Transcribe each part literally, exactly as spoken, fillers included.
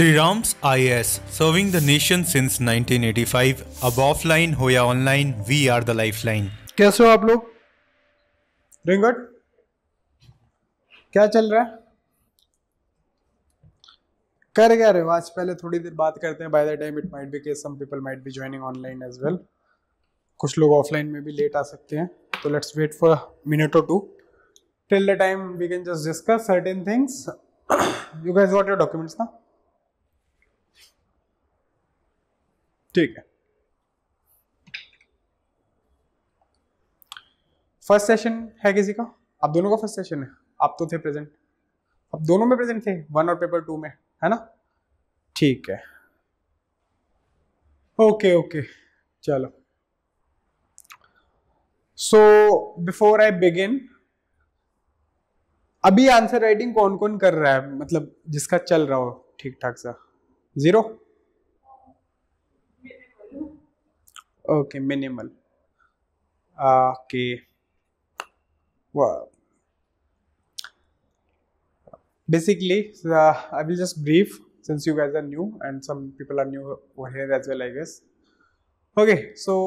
Shriram I A S, serving the nation since nineteen eighty-five, अब offline हो या online, we are the lifeline. कैसे हो आप लोग? Doing good? क्या चल रहा है? कर क्या रहे हो आज? पहले थोड़ी देर बात करते हैं। By the time it might be case some people might be joining online as well. कुछ लोग ऑफलाइन में भी लेट आ सकते हैं, तो लेट्स वेट फॉर मिनट और two till the time we can just discuss certain things. You guys got your documents ना? ठीक है, फर्स्ट सेशन है किसी का? आप दोनों का फर्स्ट सेशन है। आप तो थे प्रेजेंट, आप दोनों में प्रेजेंट थे, वन और पेपर टू में, है ना? ठीक है, ओके ओके, चलो। सो बिफोर आई बिगिन, अभी आंसर राइटिंग कौन कौन कर रहा है, मतलब जिसका चल रहा हो ठीक ठाक सा? Zero, okay, minimal, okay. Basically I will just brief since you guys are new and some people are new over here as well I guess. Okay, so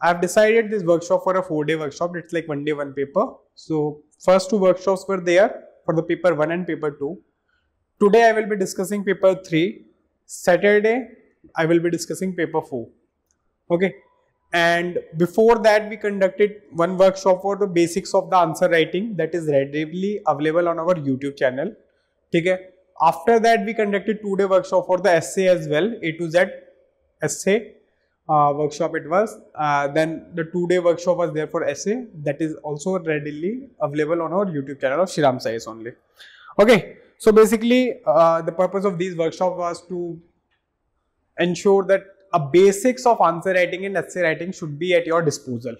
I've decided this workshop for a four day workshop. It's like one day one paper. So first two workshops were there for the paper one and paper two. Today I will be discussing paper three. Saturday I will be discussing paper four. Okay. And before that we conducted one workshop for the basics of the answer writing that is readily available on our YouTube channel. ठीक है, after that we conducted two day workshop for the essay as well, A to Z essay uh, workshop it was. Uh, then the two day workshop was there for essay that is also readily available on our YouTube channel of Shriram I A S only. Okay, so basically uh, the purpose of these workshop was to ensure that a basics of answer writing and essay writing should be at your disposal.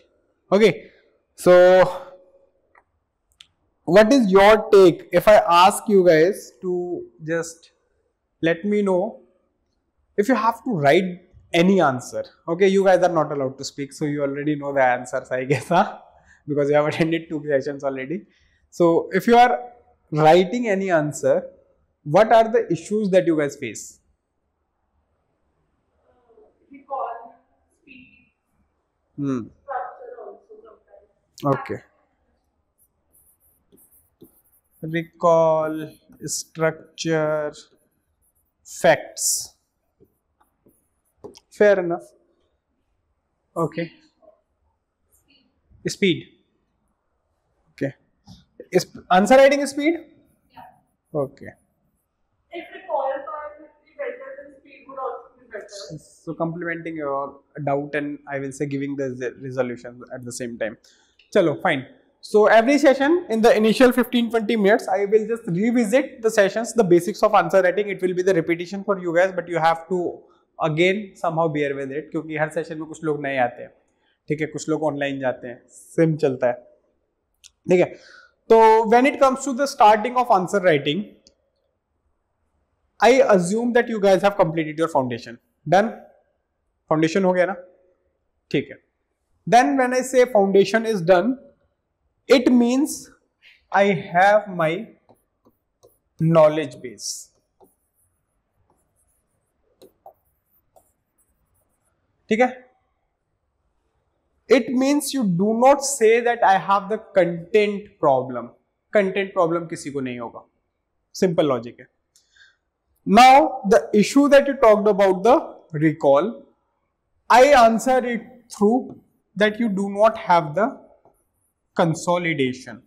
Okay, so what is your take if I ask you guys to just let me know if you have to write any answer? Okay, you guys are not allowed to speak, so you already know the answers I guess, huh? Because you have attended two sessions already. So if you are writing any answer, what are the issues that you guys face? Hmm. Okay. Recall, structure, facts. Fair enough. Okay. Speed. Okay. Is answer writing speed? Yeah. Okay. If recall part would be better, then speed would also be better. So complementing your doubt and I will say giving the resolution at the same time. Chalo, fine. So every session in the initial fifteen to twenty minutes, I will just revisit the sessions, the basics of answer writing. It will be the repetition for you guys, but you have to again somehow bear with it, क्योंकि हर session में कुछ लोग नए आते हैं, ठीक है, कुछ लोग ऑनलाइन जाते हैं, सिम चलता है, ठीक है। तो when it comes to the starting of answer writing, I assume that you guys have completed your foundation. Done? Foundation हो गया ना? ठीक है। Then when I say foundation is done, it means I have my knowledge base. ठीक है? It means you do not say that I have the content problem. Content problem किसी को नहीं होगा, सिंपल लॉजिक है। Now the issue that you talked about, the recall, I answer it through that you do not have the consolidation.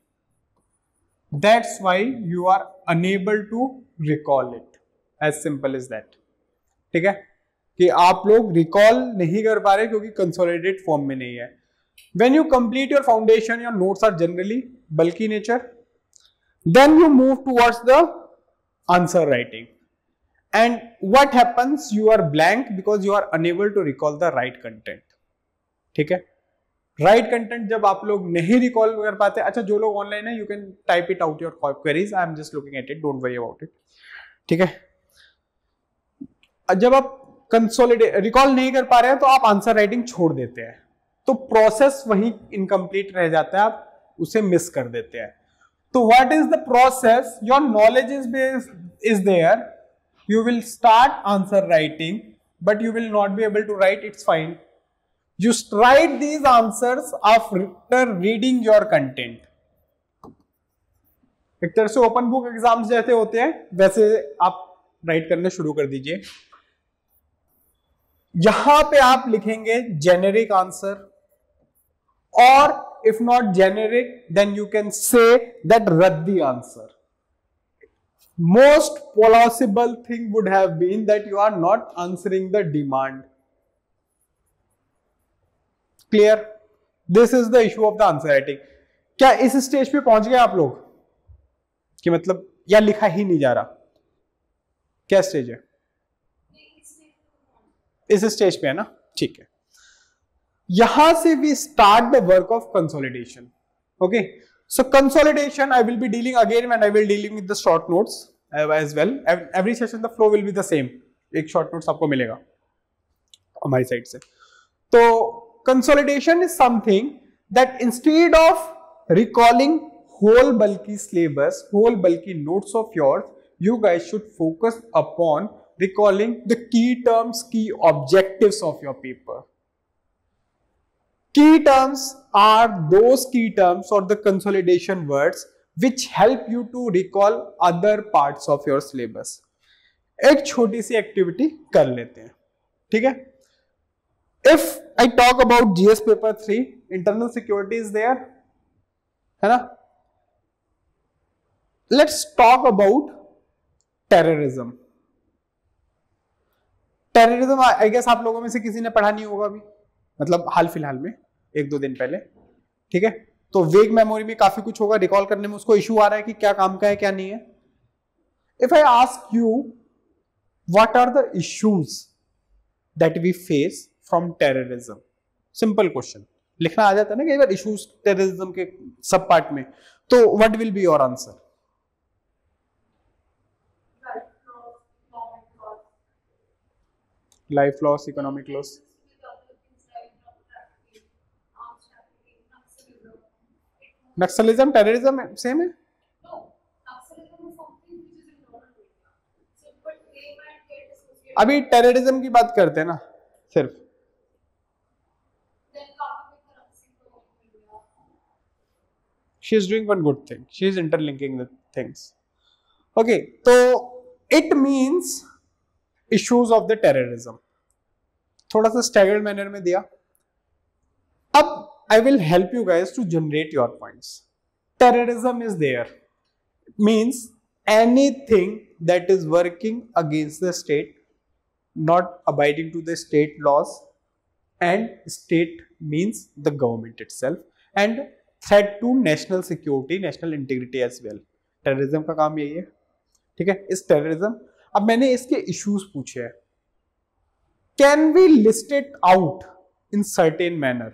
That's why you are unable to recall it. As simple as that. ठीक है कि आप लोग recall नहीं कर पा रहे क्योंकि consolidated form में नहीं है. When you complete your foundation, your notes are generally bulky nature. Then you move towards the answer writing. And what happens? You are blank because you are unable to recall the right content. ठीक है, right content जब आप लोग नहीं recall कर पाते, अच्छा जो लोग online हैं, you can type it out your queries. I am just looking at it. Don't worry about it. ठीक है, जब आप consolidate recall नहीं कर पा रहे हैं तो आप answer writing छोड़ देते हैं, तो process वही incomplete रह जाता है, आप उसे miss कर देते हैं। तो what is the process? Your knowledge is based is there. you will start answer writing, but you will not be able to write, it's fine. You write these answers after reading your content. एक तरह से open book exams जैसे होते हैं वैसे आप right करने शुरू कर दीजिए। यहां पे आप लिखेंगे जेनेरिक आंसर, और if not generic then you can say that रद्दी answer. Most possible thing would have been that you are not answering the demand. Clear? This is the issue of the answer writing. क्या इस stage पे पहुंच गए आप लोग कि मतलब या लिखा ही नहीं जा रहा? क्या स्टेज है? इस स्टेज पे है ना, ठीक है। यहां से we start the work of consolidation. Okay, so consolidation I will be dealing again when I will dealing with the short notes as well. Every session the flow will be the same, एक short notes आपको मिलेगा हमारी side से। तो consolidation is something that instead of recalling whole bulky syllabus, whole bulky notes of yours, you guys should focus upon recalling the key terms, key objectives of your paper. Key terms are those key terms or the consolidation words which help you to recall other parts of your syllabus. एक छोटी सी activity कर लेते हैं, ठीक है? If I talk about G S paper three, internal security is there, है ना? Let's talk about terrorism. Terrorism, I guess आप लोगों में से किसी ने पढ़ा नहीं होगा अभी, मतलब हाल फिलहाल में एक दो दिन पहले, ठीक है? तो वेग मेमोरी में काफी कुछ होगा, रिकॉल करने में उसको इश्यू आ रहा है कि क्या काम का है क्या नहीं है। If I ask you, what are the issues that we face from terrorism? Simple question. लिखना आ जाता है ना कई बार इश्यूज टेररिज्म के सब पार्ट में, तो what will be your answer? Life loss, economic loss, Naxalism, terrorism same है। अभी टेररिज्म की बात करते हैं ना सिर्फ। She is doing one good thing. She is interlinking the things. Okay, so it means issues of the terrorism. थोड़ा सा staggered manner में दिया. अब I will help you guys to generate your points. Terrorism is there. It means anything that is working against the state, not abiding to the state laws, and state means the government itself, and threat to national security, national integrity as well. Terrorism का काम यही है, ठीक है? इस terrorism, अब मैंने इसके इश्यूज पूछे हैं, can we list it out in certain manner?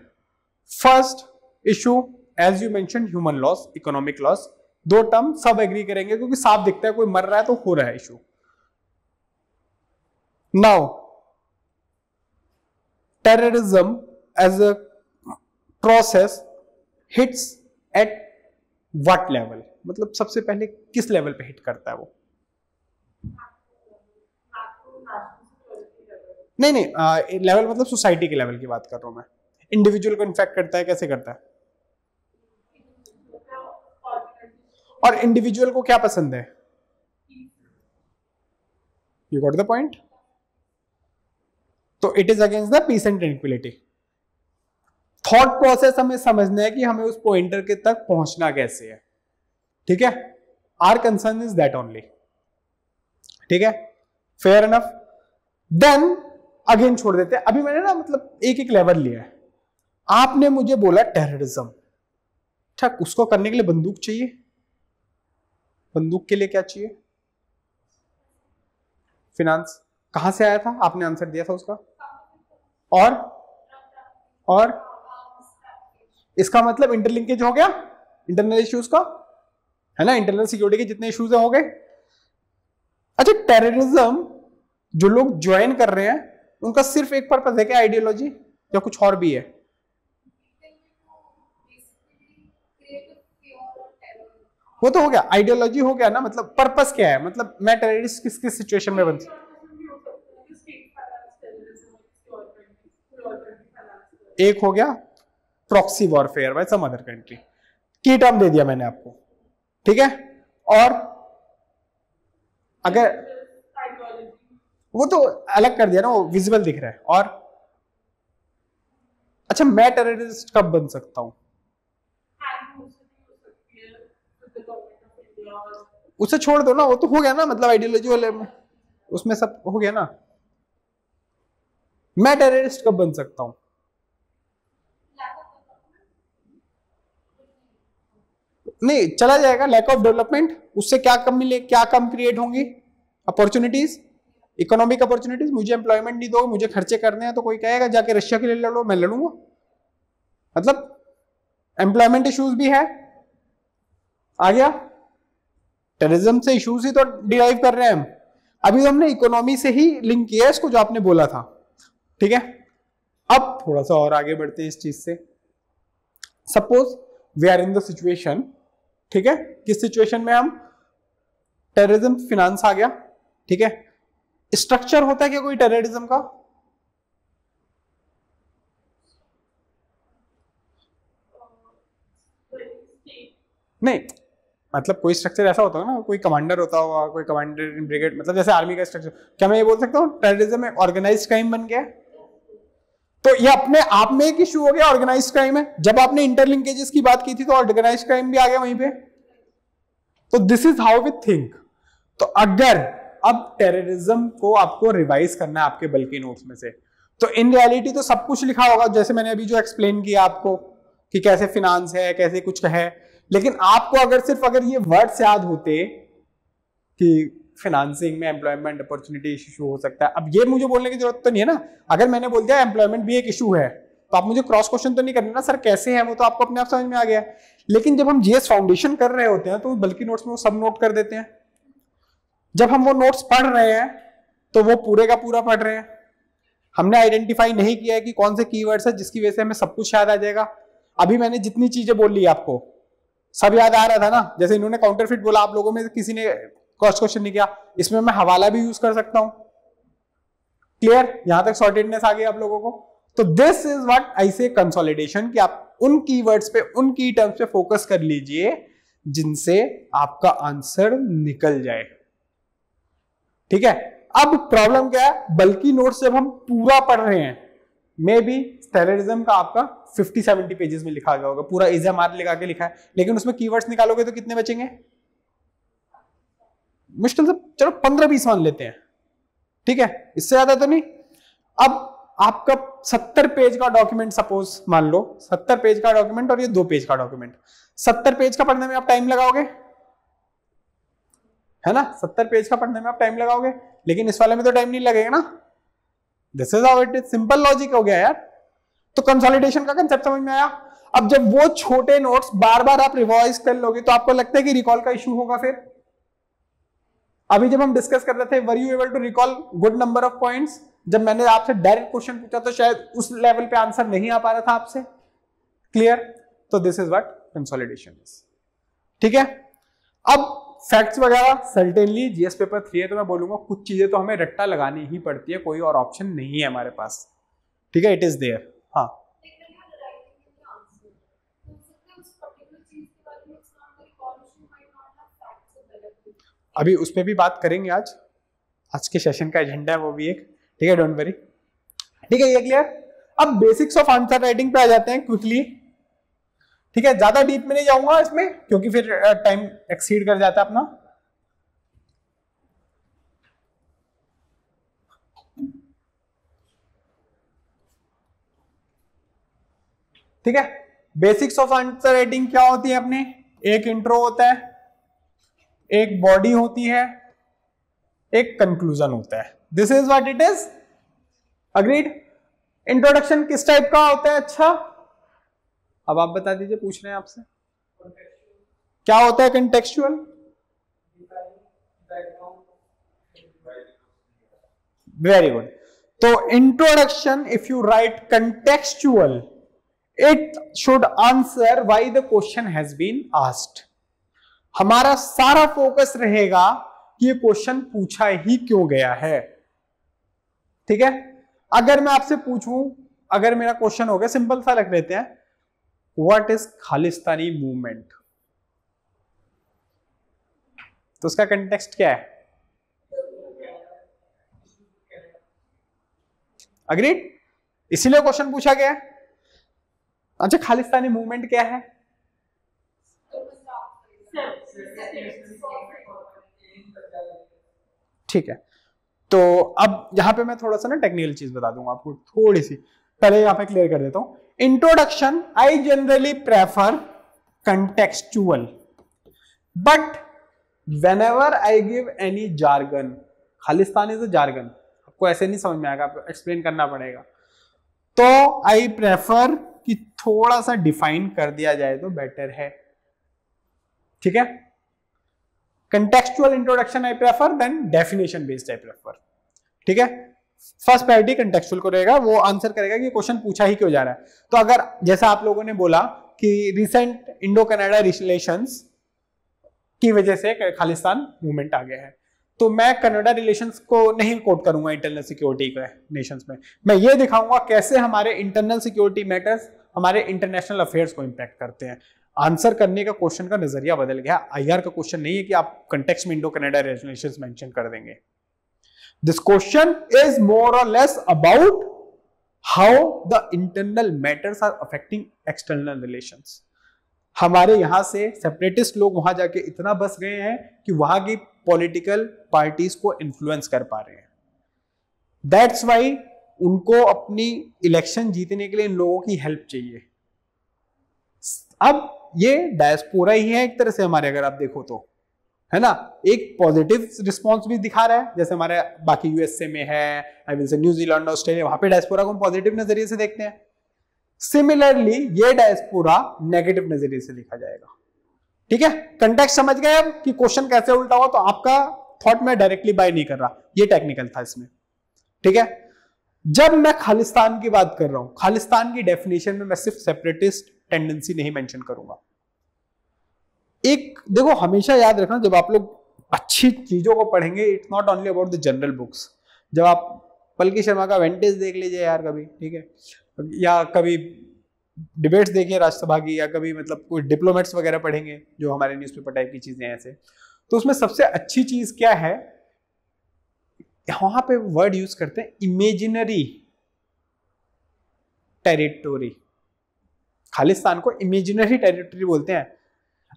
First issue as you mention human loss, economic loss, दो टर्म सब एग्री करेंगे क्योंकि साफ दिखता है कोई मर रहा है तो हो रहा है issue. Now terrorism as a process hits at what level, मतलब सबसे पहले किस लेवल पे हिट करता है वो? नहीं नहीं, लेवल मतलब सोसाइटी के लेवल की बात कर रहा हूं मैं। इंडिविजुअल को इन्फेक्ट करता है, कैसे करता है? और इंडिविजुअल को क्या पसंद है? You got the point? तो it is against the peace and tranquillity. Thought process हमें समझना है कि हमें उस पॉइंटर के तक पहुंचना कैसे है, ठीक है? Our concern is that only, ठीक है? Fair enough. देन अगेन छोड़ देते हैं, अभी मैंने ना मतलब एक एक लेवल लिया है। आपने मुझे बोला टेररिज्म, ठीक, उसको करने के लिए बंदूक चाहिए, बंदूक के लिए क्या चाहिए? फिनांस। कहां से आया था? आपने आंसर दिया था उसका। और और इसका मतलब इंटरलिंकेज हो गया इंटरनल इश्यूज का, है ना? इंटरनल सिक्योरिटी के जितने इश्यूज हो गए। अच्छा, टेररिज्म जो लोग ज्वाइन कर रहे हैं उनका सिर्फ एक पर्पस है क्या, आइडियोलॉजी, या कुछ और भी है? वो तो हो गया, आइडियोलॉजी हो गया ना, मतलब पर्पस क्या है, मतलब मैं टेररिस्ट किस किस सिचुएशन में बनती हूँ। एक हो गया proxy warfare by some other country, की टर्म दे दिया मैंने आपको, ठीक है। और अगर वो तो अलग कर दिया ना, वो विजिबल दिख रहा है। और अच्छा, मैं टेररिस्ट कब बन सकता हूं, उसे छोड़ दो ना, वो तो हो गया ना, मतलब आइडियोलॉजी वाले उसमें सब हो गया ना। मैं टेररिस्ट कब बन सकता हूं, नहीं चला जाएगा। लैक ऑफ डेवलपमेंट, उससे क्या कम मिले, क्या कम क्रिएट होंगी अपॉर्चुनिटीज, इकोनॉमिक अपॉर्चुनिटीज। मुझे एम्प्लॉयमेंट नहीं दोगे, मुझे खर्चे करने हैं, तो कोई कहेगा जाके रशिया के लिए लड़ो, मैं लड़ूंगा, मतलब एम्प्लॉयमेंट इश्यूज भी है। आ गया, टेररिज्म से इश्यूज ही तो डिराइव कर रहे हैं हम। अभी तो हमने इकोनॉमी से ही लिंक किया है इसको, जो आपने बोला था, ठीक है। अब थोड़ा सा और आगे बढ़ते हैं इस चीज से। Suppose we are in the situation, ठीक है, किस सिचुएशन में हम, टेररिज्म फिनांस आ गया, ठीक है। स्ट्रक्चर होता है क्या कोई टेररिज्म का, नहीं मतलब कोई स्ट्रक्चर ऐसा होता है ना, कोई कमांडर होता होगा, कोई कमांडर इन ब्रिगेड, मतलब जैसे आर्मी का स्ट्रक्चर। क्या मैं ये बोल सकता हूँ टेररिज्म में ऑर्गेनाइज्ड क्राइम बन गया, तो ये अपने आप में एक इश्यू हो गया, ऑर्गेनाइज्ड क्राइम है। जब आपने इंटरलिंकेजेस की बात की थी तो ऑर्गेनाइज्ड क्राइम भी आ गया वहीं पे, तो this is how we think. तो अगर अब टेररिज्म को आपको रिवाइज करना है आपके बल्कि नोट्स में से, तो इन रियलिटी तो सब कुछ लिखा होगा, जैसे मैंने अभी जो एक्सप्लेन किया आपको कि कैसे फिनांस है, कैसे कुछ है। लेकिन आपको अगर सिर्फ अगर ये वर्ड्स याद होते कि फिनांसिंग में एम्प्लॉयमेंट अपॉर्चुनिटी इशू हो सकता है, अब ये मुझे बोलने की जरूरत तो नहीं है ना। अगर मैंने बोल दिया एम्प्लॉयमेंट भी एक इशू है, तो आप मुझे क्रॉस क्वेश्चन तो नहीं करना ना, सर कैसे है, वो तो आपको अपने आप समझ में आ गया। लेकिन जब हम जीएस फाउंडेशन कर रहे होते हैं तो बल्कि नोट्स में वो सब नोट कर देते हैं। जब हम वो नोट्स पढ़ रहे हैं तो वो पूरे का पूरा पढ़ रहे हैं, हमने आइडेंटिफाई नहीं किया है कि कौन से कीवर्ड्स है जिसकी वजह से हमें सब कुछ याद आ जाएगा। अभी मैंने जितनी चीजें बोल ली आपको सब याद आ रहा था ना, जैसे इन्होंने काउंटरफिट बोला, आप लोगों में किसी ने क्रॉस क्वेश्चन नहीं किया। इसमें मैं हवाला भी यूज कर सकता हूं, क्लियर, यहां तक सॉर्टेडनेस आ गई आप लोगों को। तो दिस इज व्हाट आई से कंसोलिडेशन, कि आप उन कीवर्ड्स पे, उन की टर्म्स पे फोकस कर लीजिए जिनसे आपका आंसर निकल जाए, ठीक है। अब प्रॉब्लम क्या है, बल्कि नोट्स जब हम पूरा पढ़ रहे हैं, मे बी टेररिज्म का आपका फिफ्टी सेवेंटी पेजेस में लिखा गया होगा, पूरा इज़ामार लिखा के लिखा है, लेकिन उसमें कीवर्ड्स निकालोगे तो कितने बचेंगे, मुश्किल से चलो पंद्रह बीस मान लेते हैं, ठीक है, इससे ज्यादा तो नहीं। अब आपका सत्तर पेज का डॉक्यूमेंट, सपोज मान लो सत्तर पेज का डॉक्यूमेंट और ये दो पेज का डॉक्यूमेंट, सत्तर पेज का पढ़ने में आप टाइम लगाओगे, है ना, सत्तर पेज का पढ़ने में आप टाइम लगाओगे, लेकिन इस वाले में तो टाइम नहीं लगेगा ना। This is how it is, simple logic हो गया यार। तो कंसोलिडेशन का कंसेप्ट समझ में आया। अब जब वो छोटे नोट्स बार बार आप रिवाइज कर लोगे तो आपको लगता है कि रिकॉल का इश्यू होगा। फिर अभी जब हम डिस्कस कर रहे थे, were you able to recall good number of points, जब मैंने आपसे डायरेक्ट क्वेश्चन पूछा तो शायद उस लेवल पे आंसर नहीं आ पा रहा था आपसे, क्लियर। तो this is what consolidation is, ठीक है। अब फैक्ट्स वगैरह, सर्टेनली जीएस पेपर थ्री है तो मैं बोलूंगा कुछ चीजें तो हमें रट्टा लगानी ही पड़ती है, कोई और ऑप्शन नहीं है हमारे पास, ठीक है, इट इज देयर। हाँ, अभी उस पर भी बात करेंगे, आज आज के सेशन का एजेंडा है वो भी एक, ठीक है, डोंट वरी, ठीक है, ये क्लियर। अब बेसिक्स ऑफ आंसर राइटिंग पे आ जाते हैं क्विकली, ठीक है, ज्यादा डीप में नहीं जाऊंगा इसमें क्योंकि फिर टाइम एक्सीड कर जाता है अपना। ठीक है, बेसिक्स ऑफ आंसर राइटिंग क्या होती है अपनी, एक इंट्रो होता है, एक बॉडी होती है, एक कंक्लूजन होता है, this is what it is, agreed. Introduction किस टाइप का होता है, अच्छा अब आप बता दीजिए, पूछ रहे हैं आपसे, क्या होता है कंटेक्चुअल, वेरी गुड। तो introduction, if you write contextual, it should answer why the question has been asked. हमारा सारा फोकस रहेगा कि ये क्वेश्चन पूछा ही क्यों गया है। ठीक है, अगर मैं आपसे पूछूं, अगर मेरा क्वेश्चन हो गया सिंपल सा रख लेते हैं, व्हाट इज खालिस्तानी मूवमेंट, तो उसका कंटेक्स्ट क्या है? अग्रीड, इसीलिए क्वेश्चन पूछा गया है। अच्छा, खालिस्तानी मूवमेंट क्या है? ठीक है, तो अब यहां पे मैं थोड़ा सा ना टेक्निकल चीज बता दूंगा आपको, थोड़ी सी पहले यहां पे क्लियर कर देता हूं। Introduction, I generally prefer contextual, but whenever I give any jargon, Khalistan is a jargon, आपको ऐसे नहीं समझ में आएगा, आपको एक्सप्लेन करना पड़ेगा, तो आई प्रेफर कि थोड़ा सा डिफाइन कर दिया जाए तो बेटर है। ठीक है, contextual introduction I prefer than definition based I prefer. ठीक है, फर्स्ट प्रायोरिटी कंटेक्सुअल को रहेगा, वो आंसर करेगा कि क्वेश्चन पूछा ही क्यों जा रहा है। तो अगर जैसा आप लोगों ने बोला कि रिसेंट इंडो कनाडा रिलेशंस की वजह से खालिस्तान मूवमेंट आ गया है, तो मैं कनाडा रिलेशंस को नहीं कोट करूंगा इंटरनल सिक्योरिटी के नेशंस में, मैं ये दिखाऊंगा कैसे हमारे इंटरनल सिक्योरिटी मैटर्स हमारे इंटरनेशनल अफेयर्स को इंपैक्ट करते हैं। आंसर करने का क्वेश्चन का नजरिया बदल गया, आईआर का क्वेश्चन नहीं है कि आप कंटेक्स्ट में इंडो कनाडा रिलेशंस मेंशन कर देंगे। This question is more or less about how the internal matters are affecting external relations. हमारे यहां से सेपरेटिस्ट लोग वहां जाके इतना बस गए हैं कि वहां की पॉलिटिकल पार्टीज को इन्फ्लुएंस कर पा रहे हैं। दैट्स वाई उनको अपनी इलेक्शन जीतने के लिए इन लोगों की हेल्प चाहिए। अब ये डायस्पोरा ही है एक तरह से हमारे, अगर आप देखो तो, है ना, एक पॉजिटिव रिस्पांस भी दिखा रहा है, जैसे हमारे बाकी यूएसए में है, I will say New Zealand, Australia, वहां पे डायस्पोरा को हम पॉजिटिव नजरिए से देखते हैं। सिमिलरली ये डायस्पोरा नेगेटिव नजरिए से देखा जाएगा। ठीक है, कंटेक्स्ट समझ गए अब कि क्वेश्चन कैसे उल्टा हुआ, तो आपका थॉट मैं डायरेक्टली बाय नहीं कर रहा, ये टेक्निकल था इसमें। ठीक है, जब मैं खालिस्तान की बात कर रहा हूं, खालिस्तान की डेफिनेशन में मैं सिर्फ सेपरेटिस्ट टेंडेंसी नहीं मेंशन करूंगा। एक देखो, हमेशा याद रखना, जब आप लोग अच्छी चीजों को पढ़ेंगे, it's not only about the general books. जब आप पलकी शर्मा का वेंटेज देख लीजिए यार कभी, ठीक है, या कभी डिबेट्स देखिए राज्यसभा की, या कभी मतलब कोई डिप्लोमेट्स वगैरह पढ़ेंगे जो हमारे न्यूज़पेपर टाइप की चीजें ऐसे, तो उसमें सबसे अच्छी चीज क्या है, वहां पे वर्ड यूज करते हैं इमेजिनरी टेरिटोरी। खालिस्तान को इमेजिनरी टेरिटोरी बोलते हैं।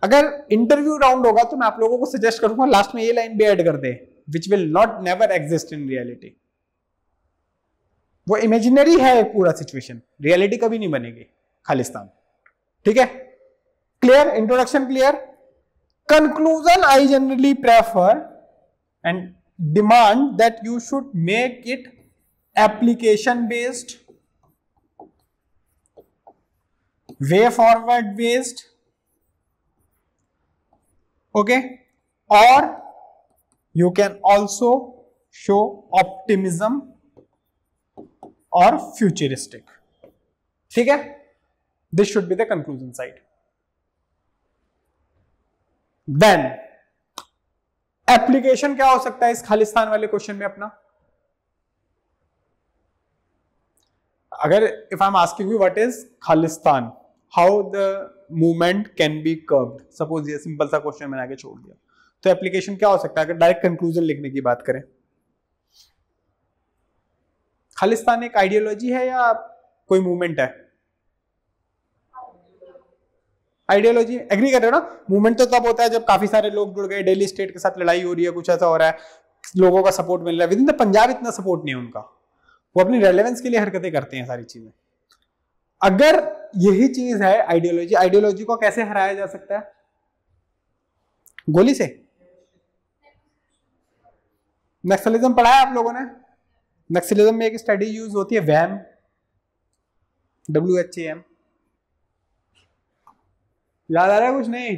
अगर इंटरव्यू राउंड होगा तो मैं आप लोगों को सजेस्ट करूंगा लास्ट में ये लाइन भी ऐड कर दे, which will not never exist in reality. वो इमेजिनरी है पूरा सिचुएशन, रियलिटी कभी नहीं बनेगी खालिस्तान। ठीक है, clear, introduction clear. Conclusion, I generally prefer and demand that you should make it application based, way forward based, okay, और you can also show optimism और फ्यूचरिस्टिक। ठीक है, this should be the conclusion side. Then application क्या हो सकता है इस खालिस्तान वाले क्वेश्चन में अपना? अगर if I am asking you what is Khalistan, how the movement can be curbed, suppose ये सिंपल सा क्वेश्चन मैंने आगे छोड़ दिया, तो एप्लीकेशन क्या हो सकता है अगर डायरेक्ट कंक्लूजन लिखने की बात करें? खालिस्तान एक आइडियोलॉजी है या कोई मूवमेंट है? आइडियोलॉजी, एग्री कर रहे हो ना? मूवमेंट तो तब होता है जब काफी सारे लोग जुड़ गए, डेली स्टेट के साथ लड़ाई हो रही है, कुछ ऐसा हो रहा है, लोगों का सपोर्ट मिल रहा है। विद इन द पंजाब इतना सपोर्ट नहीं है उनका, वो अपनी रेलेवेंस के लिए हरकतें करते हैं सारी चीजें। अगर यही चीज है आइडियोलॉजी, आइडियोलॉजी को कैसे हराया जा सकता है? गोली से। नक्सलिज्म पढ़ा है आप लोगों ने? नक्सलिज्म में एक स्टडी यूज होती है वैम, डब्ल्यू एच ए एम, याद आ रहा है कुछ? नहीं,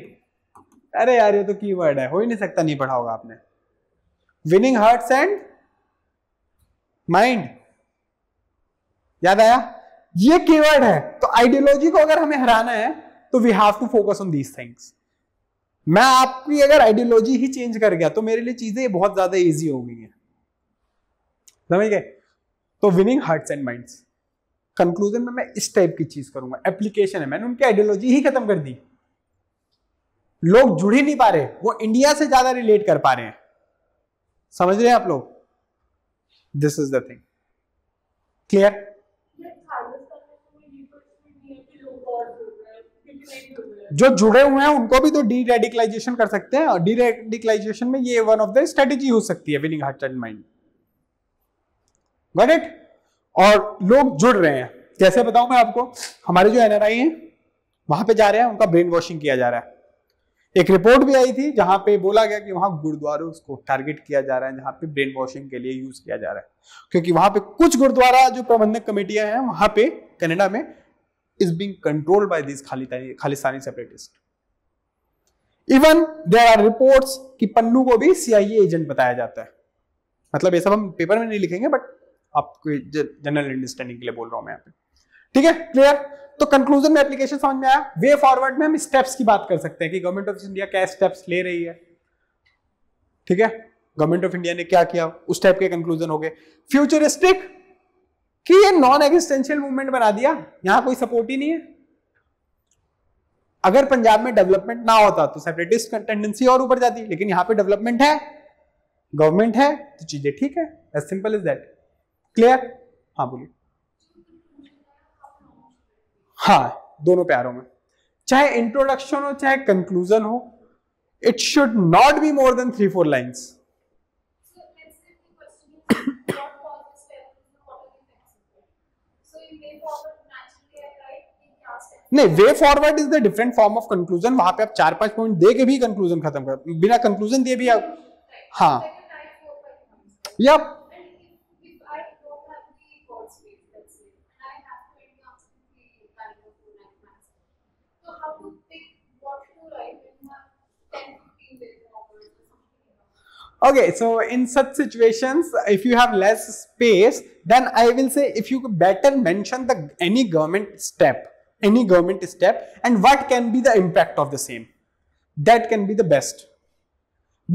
अरे यार ये तो कीवर्ड है, हो ही नहीं सकता नहीं पढ़ा होगा आपने। विनिंग हार्ट्स एंड माइंड, याद आया? ये कीवर्ड है। तो आइडियोलॉजी को अगर हमें हराना है तो we have to focus on these things. मैं आपकी अगर आइडियोलॉजी ही चेंज कर गया तो मेरे लिए चीजें बहुत ज्यादा इजी हो गई हैं, समझ गए। तो winning hearts and minds conclusion में मैं इस टाइप की चीज करूंगा, एप्लीकेशन है। मैंने उनकी आइडियोलॉजी ही खत्म कर दी, लोग जुड़ ही नहीं पा रहे, वो इंडिया से ज्यादा रिलेट कर पा रहे हैं, समझ रहे हैं आप लोग। This is the thing, clear. जो जुड़े हुए हैं उनको भी तो डी रेडिकलाइजेशन कर सकते हैं, और डी रेडिकलाइजेशन में ये वन ऑफ द स्ट्रेटेजी हो सकती है, winning heart and mind, got it. और लोग जुड़ रहे हैं, जैसे बताऊं मैं आपको, हमारे जो एनआरआई हैं वहां पे जा रहे हैं, उनका ब्रेन वॉशिंग किया जा रहा है। एक रिपोर्ट भी आई थी जहां पे बोला गया कि वहां गुरुद्वारों को टारगेट किया जा रहा है, जहां पे ब्रेन वॉशिंग के लिए यूज किया जा रहा है, क्योंकि वहां पे कुछ गुरुद्वारा जो प्रबंधक कमेटियां हैं वहां पे कनाडा में is being controlled by these Khalistani separatists. Even there are reports कि पन्नू को भी C I A agent बताया जाता है। मतलब ये सब हम पेपर में नहीं लिखेंगे, बट आपके जनरल अंडरस्टैंडिंग के लिए बोल रहा हूं मैं यहाँ पे, ठीक है, क्लियर। तो कंक्लूजन में एप्लीकेशन समझ में आया। वे फॉरवर्ड में हम स्टेप्स की बात कर सकते हैं कि गवर्नमेंट ऑफ इंडिया क्या स्टेप्स ले रही है, ठीक है, गवर्नमेंट ऑफ इंडिया ने क्या किया, उस टाइप के कंक्लूजन हो गए। फ्यूचरिस्टिक कि ये नॉन एग्जिस्टेंशियल मूवमेंट बना दिया, यहां कोई सपोर्ट ही नहीं है। अगर पंजाब में डेवलपमेंट ना होता तो सेपरेटिस्ट टेंडेंसी और ऊपर जाती, लेकिन यहां पे डेवलपमेंट है, गवर्नमेंट है, तो चीजें ठीक है, as simple is that, clear. हाँ बोलिए। हाँ, दोनों प्यारों में चाहे इंट्रोडक्शन हो चाहे कंक्लूजन हो, it should not be more than three four lines. नहीं, way forward is the different form of conclusion, वहां पे आप चार पांच पॉइंट दे के भी कंक्लूजन खत्म कर, बिना कंक्लूजन दिए भी आप, हाँ या okay, so in such situations if you have less space then I will say if you could better mention the any government step any government step and what can be the impact of the same, that can be the best,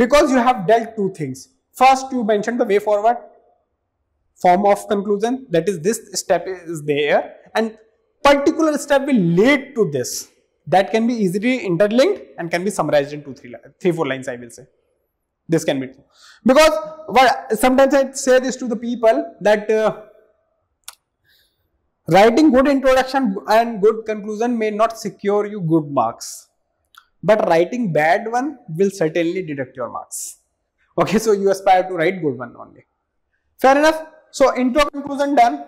because you have dealt two things. First you mentioned the way forward form of conclusion, that is this step is there and particular step will lead to this, that can be easily interlinked and can be summarized in two three three four lines I will say. This can be true because well, sometimes I say this to the people that uh, writing good introduction and good conclusion may not secure you good marks, but writing bad one will certainly deduct your marks. Okay, so you aspire to write good one only. Fair enough. So intro conclusion done.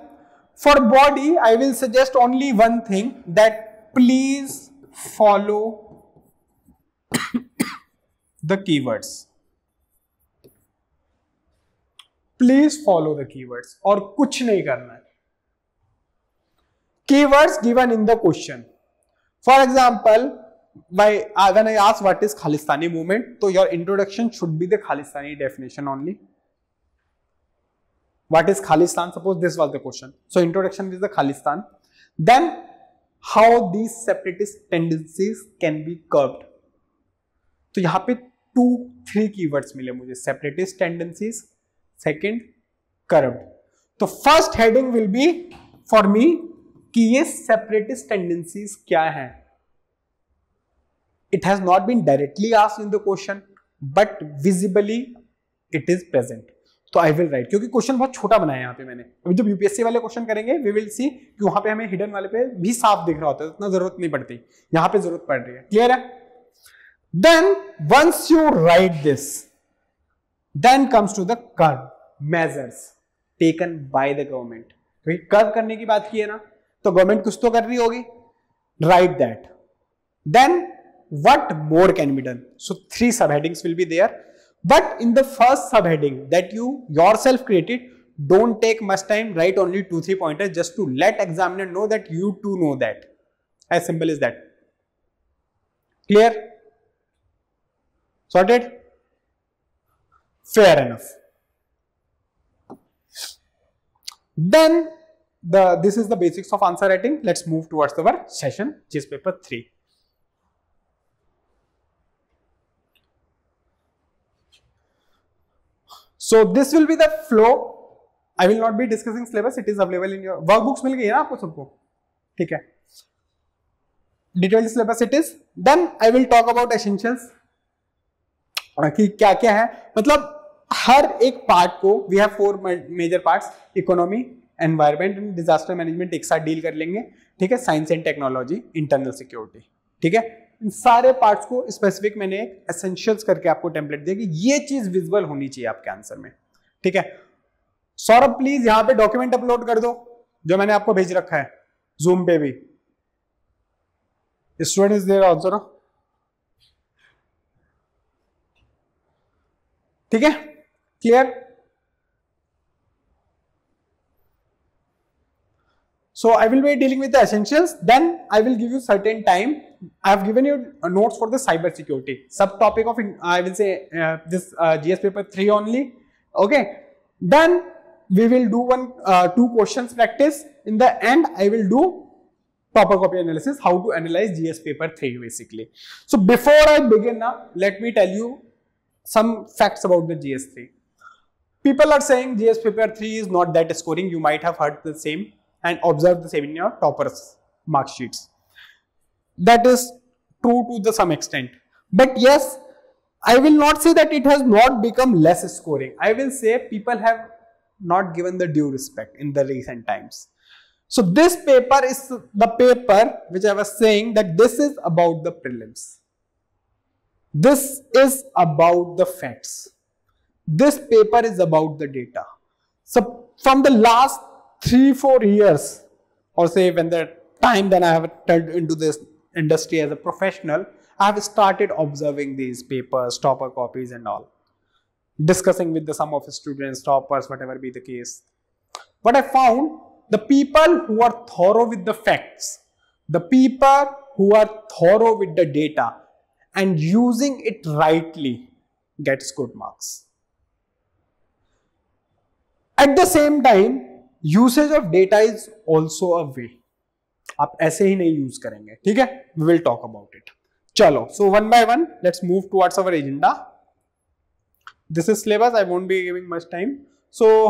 For body, I will suggest only one thing, that please follow the keywords. Please follow the keywords और कुछ नहीं करना है। Keywords given in the question, for example by when I ask what is Khalistani movement, तो your introduction should be the Khalistani definition only. What is Khalistan, suppose this was the question, so introduction is the Khalistan, then how these separatist tendencies can be curbed. तो यहां पे two three keywords मिले मुझे, separatist tendencies, second curbed. तो first heading will be for me कि ये separatist tendencies क्या हैं। It has not been directly asked in the question but visibly it is present, तो आई विल राइट, क्योंकि question बहुत छोटा बनाया है यहाँ पे मैंने। अभी जब यूपीएससी वाले क्वेश्चन करेंगे वी विल सी कि वहां पे हमें हिडन वाले पे भी साफ दिख रहा होता है, इतना जरूरत नहीं पड़ती, यहाँ पे जरूरत पड़ रही है, क्लियर है। Then once you write this then comes to the curve measures taken by the government, क्योंकि curve करने की बात की है ना, तो government कुछ तो कर रही होगी, write that, then what more can be done, so three subheadings will be there, but in the first subheading that you yourself created don't take much time, write only two three pointers just to let examiner know that you too know that, as simple as that, clear, sorted, fair enough. Then the this is the basics of answer writing. Let's move towards our session which is paper three. So this will be the flow. I will not be discussing syllabus. It is available in your workbooks. मिल गई है ना आपको सबको? ठीक है. Detailed syllabus it is. Then I will talk about essentials. कि क्या क्या है? मतलब हर एक पार्ट को we have four major parts. Economy, environment and disaster management एक साथ डील कर लेंगे. ठीक है. Science and technology, internal security. ठीक है. इन सारे पार्ट्स को स्पेसिफिक मैंने एक एसेंशियल्स करके आपको टेम्पलेट दिया कि ये चीज विजुअल होनी चाहिए आपके आंसर में. ठीक है. सौरभ प्लीज यहां पे डॉक्यूमेंट अपलोड कर दो जो मैंने आपको भेज रखा है जूम पे भी. Student is there also. ठीक है. Clear. So I will be dealing with the essentials. Then I will give you certain time. I have given you notes for the cyber security subtopic of I will say uh, this uh, G S paper three only. Okay. Then we will do one uh, two questions practice. In the end, I will do proper copy analysis. How to analyze G S paper three basically. So before I begin now, let me tell you some facts about the G S three. People are saying G S paper three is not that scoring. You might have heard the same and observe the same in your toppers mark sheets. That is true to the some extent, but yes, I will not say that it has not become less scoring. I will say people have not given the due respect in the recent times. So this paper is the paper which I was saying that this is about the prelims. This is about the facts. This paper is about the data. So from the last three, four years or say when the time that I have entered into this industry as a professional, I have started observing these papers, topper copies and all, discussing with the some of the students, toppers, whatever be the case. What I found, the people who are thorough with the facts, the people who are thorough with the data and using it rightly gets good marks. At the same time, usage of data is also a way. आप ऐसे ही नहीं use करेंगे. ठीक है. We will talk about it. चलो so one by one let's move towards our agenda. This is syllabus. I won't be giving much time. So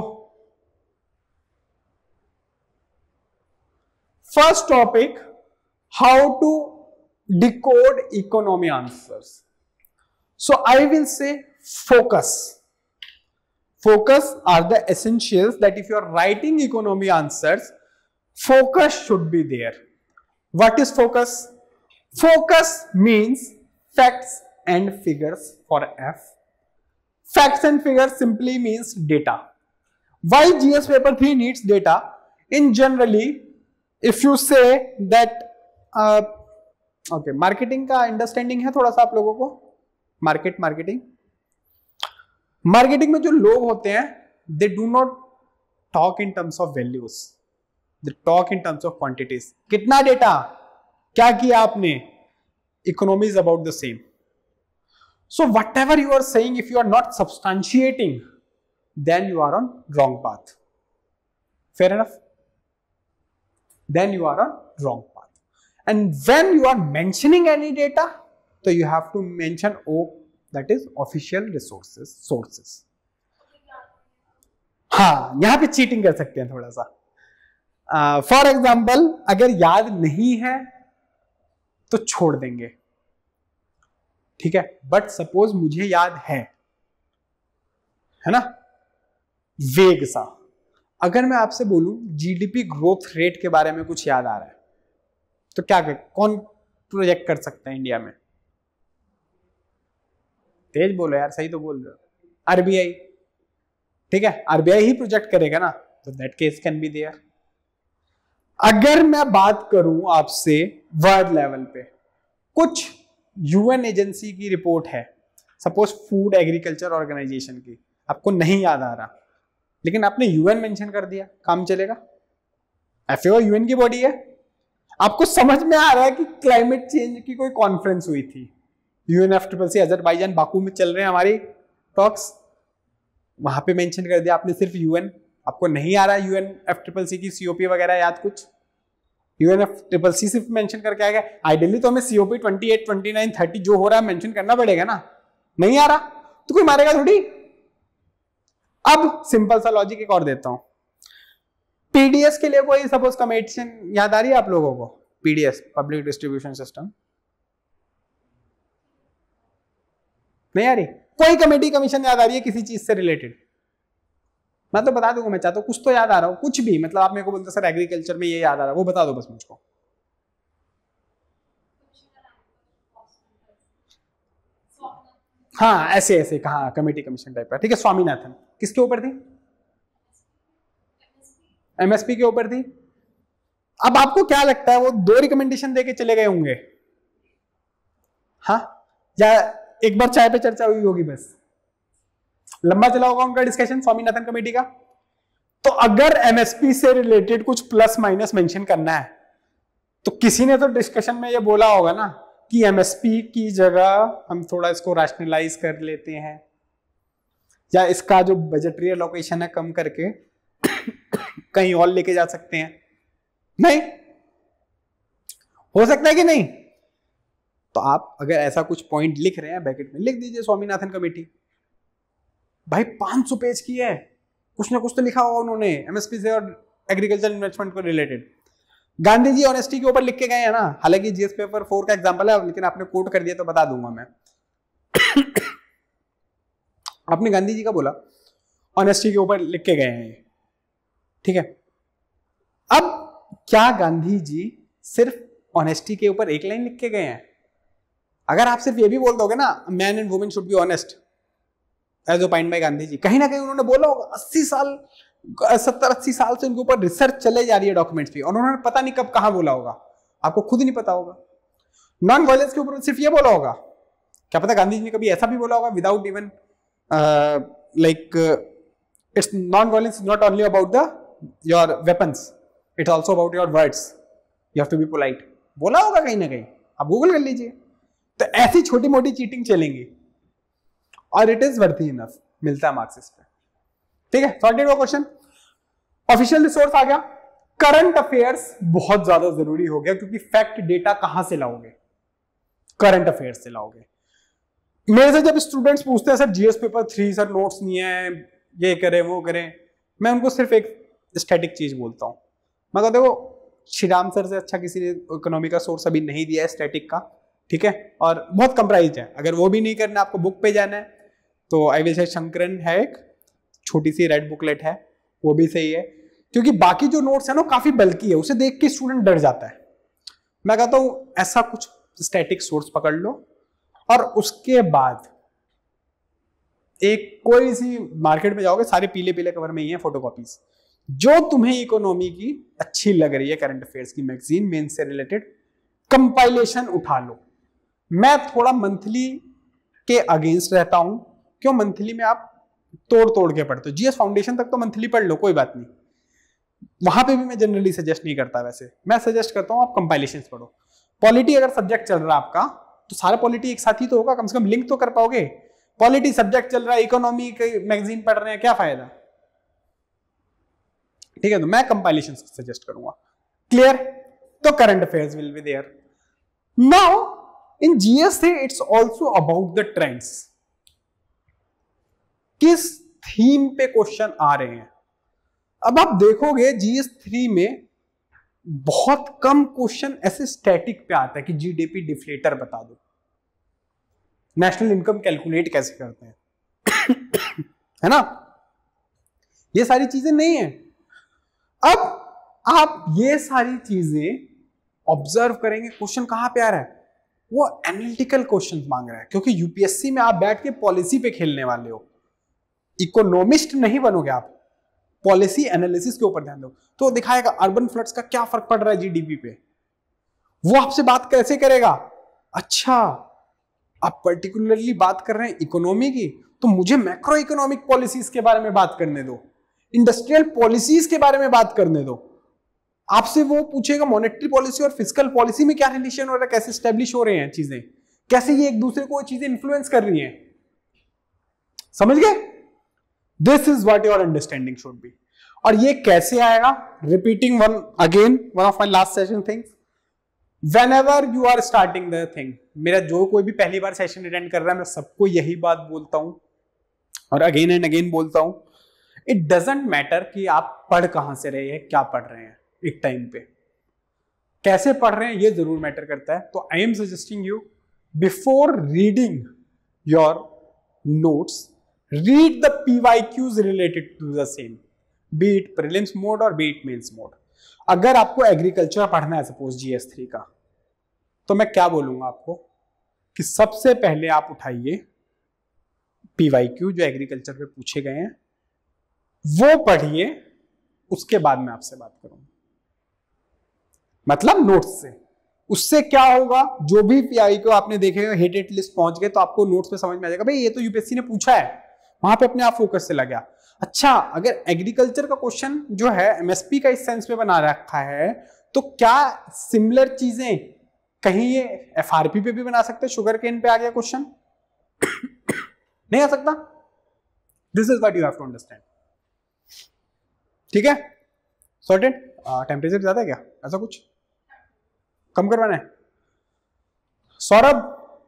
first topic, how to decode economy answers. So I will say focus. Focus are the essentials that if you are writing economy answers, focus should be there. What is focus? Focus means facts and figures for F. Facts and figures simply means data. Why G S paper three needs data? In generally, if you say that, uh, okay, marketing का understanding है थोड़ा सा आप लोगों को. Market, marketing. Marketing में जो लोग होते हैं they do not talk in terms of values, they talk in terms of quantities. कितना डेटा, क्या किया आपने. Economy is about the same. So whatever you are saying, if you are not substantiating then you are on wrong path. Fair enough. Then you are on wrong path. And when you are mentioning any data तो you have to mention O That is official resources sources. हाँ, यहाँ पे cheating कर सकते हैं थोड़ा सा. For uh, example अगर याद नहीं है तो छोड़ देंगे. ठीक है. बट सपोज मुझे याद है, है ना, वेग सा. अगर मैं आपसे बोलूं जीडीपी ग्रोथ रेट के बारे में कुछ याद आ रहा है तो क्या कर, कौन प्रोजेक्ट कर सकता है इंडिया में? तेज बोलो यार, सही तो बोल रहे हो. आरबीआई. ठीक है. आरबीआई ही प्रोजेक्ट करेगा ना, तो that case can be there. अगर मैं बात करूं आपसे वर्ल्ड लेवल पे, कुछ यूएन एजेंसी की रिपोर्ट है सपोज फूड एग्रीकल्चर ऑर्गेनाइजेशन की, आपको नहीं याद आ रहा लेकिन आपने यूएन मेंशन कर दिया, काम चलेगा. एफएओ यूएन की बॉडी है. आपको समझ में आ रहा है कि क्लाइमेट चेंज की कोई कॉन्फ्रेंस हुई थी यूएनएफसीसीसी अजरबैजान बाकू में चल रहे हैं हमारी टॉक्स, वहां पे मेंशन कर दिया आपने सिर्फ यूएन. आपको नहीं आ रहा यूएनएफसीसीसी की सीओपी वगैरह याद, कुछ यूएनएफसीसीसी सिर्फ मेंशन करके आएगा. आइडियली तो हमें सीओपी अट्ठाईस, उनतीस, तीस जो हो रहा है मेंशन करना पड़ेगा ना. नहीं आ रहा तो कोई मारेगा थोड़ी. अब सिंपल सा लॉजिक एक और देता हूं, पीडीएस के लिए कोई सपोज कमीशन याद आ रही है आप लोगों को? पीडीएस पब्लिक डिस्ट्रीब्यूशन सिस्टम नहीं आ रही? कोई कमेटी कमीशन याद आ रही है किसी चीज से रिलेटेड? मैं तो बता दूंगा, मैं चाहता हूँ कुछ तो याद आ रहा हो, कुछ भी, मतलब आप मेरे को बोलते सर एग्रीकल्चर में ये याद आ रहा है, वो बता दो बस मुझको। हाँ ऐसे ऐसे कहा कमेटी कमीशन टाइप का, ठीक है। स्वामीनाथन किसके ऊपर थी? एमएसपी के ऊपर थी। अब आपको क्या लगता है वो दो रिकमेंडेशन देके चले गए होंगे? हाँ, या एक बार चाय पे चर्चा हुई होगी, बस लंबा चला होगा उनका डिस्कशन स्वामीनाथन कमेटी का। तो अगर एमएसपी से रिलेटेड कुछ प्लस माइनस मेंशन करना है तो किसी ने तो डिस्कशन में ये बोला होगा ना कि एमएसपी की जगह हम थोड़ा इसको रैशनलाइज कर लेते हैं या इसका जो बजटरी एलोकेशन है कम करके कहीं और लेके जा सकते हैं। नहीं हो सकता है कि नहीं? तो आप अगर ऐसा कुछ पॉइंट लिख रहे हैं ब्रैकेट में लिख दीजिए स्वामीनाथन कमेटी। भाई पाँच सौ पेज की है, कुछ ना कुछ तो लिखा होगा उन्होंने एमएसपी से और एग्रीकल्चर इन्वेस्टमेंट को रिलेटेड। गांधी जी ऑनेस्टी के ऊपर लिख के गए हैं ना, हालांकि जीएस पेपर फोर का एग्जांपल है लेकिन आपने कोट कर दिया तो बता दूंगा मैं। आपने गांधी जी का बोला, ऑनेस्टी के ऊपर लिख के गए हैं ये, ठीक है। अब क्या गांधी जी सिर्फ ऑनेस्टी के ऊपर एक लाइन लिख के गए हैं? अगर आप सिर्फ ये भी बोल दोगे ना man and women should be honest as opined by Gandhi ji, कहीं ना कहीं उन्होंने बोला होगा। अस्सी साल सत्तर अस्सी साल से उनके ऊपर रिसर्च चले जा रही है डॉक्यूमेंट्स पे और उन्होंने पता नहीं कब कहाँ बोला होगा, आपको खुद नहीं पता होगा। नॉन वायलेंस के ऊपर सिर्फ ये बोला होगा, क्या पता गांधी जी ने कभी ऐसा भी बोला होगा without even like it's non violence is not only about the your weapons, it's also about your words, you have to be polite, बोला होगा कहीं ना कहीं, आप गूगल कर लीजिए। तो ऐसी छोटी मोटी चीटिंग चलेंगी और इट इज वर्थ इनफ, मिलता है मार्क्स इस पे, ठीक है। सॉर्टेड वो क्वेश्चन। ऑफिशियल रिसोर्स आ गया। करंट अफेयर्स बहुत ज्यादा जरूरी हो गया क्योंकि फैक्ट डेटा कहां से लाओगे? करंट अफेयर्स से लाओगे। मेरे से जब स्टूडेंट्स पूछते हैं sir GS paper three sir notes नहीं है ये करें वो करें, मैं उनको सिर्फ एक स्टैटिक चीज बोलता हूं। मैं कहता देखो श्रीराम सर से अच्छा किसी ने इकोनॉमी का सोर्स अभी नहीं दिया है स्टैटिक का, ठीक है, और बहुत कम प्राइस है। अगर वो भी नहीं करना आपको बुक पे जाना है तो आई विल से शंकरन है, एक छोटी सी रेड बुकलेट है, वो भी सही है क्योंकि बाकी जो नोट्स है ना काफी बल्की है, उसे देख के स्टूडेंट डर जाता है। मैं कहता हूँ ऐसा कुछ स्टैटिक सोर्स पकड़ लो और उसके बाद एक कोई सी मार्केट में जाओगे सारे पीले पीले कवर में ही है फोटोकॉपीज, जो तुम्हें इकोनॉमी की अच्छी लग रही है करंट अफेयर्स की मैगजीन मेन से रिलेटेड कंपाइलेशन उठा लो। मैं थोड़ा मंथली के अगेंस्ट रहता हूं, क्यों? मंथली में आप तोड़ तोड़ के पढ़ते हो, जीएस फाउंडेशन तक तो मंथली पढ़ लो कोई बात नहीं, वहां पे भी मैं जनरली सजेस्ट नहीं करता। वैसे मैं सजेस्ट करता हूं आप कंपाइलेशंस पढ़ो। पॉलिटी अगर सब्जेक्ट चल रहा है आपका तो सारा पॉलिटी एक साथ ही तो होगा, कम से कम लिंक तो कर पाओगे। पॉलिटी सब्जेक्ट चल रहा है, इकोनॉमी के मैगजीन पढ़ रहे हैं, क्या फायदा, ठीक है। तो मैं कंपाइलेशन सजेस्ट करूंगा, क्लियर? तो current affairs will be there. Now in GS it's also about the trends, किस थीम पे क्वेश्चन आ रहे हैं। अब आप देखोगे जीएस थ्री में बहुत कम क्वेश्चन ऐसे स्टैटिक पे आता है कि जीडीपी डिफ्लेटर बता दो, नेशनल इनकम कैलकुलेट कैसे करते हैं, है ना, ये सारी चीजें नहीं है। अब आप ये सारी चीजें ऑब्जर्व करेंगे क्वेश्चन कहां पे आ रहा है, वो एनालिटिकल क्वेश्चन मांग रहा है क्योंकि यूपीएससी में आप बैठ के पॉलिसी पे खेलने वाले हो, इकोनॉमिस्ट नहीं बनोगे आप, पॉलिसी एनालिसिस के ऊपर ध्यान दो। तो दिखाएगा अर्बन फ्लड्स का क्या फर्क पड़ रहा है जीडीपी पे, वो आपसे बात कैसे करेगा, अच्छा आप पर्टिकुलरली बात कर रहे हैं इकोनॉमी की तो मुझे मैक्रो इकोनॉमिक पॉलिसीज के बारे में बात करने दो, इंडस्ट्रियल पॉलिसीज के बारे में बात करने दो। आपसे वो पूछेगा मॉनेटरी पॉलिसी और फिस्कल पॉलिसी में क्या रिलेशन हो रहा है, कैसे स्टैब्लिश हो रहे हैं चीजें, कैसे ये एक दूसरे को चीजें इन्फ्लुएंस कर रही हैं, समझ गए? This is what your understanding should be. और ये कैसे आएगा, repeating one again one of my last session things, whenever you are starting the thing, मेरा जो कोई भी पहली बार सेशन अटेंड कर रहा है मैं सबको यही बात बोलता हूं और अगेन एंड अगेन बोलता हूं इट डजेंट मैटर कि आप पढ़ कहाँ से रहे हैं, क्या पढ़ रहे हैं, एक टाइम पे कैसे पढ़ रहे हैं, ये जरूर मैटर करता है. तो I am suggesting you, before reading your notes, read the PYQs related to the same, be it prelims mode और बी इट मेंस मोड. अगर आपको एग्रीकल्चर पढ़ना है सपोज जीएस थ्री का, तो मैं क्या बोलूंगा आपको कि सबसे पहले आप उठाइए पीवाईक्यू जो एग्रीकल्चर पे पूछे गए हैं, वो पढ़िए, उसके बाद मैं आपसे बात करूंगा, मतलब नोट्स से. उससे क्या होगा, जो भी पीवाईक्यू आपने देखे हेडेड लिस्ट पहुंच गए तो आपको नोट्स पे समझ में आ जाएगा भाई ये तो यूपीएससी ने पूछा है, वहां पे अपने आप फोकस से लगा. अच्छा, अगर एग्रीकल्चर का क्वेश्चन जो है एमएसपी का इस सेंस में बना रखा है, तो क्या सिमिलर चीजें कहीं ये एफआरपी पे भी बना सकते हैं? शुगर केन पे आ गया क्वेश्चन नहीं आ सकता? This is what you have to understand. ठीक है, सॉर्टेड. टेम्परेचर ज्यादा है क्या, ऐसा कुछ कम करवाना है? सौरभ,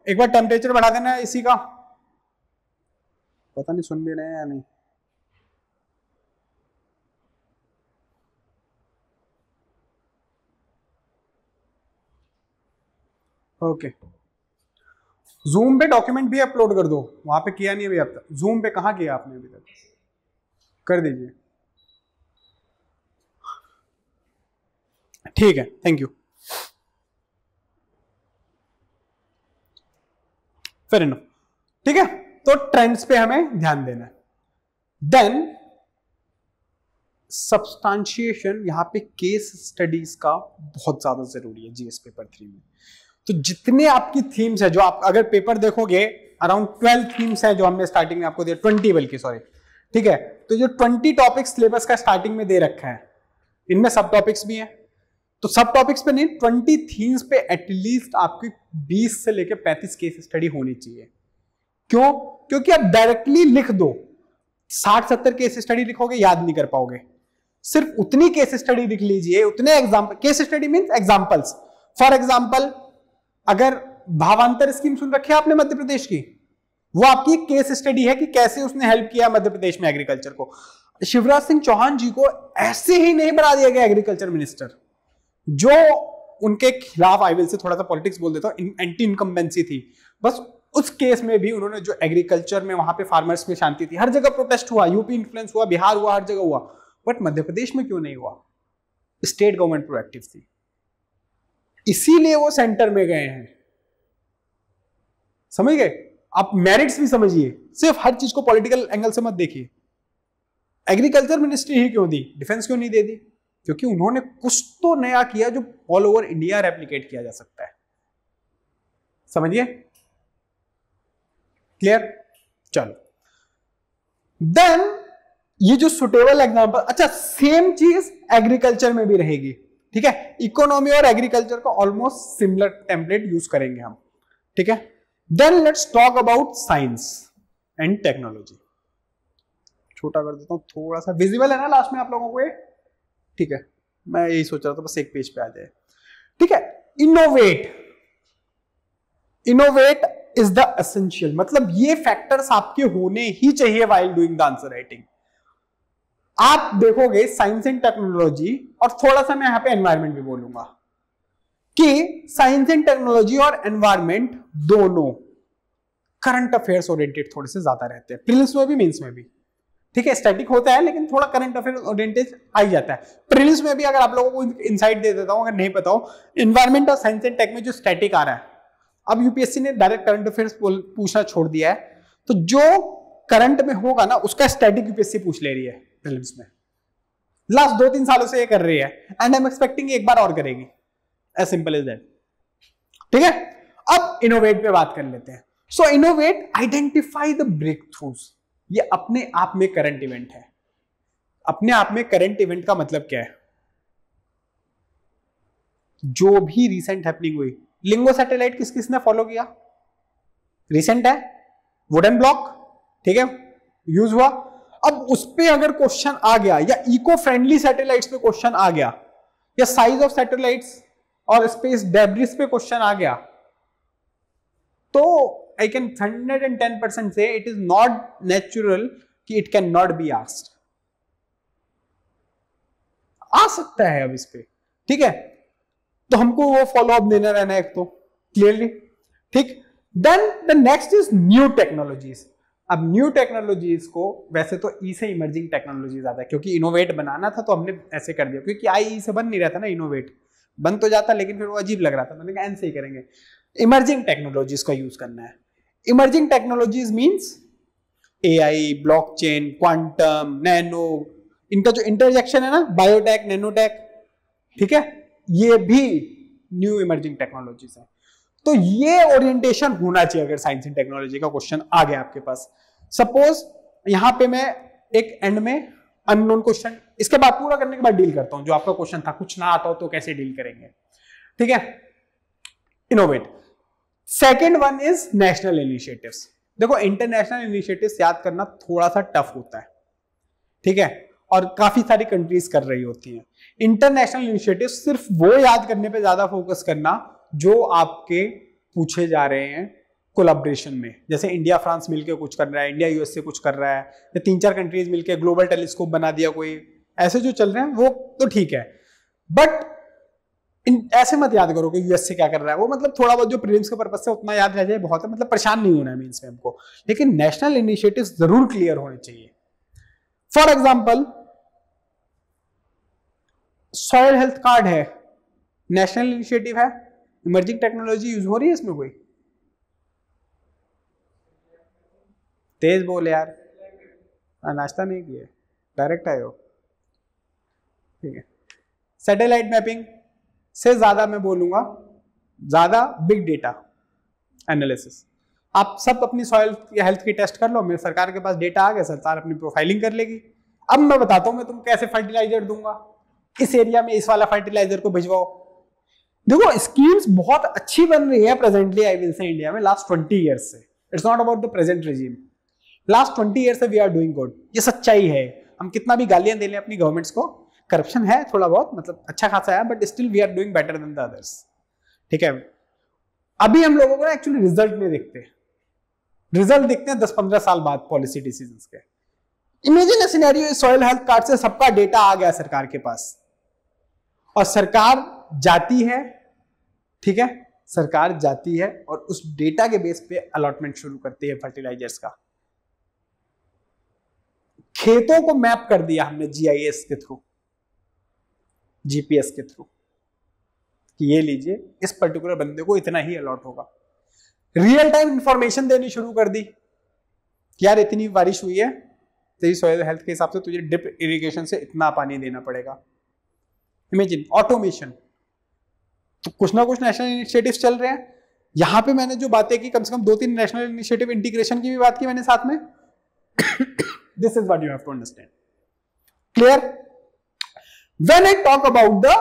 एक बार टेम्परेचर बढ़ा देना है इसी का. पता नहीं सुन भी रहे हैं या नहीं. ओके, जूम पे डॉक्यूमेंट भी अपलोड कर दो, वहां पे किया नहीं अभी अब तक. जूम पे कहां किया आपने अभी तक? कर दीजिए. ठीक है, थैंक यू. Fair enough. ठीक है, तो ट्रेंड्स पे हमें ध्यान देना है. देन सब्सटेंशिएशन, यहां पे केस स्टडीज का बहुत ज्यादा जरूरी है जीएस पेपर थ्री में. तो जितने आपकी थीम्स है, जो आप अगर पेपर देखोगे अराउंड ट्वेल्व थीम्स है जो हमने स्टार्टिंग में आपको दिया, ट्वेंटी बल्कि सॉरी. ठीक है, तो जो ट्वेंटी टॉपिक्स सिलेबस का स्टार्टिंग में दे रखा है, इनमें सब टॉपिक्स भी हैं. तो सब टॉपिक्स पे नहीं, ट्वेंटी थीम्स पे एटलीस्ट आपकी बीस से लेकर पैंतीस केस स्टडी होनी चाहिए. क्यों? क्योंकि आप डायरेक्टली लिख दो, साठ सत्तर केस स्टडी लिखोगे याद नहीं कर पाओगे. सिर्फ उतनी केस स्टडी लिख लीजिए, उतने example. Case study means examples. For example, अगर भावांतर स्कीम सुन रखी है आपने मध्य प्रदेश की, वो आपकी केस स्टडी है कि कैसे उसने हेल्प किया मध्य प्रदेश में एग्रीकल्चर को. शिवराज सिंह चौहान जी को ऐसे ही नहीं बना दिया गया एग्रीकल्चर मिनिस्टर, जो उनके खिलाफ, आई विल से थोड़ा सा पॉलिटिक्स बोल देता हूं, एंटी इनकम्बेंसी थी. बस उस केस में भी उन्होंने जो एग्रीकल्चर में, वहां पे फार्मर्स में शांति थी, हर जगह प्रोटेस्ट हुआ, यूपी इन्फ्लुएंस हुआ, बिहार हुआ, हर जगह हुआ, बट मध्य प्रदेश में क्यों नहीं हुआ? स्टेट गवर्नमेंट प्रोएक्टिव थी, इसीलिए वो सेंटर में गए हैं. समझ गए आप? मेरिट्स भी समझिए, सिर्फ हर चीज को पॉलिटिकल एंगल से मत देखिए. एग्रीकल्चर मिनिस्ट्री ही क्यों दी, डिफेंस क्यों नहीं दे दी? क्योंकि उन्होंने कुछ तो नया किया जो ऑल ओवर इंडिया रेप्लिकेट किया जा सकता है. समझिए, क्लियर? चलो, देन ये जो सुटेबल एग्जांपल, अच्छा सेम चीज एग्रीकल्चर में भी रहेगी. ठीक है, इकोनॉमी और एग्रीकल्चर का ऑलमोस्ट सिमिलर टेम्पलेट यूज करेंगे हम. ठीक है, then let's talk about science and technology. छोटा कर देता हूं थोड़ा सा, विजिबल है ना लास्ट में आप लोगों को ये? ठीक है, मैं यही सोच रहा था बस एक पेज पे आ जाए. ठीक है, innovate, innovate is the essential, मतलब ये फैक्टर्स आपके होने ही चाहिए while doing the answer writing. आप देखोगे साइंस एंड टेक्नोलॉजी, और थोड़ा सा मैं यहां पे एनवायरमेंट भी बोलूंगा, कि साइंस एंड टेक्नोलॉजी और एनवायरमेंट दोनों करंट अफेयर्स ओरिएंटेड थोड़े से ज्यादा रहते हैं, प्रीलिम्स में भी मेंस में भी. ठीक है, स्टैटिक होता है लेकिन थोड़ा करंट अफेयर ओरिएंटेड आ जाता है प्रीलिम्स में भी. अगर आप लोगों को इनसाइट दे देता हूं, अगर नहीं पता हो, एनवायरमेंट और साइंस एंड टेक में जो स्टैटिक आ रहा है, अब यूपीएससी ने डायरेक्ट करंट अफेयर्स पूछना छोड़ दिया है, तो जो करंट में होगा ना उसका स्टैटिक यूपीएससी पूछ ले रही है प्रीलिम्स में. लास्ट दो तीन सालों से ये कर रही है, एंड आई एम एक्सपेक्टिंग एक बार और करेगी, एज सिंपल एज दैट. ठीक है, अब इनोवेट पे बात कर लेते हैं. So innovate, identify the breakthroughs. ये अपने आप में करंट इवेंट है. अपने आप में करंट इवेंट का मतलब क्या है? जो भी रिसेंट हैपनिंग हुई. लिंगो सैटेलाइट किस किसने फॉलो किया? रिसेंट है. वुडन ब्लॉक, ठीक है, यूज हुआ. अब उस पे अगर क्वेश्चन आ गया, या इको फ्रेंडली सैटेलाइट्स पे क्वेश्चन आ गया, या साइज ऑफ सैटेलाइट्स और स्पेस डेब्रिस पे क्वेश्चन आ गया, तो I can hundred and ten percent say it is not natural कि it can not be asked. आ सकता है अब इस पे, ठीक है। तो हमको वो फॉलो अप देना रहना है एक तो क्लियरली, ठीक। Then the next is new technologies. अब न्यू टेक्नोलॉजीज को वैसे तो ई से इमर्जिंग टेक्नोलॉजीज आता है, क्योंकि इनोवेट बनाना था तो हमने ऐसे कर दिया, क्योंकि आई ई से बन नहीं रहा था ना, इनोवेट बन तो जाता लेकिन फिर वो अजीब लग रहा था, मैंने कहा एन से ही करेंगे। इमर्जिंग टेक्नोलॉजीज का यूज करना है। Emerging technologies means AI, blockchain, quantum, nano, इनका जो इंटरजेक्शन है ना, बायोटेक, नैनोटेक, ठीक है, ये भी न्यू इमर्जिंग टेक्नोलॉजीज है। तो ये ओरिएंटेशन होना चाहिए अगर साइंस एंड टेक्नोलॉजी का क्वेश्चन आ गया आपके पास। सपोज यहां पे मैं एक एंड में अननोन क्वेश्चन इसके बाद पूरा करने के बाद डील करता हूं जो आपका क्वेश्चन था, कुछ ना आता हो तो कैसे डील करेंगे, ठीक है। Innovate. Second one is national initiatives. देखो इंटरनेशनल इनिशिएटिव्स याद करना थोड़ा सा टफ होता है, ठीक है, और काफी सारी कंट्रीज कर रही होती हैं। इंटरनेशनल इनिशिएटिव्स सिर्फ वो याद करने पे ज्यादा फोकस करना जो आपके पूछे जा रहे हैं कोलैबोरेशन में, जैसे इंडिया फ्रांस मिलके कुछ कर रहा है, इंडिया यूएसए कुछ कर रहा है, या तीन चार कंट्रीज मिलके ग्लोबल टेलीस्कोप बना दिया कोई, ऐसे जो चल रहे हैं वो तो ठीक है। बट इन, ऐसे मत याद करो कि यूएसए क्या कर रहा है, वो मतलब थोड़ा बहुत जो प्रीलिम्स के पर्पस से उतना याद रह जाए बहुत है, मतलब परेशान नहीं होना है मींस में हमको। लेकिन नेशनल इनिशिएटिव्स जरूर क्लियर होने चाहिए। For example soil health card है, नेशनल इनिशिएटिव है, इमर्जिंग टेक्नोलॉजी यूज हो रही है इसमें, कोई तेज बोल यार, नाश्ता नहीं किया, डायरेक्ट आए हो, ठीक है। सैटेलाइट मैपिंग से ज्यादा मैं बोलूंगा, ज्यादा बिग डेटा एनालिसिस। आप सब अपनी सॉइल हेल्थ की टेस्ट कर लो, मेरे सरकार के पास डेटा आ गया, सरकार अपनी प्रोफाइलिंग कर लेगी। अब मैं बताता हूं मैं तुम कैसे फर्टिलाइजर दूंगा, इस एरिया में इस वाला फर्टिलाइजर को भिजवाओ। देखो स्कीम्स बहुत अच्छी बन रही है presently, I will say India में लास्ट ट्वेंटी ईयर्स से, it's not about the present regime, last twenty years से वी आर डूइंग गुड, ये सच्चाई है। हम कितना भी गालियां दे लें अपनी गवर्नमेंट्स को, करप्शन है थोड़ा बहुत, मतलब अच्छा खासा है, but still we are doing better than the others, ठीक है। अभी हम लोगों को ना एक्चुअली रिजल्ट नहीं देखते, रिजल्ट देखते हैं दस पंद्रह साल बाद पॉलिसी डिसीजंस के। Imagine a scenario, soil health card से सबका डेटा आ गया सरकार के पास, और सरकार जाती है, ठीक है, सरकार जाती है और उस डेटा के बेस पे अलॉटमेंट शुरू करती है फर्टिलाइजर्स का। खेतों को मैप कर दिया हमने जीआईएस के थ्रू, जीपीएस के थ्रू, कि ये लीजिए इस पर्टिकुलर बंदे को इतना ही अलॉट होगा। रियल टाइम इंफॉर्मेशन देनी शुरू कर दी कि यार इतनी बारिश हुई है, तेरी सॉइल हेल्थ के हिसाब से तुझे ड्रिप इरिगेशन से इतना पानी देना पड़ेगा। Imagine automation. तो कुछ ना कुछ नेशनल इनिशिएटिव्स चल रहे हैं। यहां पे मैंने जो बातें की, कम से कम दो तीन नेशनल इनिशिएटिव, इंटीग्रेशन की भी बात की मैंने साथ में। This is what you have to understand. Clear? When I talk about the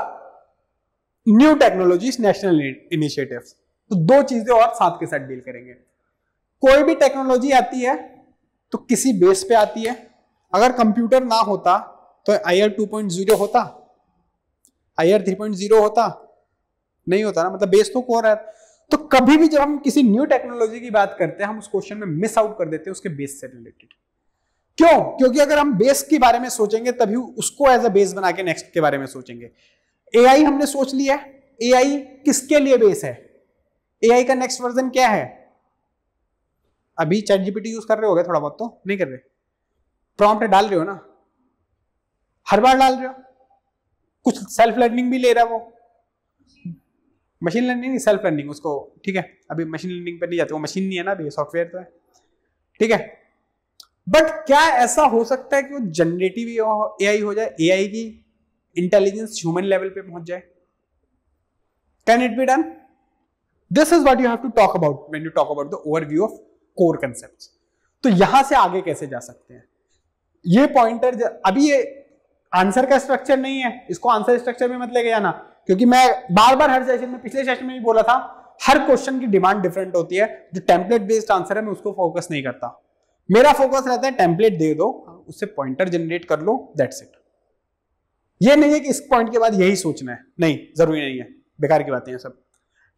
new technologies, national initiatives, तो दो चीजें और साथ के साथ डील करेंगे। कोई भी टेक्नोलॉजी आती है तो किसी बेस पे आती है। अगर कंप्यूटर ना होता तो आईआर टू पॉइंट ज़ीरो होता, आईआर थ्री पॉइंट ज़ीरो होता, नहीं होता ना, मतलब बेस तो कोर है। तो कभी भी जब हम किसी न्यू टेक्नोलॉजी की बात करते हैं, हम उस क्वेश्चन में मिस आउट कर देते हैं उसके बेस से रिलेटेड। क्यों? क्योंकि अगर हम बेस के बारे में सोचेंगे तभी उसको एज अ बेस बना के नेक्स्ट के बारे में सोचेंगे। एआई हमने सोच लिया, एआई किसके लिए बेस है, एआई का नेक्स्ट वर्जन क्या है। अभी चैट जीपीटी यूज कर रहे होगे थोड़ा बहुत, तो नहीं कर रहे, प्रॉम्प्ट डाल रहे हो ना, हर बार डाल रहे हो, कुछ सेल्फ लर्निंग भी ले रहा है वो, मशीन लर्निंग नहीं, सेल्फ लर्निंग उसको, ठीक है। अभी मशीन लर्निंग पर नहीं जाते, वो मशीन नहीं है ना, अभी सॉफ्टवेयर तो है, ठीक है। बट क्या ऐसा हो सकता है कि वो जनरेटिव एआई हो जाए, एआई की इंटेलिजेंस ह्यूमन लेवल पे पहुंच जाए? Can it be done? This is what you have to talk about when you talk about the overview of core concepts. तो यहां से आगे कैसे जा सकते हैं, ये पॉइंटर। अभी ये आंसर का स्ट्रक्चर नहीं है, इसको आंसर स्ट्रक्चर में मत लेके जाना, क्योंकि मैं बार बार हर सेशन में, पिछले सेशन में भी बोला था, हर क्वेश्चन की डिमांड डिफरेंट होती है। जो टेम्पलेट बेस्ड आंसर है मैं उसको फोकस नहीं करता, मेरा फोकस रहता है टेम्पलेट दे दो, उससे पॉइंटर जनरेट कर लो, दैट्स इट। ये नहीं है कि इस पॉइंट के बाद यही सोचना है, नहीं, जरूरी नहीं है, बेकार की बातें हैं सब,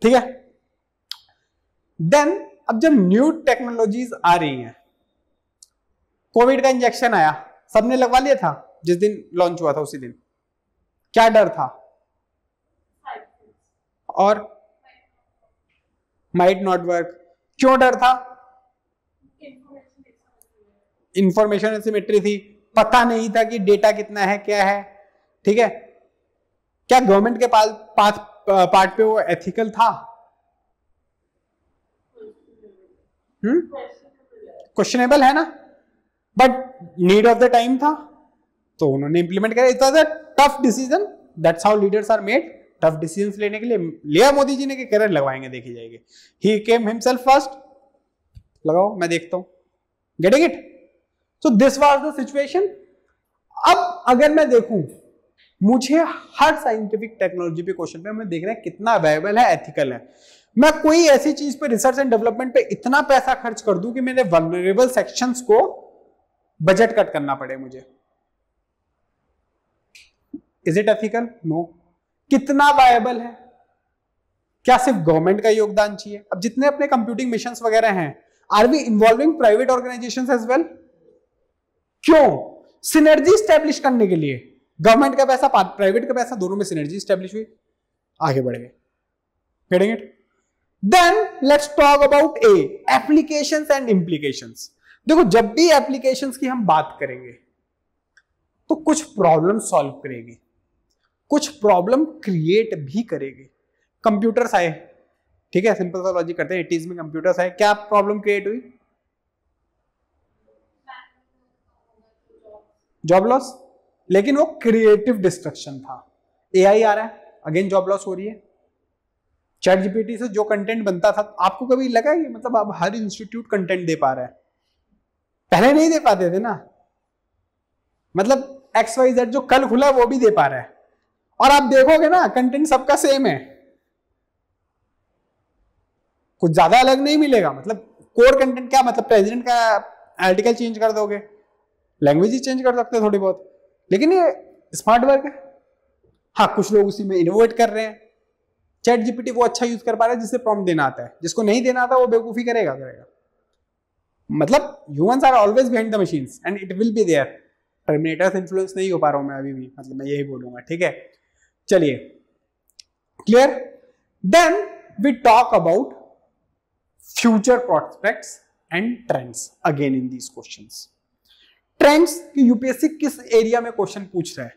ठीक है। देन अब जब न्यू टेक्नोलॉजीज आ रही हैं, कोविड का इंजेक्शन आया, सबने लगवा लिया था जिस दिन लॉन्च हुआ था उसी दिन, क्या डर था? और माइट नॉट वर्क। क्यों डर था? इंफॉर्मेशन एसिमेट्री थी, पता नहीं था कि डेटा कितना है क्या है। ठीक है, क्या गवर्नमेंट के पास पास पार्ट पे वो एथिकल था? हम्म, क्वेश्चनेबल है ना, but need of the time था तो उन्होंने इंप्लीमेंट किया। It was a tough decision, that's how leaders are made. Tough decisions लेने के लिए लिया मोदी जी ने कि करंट लगवाएंगे, देखी जाएगी। ही केम हिमसेल्फ फर्स्ट, लगाओ मैं देखता हूं, getting it. So this was the situation. अब अगर मैं देखूं, मुझे हर साइंटिफिक टेक्नोलॉजी पे क्वेश्चन पे हमें देख रहे हैं कितना अवेलेबल है, एथिकल है। मैं कोई ऐसी चीज पे रिसर्च एंड डेवलपमेंट पे इतना पैसा खर्च कर दूं कि मेरे वल्नरेबल सेक्शंस को बजट कट करना पड़े मुझे। Is it ethical? नो। कितना वायबल है? क्या सिर्फ गवर्नमेंट का योगदान चाहिए? अब जितने अपने कंप्यूटिंग मिशंस वगैरह हैं, are we involving private organisations as well? क्यों? सिनर्जी स्टैब्लिश करने के लिए। गवर्नमेंट का पैसा, प्राइवेट का पैसा, दोनों में सिनर्जी स्टैब्लिश हुई, आगे बढ़ गए। Getting it? Then let's talk about a applications and implications. देखो, जब भी एप्लीकेशंस की हम बात करेंगे तो कुछ प्रॉब्लम सॉल्व करेगी, कुछ प्रॉब्लम क्रिएट भी करेगी। कंप्यूटर्स आए, ठीक है, सिंपल सा लॉजिक करते हैं। एटीज़ में कंप्यूटर्स आए, क्या प्रॉब्लम क्रिएट हुई? जॉब लॉस, लेकिन वो क्रिएटिव डिस्ट्रक्शन था। एआई आ रहा है, अगेन जॉब लॉस हो रही है। चैट जीपीटी से जो कंटेंट बनता था, आपको कभी लगा है मतलब आप हर इंस्टीट्यूट कंटेंट दे पा रहा है? पहले नहीं दे पाते थे ना, मतलब एक्स वाई जेड जो कल खुला वो भी दे पा रहा है। और आप देखोगे ना, कंटेंट सबका सेम है, कुछ ज्यादा अलग नहीं मिलेगा। मतलब कोर कंटेंट क्या, मतलब प्रेसिडेंट का आर्टिकल चेंज कर दोगे, लैंग्वेज ही चेंज कर सकते हैं थोड़ी बहुत, लेकिन ये स्मार्ट वर्क है। हाँ, कुछ लोग उसी में इनोवेट कर रहे हैं। चैट जीपीटी वो अच्छा यूज कर पा रहा है जिसे प्रॉम्प्ट देना आता है, जिसको नहीं देना आता वो बेवकूफी करेगा करेगा मतलब humans are always behind the machines and it will be there. Terminator से इन्फ्लुएंस नहीं हो पा रहा हूं मैं अभी भी, मतलब मैं यही बोलूंगा। ठीक है, चलिए, clear. Then we talk about future prospects and trends again in these questions. Trends की यूपीएससी किस एरिया में क्वेश्चन पूछ रहा है?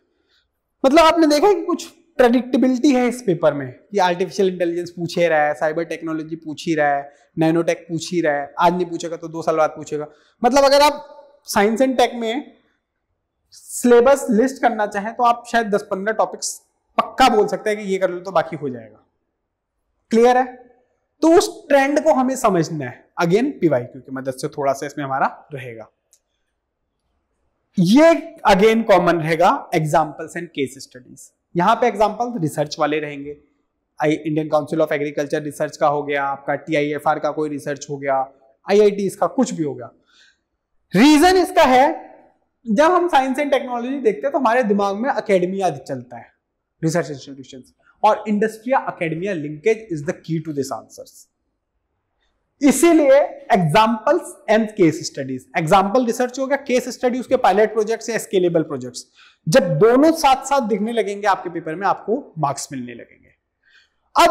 मतलब आपने देखा कि कुछ प्रेडिक्टेबिलिटी है इस पेपर में कि आर्टिफिशियल इंटेलिजेंस पूछ ही रहा है, साइबर टेक्नोलॉजी पूछ ही रहा है, नैनोटेक पूछ ही रहा है। आज नहीं पूछेगा तो दो साल बाद पूछेगा। मतलब अगर आप साइंस एंड टेक में सिलेबस लिस्ट करना चाहें तो आप शायद दस पंद्रह टॉपिक्स पक्का बोल सकते हैं कि ये कर लो तो बाकी हो जाएगा। क्लियर है? तो उस ट्रेंड को हमें समझना है। अगेन पीवाईक्यू की मदद से थोड़ा सा इसमें हमारा रहेगा, ये अगेन कॉमन रहेगा। एग्जाम्पल्स एंड केस स्टडीज, यहाँ पे एग्जाम्पल्स रिसर्च वाले रहेंगे। I Indian Council of Agriculture Research का हो गया, आपका टीआईएफआर का कोई रिसर्च हो गया, आईआईटी इसका कुछ भी हो गया। रीजन इसका है, जब हम साइंस एंड टेक्नोलॉजी देखते हैं तो हमारे दिमाग में अकेडमिया चलता है, रिसर्च इंस्टीट्यूशन, और industry academia linkage is the key to this answers. इसीलिए examples and case studies. Example research हो गया, केस स्टडी उसके पायलट प्रोजेक्ट्स या स्केलेबल प्रोजेक्ट्स। जब दोनों साथ साथ दिखने लगेंगे आपके पेपर में, आपको मार्क्स मिलने लगेंगे। अब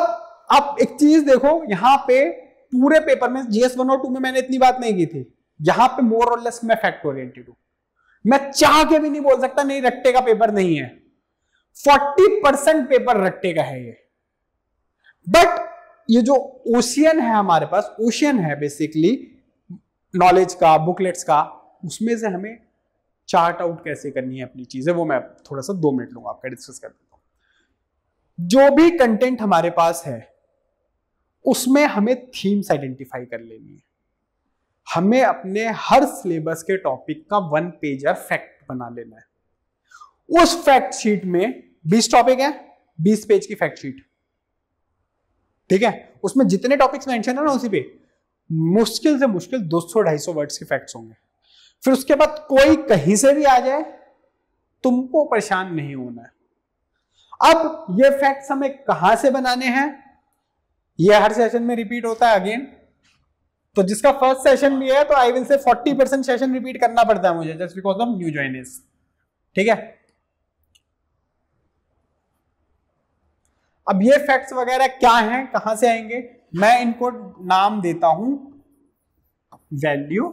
आप एक चीज देखो, यहाँ पे पूरे पेपर में जीएस वन और टू में मैंने इतनी बात नहीं की थी, यहाँ पे मोर और लेस मैं फैक्ट ओरिएंटेड हूँ। मैं चाह के भी नहीं बोल सकता नहीं रट्टे का पेपर नहीं है। फोर्टी परसेंट पेपर रट्टे का है ये। बट ये जो ओशियन है हमारे पास, ओशियन है बेसिकली नॉलेज का, बुकलेट्स का, उसमें से हमें चार्ट आउट कैसे करनी है अपनी चीजें, वो मैं थोड़ा सा दो मिनट लूंगा आपका डिस्कस कर देता हूँ। जो भी कंटेंट हमारे पास है उसमें हमें थीम्स आइडेंटिफाई कर लेनी है। हमें अपने हर सिलेबस के टॉपिक का वन पेजर फैक्ट बना लेना है। उस फैक्ट शीट में बीस टॉपिक है, बीस पेज की फैक्ट शीट, ठीक है, उसमें जितने टॉपिक्स मेंशन है ना उसी पे मुश्किल से मुश्किल दो सौ ढाई सौ वर्ड्स के फैक्ट्स होंगे। फिर उसके बाद कोई कहीं से भी आ जाए, तुमको परेशान नहीं होना है। अब ये फैक्ट्स हमें कहां से बनाने हैं? ये हर सेशन में रिपीट होता है अगेन। तो जिसका फर्स्ट सेशन भी है तो आई विल से चालीस परसेंट सेशन रिपीट करना पड़ता है मुझे, just because of new joiners. ठीक है, अब ये फैक्ट्स वगैरह क्या हैं, कहां से आएंगे, मैं इनको नाम देता हूं वैल्यू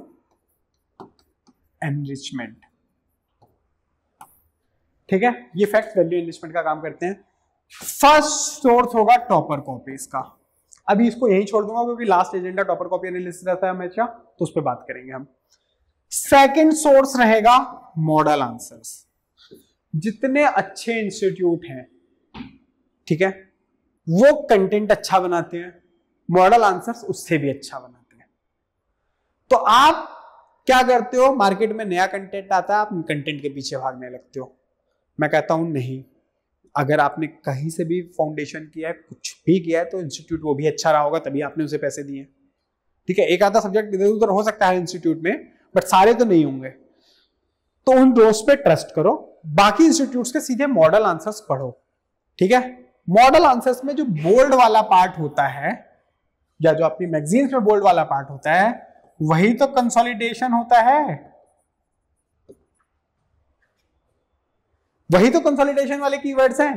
एनरिचमेंट। ठीक है, ये फैक्ट्स वैल्यू एनरिचमेंट का काम करते हैं। फर्स्ट सोर्स होगा टॉपर कॉपीज का। अभी इसको यही छोड़ दूंगा क्योंकि last agenda topper copy analysis रहता है हमेशा, तो उस पर बात करेंगे हम। सेकंड सोर्स रहेगा मॉडल आंसर्स, जितने अच्छे इंस्टीट्यूट हैं, ठीक है, वो कंटेंट अच्छा बनाते हैं, मॉडल आंसर्स उससे भी अच्छा बनाते हैं। तो आप क्या करते हो, मार्केट में नया कंटेंट आता है, आप कंटेंट के पीछे भागने लगते हो। मैं कहता हूं नहीं, अगर आपने कहीं से भी फाउंडेशन किया है, कुछ भी किया है, तो इंस्टीट्यूट वो भी अच्छा रहा होगा तभी आपने उसे पैसे दिए। ठीक है, एक आधा सब्जेक्ट इधर उधर हो सकता है इंस्टीट्यूट में, बट सारे तो नहीं होंगे। तो उन दोस्त पे ट्रस्ट करो, बाकी इंस्टीट्यूट्स के सीधे मॉडल आंसर्स पढ़ो। ठीक है, मॉडल आंसर्स में जो बोल्ड वाला पार्ट होता है या जो अपनी मैगजीन्स में बोल्ड वाला पार्ट होता है, वही तो कंसोलिडेशन होता है, वही तो कंसोलिडेशन वाले कीवर्ड्स हैं।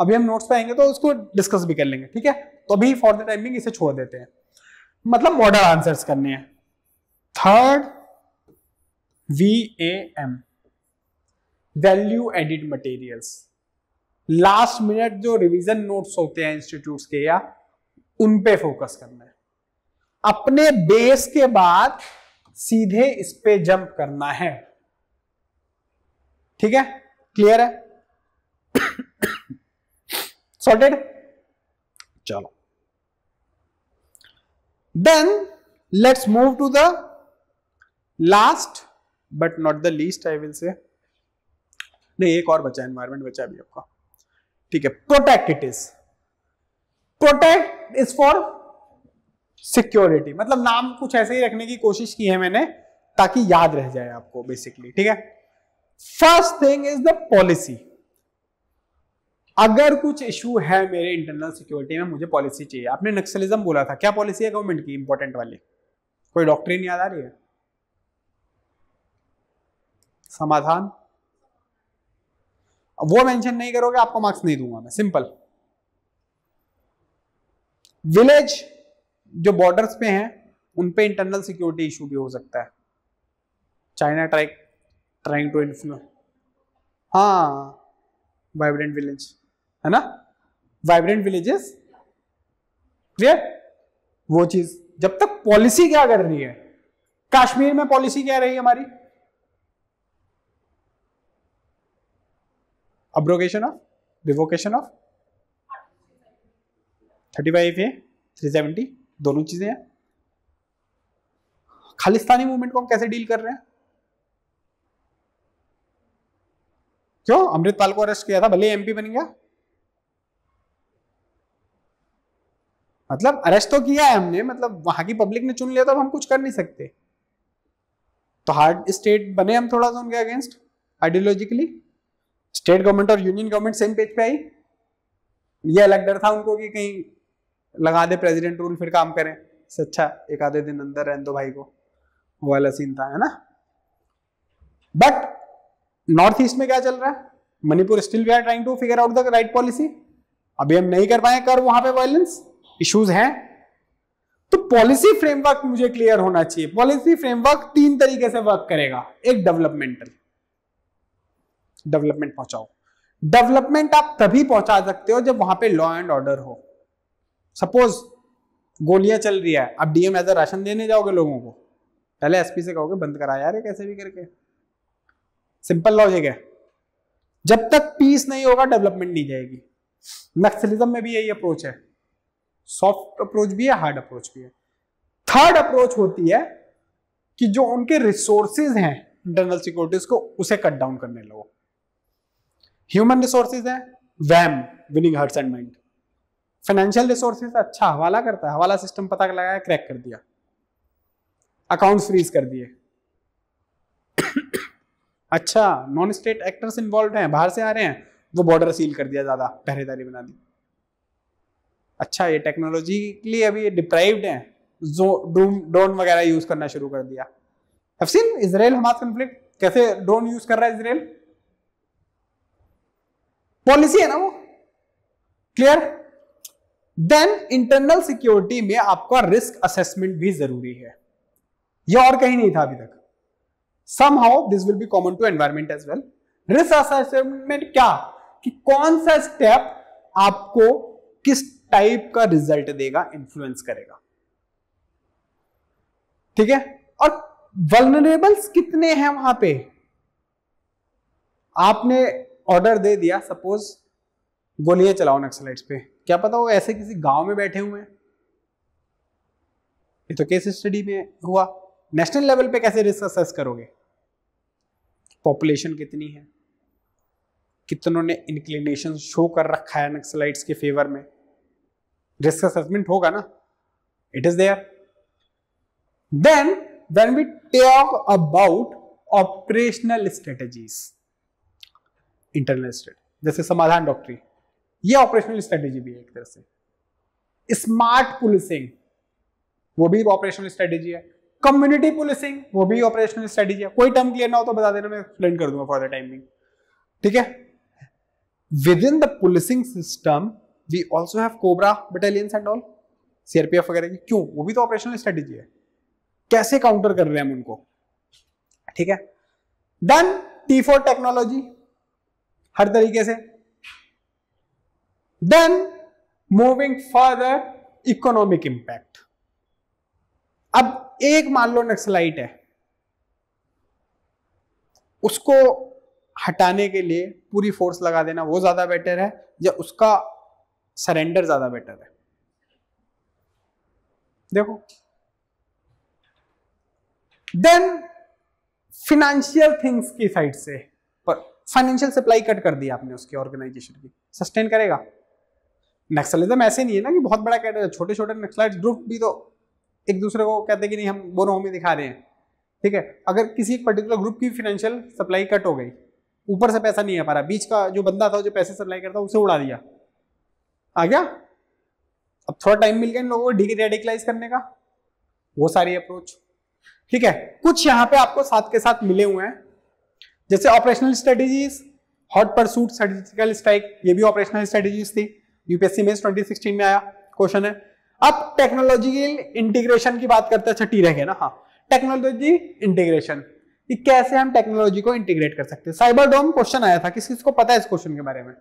अभी हम नोट्स पे आएंगे तो उसको डिस्कस भी कर लेंगे। ठीक है, तो अभी फॉर द टाइमिंग इसे छोड़ देते हैं, मतलब मॉडल आंसर्स करने हैं। Third V A M, value added materials. Last minute जो रिवीजन नोट्स होते हैं इंस्टीट्यूट्स के, या उन पे फोकस करना है। अपने बेस के बाद सीधे इस पे जंप करना है। ठीक है, क्लियर है, सॉर्टेड। चलो then let's move to the last but not the least, I will say. नहीं, एक और बचा, एनवायरमेंट बचा भी आपका। ठीक है, protect it is, protect is for security, मतलब नाम कुछ ऐसे ही रखने की कोशिश की है मैंने ताकि याद रह जाए आपको बेसिकली। ठीक है, first thing is the policy. अगर कुछ इश्यू है मेरे इंटरनल सिक्योरिटी में, मुझे पॉलिसी चाहिए। आपने नक्सलिज्म बोला था, क्या पॉलिसी है गवर्नमेंट की इंपॉर्टेंट वाली, कोई डॉक्ट्रिन याद आ रही है? समाधान। वो मेंशन नहीं करोगे आपको मार्क्स नहीं दूंगा मैं, सिंपल। विलेज जो बॉर्डर्स पे हैं उन पे इंटरनल सिक्योरिटी इश्यू भी हो सकता है, China trike trying to influence. हाँ, वाइब्रेंट विलेज है ना, वाइब्रेंट विलेजेस, क्लियर। वो चीज जब तक पॉलिसी क्या कर रही है, कश्मीर में पॉलिसी क्या रही हमारी, abrogation of, revocation of thirty five A three seventy, दोनों चीजें हैं। खालिस्तानी मूवमेंट को हम कैसे डील कर रहे हैं, क्यों अमृतपाल को अरेस्ट किया था, भले एमपी बन गया, मतलब अरेस्ट तो किया है हमने, मतलब वहां की पब्लिक ने चुन लिया था, अब हम कुछ कर नहीं सकते। तो हार्ड स्टेट बने हम थोड़ा सा उनके अगेंस्ट आइडियोलॉजिकली। स्टेट गवर्नमेंट और यूनियन गवर्नमेंट सेम पेज पे आई, ये अलग डर था उनको कि कहीं लगा दे प्रेसिडेंट रूल फिर काम करें, इससे अच्छा एक आधे दिन अंदर रहने दो भाई को, वो वाला सीन था, है ना। बट नॉर्थ ईस्ट में क्या चल रहा है, Manipur still we are trying to figure out the right policy, अभी हम नहीं कर पाए कर, वहां पे वायलेंस इश्यूज हैं। तो पॉलिसी फ्रेमवर्क मुझे क्लियर होना चाहिए। पॉलिसी फ्रेमवर्क तीन तरीके से वर्क करेगा, एक डेवलपमेंटल, डेवलपमेंट पहुंचाओ। डेवलपमेंट आप तभी पहुंचा सकते हो जब वहां पे लॉ एंड ऑर्डर हो। सपोज गोलियां चल रही है, आप डीएम एज अ राशन देने जाओगे लोगों को, पहले एसपी से कहोगे बंद करा यार कैसे भी करके, सिंपल लॉजिक है। जब तक पीस नहीं होगा डेवलपमेंट नहीं जाएगी। नक्सलिज्म में भी यही अप्रोच है, सॉफ्ट अप्रोच भी है, हार्ड अप्रोच भी है। थर्ड अप्रोच होती है कि जो उनके रिसोर्सेज हैं इंटरनल सिक्योरिटीज को, उसे कट डाउन करने लगो। ह्यूमन रिसोर्सेज है वैम, winning hearts and mind. Financial resources, अच्छा हवाला करता है, हवाला सिस्टम पता लगाया, क्रैक कर दिया, अकाउंट फ्रीज कर दिए। अच्छा नॉन स्टेट एक्टर्स इन्वॉल्व हैं, बाहर से आ रहे हैं, वो बॉर्डर सील कर दिया, ज्यादा पहरेदारी बना दी। अच्छा ये टेक्नोलॉजी के लिए अभी डिप्राइव्ड हैं, ड्रोन वगैरह यूज करना शुरू कर दिया। Have seen Israel Hamas conflict, कैसे ड्रोन यूज कर रहा है इजराइल, पॉलिसी है ना वो, क्लियर। देन इंटरनल सिक्योरिटी में आपका रिस्क असेसमेंट भी जरूरी है, यह और कहीं नहीं था अभी तक। Somehow this will be common to environment as well. Risk assessment क्या कि कौन सा स्टेप आपको किस टाइप का रिजल्ट देगा, इन्फ्लुएंस करेगा, ठीक है। और वल्नरेबल्स कितने हैं वहां पे, आपने ऑर्डर दे दिया सपोज गोलियां चलाओ नक्सलाइट्स पे, क्या पता वो ऐसे किसी गांव में बैठे हुए हैं। ये तो केस स्टडी में हुआ। नेशनल लेवल पे कैसे रिस्क असेस करोगे, पॉपुलेशन कितनी है, कितनों ने इंक्लिनेशन शो कर रखा है नक्सलाइट्स के फेवर में, रिस्क असेसमेंट होगा ना, it is there. Then when we talk about operational strategies, internal strategy जैसे समाधान डॉक्ट्रिन, ये ऑपरेशनल स्ट्रेटेजी भी है एक तरह से। स्मार्ट पुलिसिंग वो भी ऑपरेशनल स्ट्रेटेजी है, कम्युनिटी पुलिसिंग वो भी ऑपरेशनल स्ट्रेटेजी है। कोई टर्म क्लियर ना हो तो बता देना, मैं एक्सप्लेन कर दूंगा फॉर द टाइम बीइंग, ठीक है। Within the policing system we also have COBRA battalions and all, CRPF वगैरह की, क्यों, वो भी तो ऑपरेशनल स्ट्रेटेजी है, कैसे काउंटर कर रहे हैं हम उनको, ठीक है। देन टी फोर टेक्नोलॉजी हर तरीके से। Then moving further economic impact. अब एक मान लो नक्सलाइट है, उसको हटाने के लिए पूरी फोर्स लगा देना वो ज्यादा बेटर है या उसका सरेंडर ज्यादा बेटर है? देखो। देन फिनेंशियल थिंग्स की साइड से, पर फाइनेंशियल सप्लाई कट कर दी आपने उसकी ऑर्गेनाइजेशन की, सस्टेन करेगा? नक्सलिज्म ऐसे नहीं है ना कि बहुत बड़ा कैटर है, छोटे छोटे नक्सलाइट ग्रुप भी तो एक दूसरे को कहते हैं कि नहीं हम बोनो में दिखा रहे हैं, ठीक है। अगर किसी एक पर्टिकुलर ग्रुप की फाइनेंशियल सप्लाई कट हो गई, ऊपर से पैसा नहीं आ पा रहा, बीच का जो बंदा था जो पैसे सप्लाई करता उसे उड़ा दिया, आ गया। अब थोड़ा टाइम मिल गया इन लोगों को रेडिकलाइज करने का, वो सारी अप्रोच, ठीक है। कुछ यहाँ पे आपको साथ के साथ मिले हुए हैं जैसे operational strategies, hot pursuit, surgical strike, ये भी ऑपरेशनल स्ट्रेटेजीज थी, यूपीएससी में ट्वेंटी सिक्सटीन में आया क्वेश्चन है। अब टेक्नोलॉजिकल इंटीग्रेशन की बात करते हैं, छठी रह गया ना, हाँ, टेक्नोलॉजी इंटीग्रेशन, कि कैसे हम टेक्नोलॉजी को इंटीग्रेट कर सकते हैं। साइबर डोम क्वेश्चन आया था, किस किसको पता है इस क्वेश्चन के बारे में,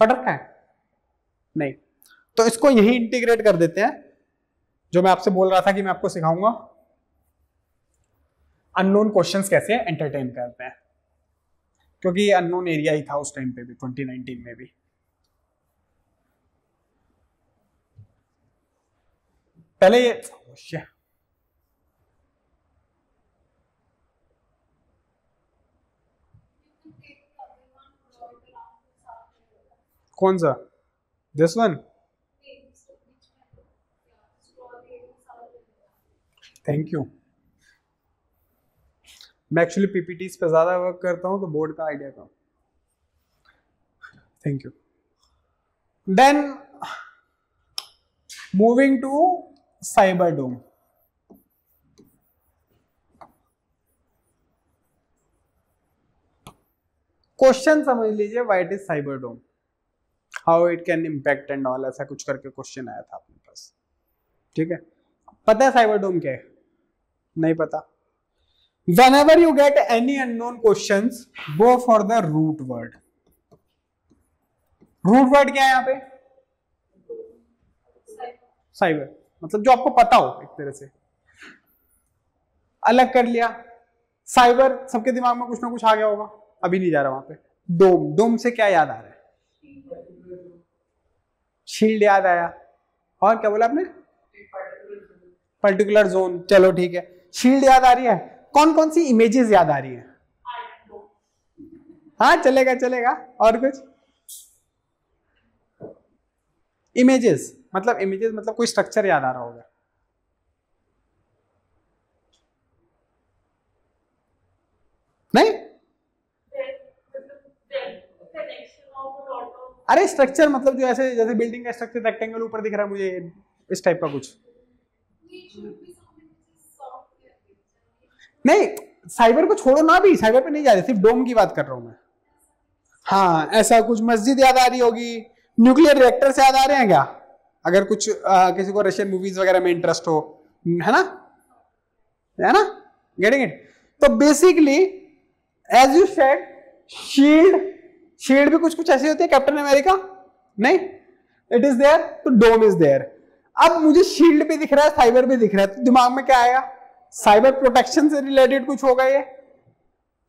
पढ़ रखा है? नहीं, तो इसको यही इंटीग्रेट कर देते हैं, जो मैं आपसे बोल रहा था कि मैं आपको सिखाऊंगा अननोन क्वेश्चंस कैसे एंटरटेन करते हैं, क्योंकि ये अननोन एरिया ही था उस टाइम पे भी, ट्वेंटी नाइनटीन में भी। पहले ये oh, कौन सा दिस वन, थैंक यू। मैं एक्चुअली पीपीटीज पे ज्यादा वर्क करता हूं तो बोर्ड का आइडिया का, thank you. Then moving to cyber dome, question समझ लीजिए, what is cyber dome, how it can impact and all, ऐसा कुछ करके क्वेश्चन आया था आपके पास, ठीक है। पता है साइबर डोम क्या है? नहीं पता। Whenever you get any unknown questions, go for the root word. Root word क्या है यहाँ पे? साइबर, मतलब जो आपको पता हो एक तरह से, अलग कर लिया। साइबर सबके दिमाग में कुछ ना कुछ आ गया होगा, अभी नहीं जा रहा वहां पे। डोम, डोम से क्या याद आ रहा है? शील्ड याद आया, और क्या बोला आपने? पर्टिकुलर जोन, चलो ठीक है। शील्ड याद आ रही है, कौन कौन सी इमेजेस याद आ रही है? हाँ चलेगा चलेगा। और कुछ इमेजेस मतलब इमेजेस मतलब कोई स्ट्रक्चर याद आ रहा होगा, नहीं? अरे स्ट्रक्चर मतलब जो ऐसे जैसे बिल्डिंग का स्ट्रक्चर रेक्टेंगल ऊपर दिख रहा है मुझे, इस टाइप का कुछ नहीं। साइबर को छोड़ो ना, भी साइबर पे नहीं जा रहे, सिर्फ डोम की बात कर रहा हूं मैं। हाँ ऐसा कुछ मस्जिद याद आ रही होगी, न्यूक्लियर रिएक्टर्स याद आ रहे हैं क्या? अगर कुछ आ, किसी को रशियन मूवीज वगैरह में इंटरेस्ट हो, है ना, है ना, गेटिंग इट। तो basically as you said, shield, shield भी कुछ कुछ ऐसी होती है, कैप्टन अमेरिका नहीं, इट इज देयर तो डोम इज देयर। अब मुझे शील्ड भी दिख रहा है, साइबर भी दिख रहा है, तो दिमाग में क्या आएगा? साइबर प्रोटेक्शन से रिलेटेड कुछ होगा, ये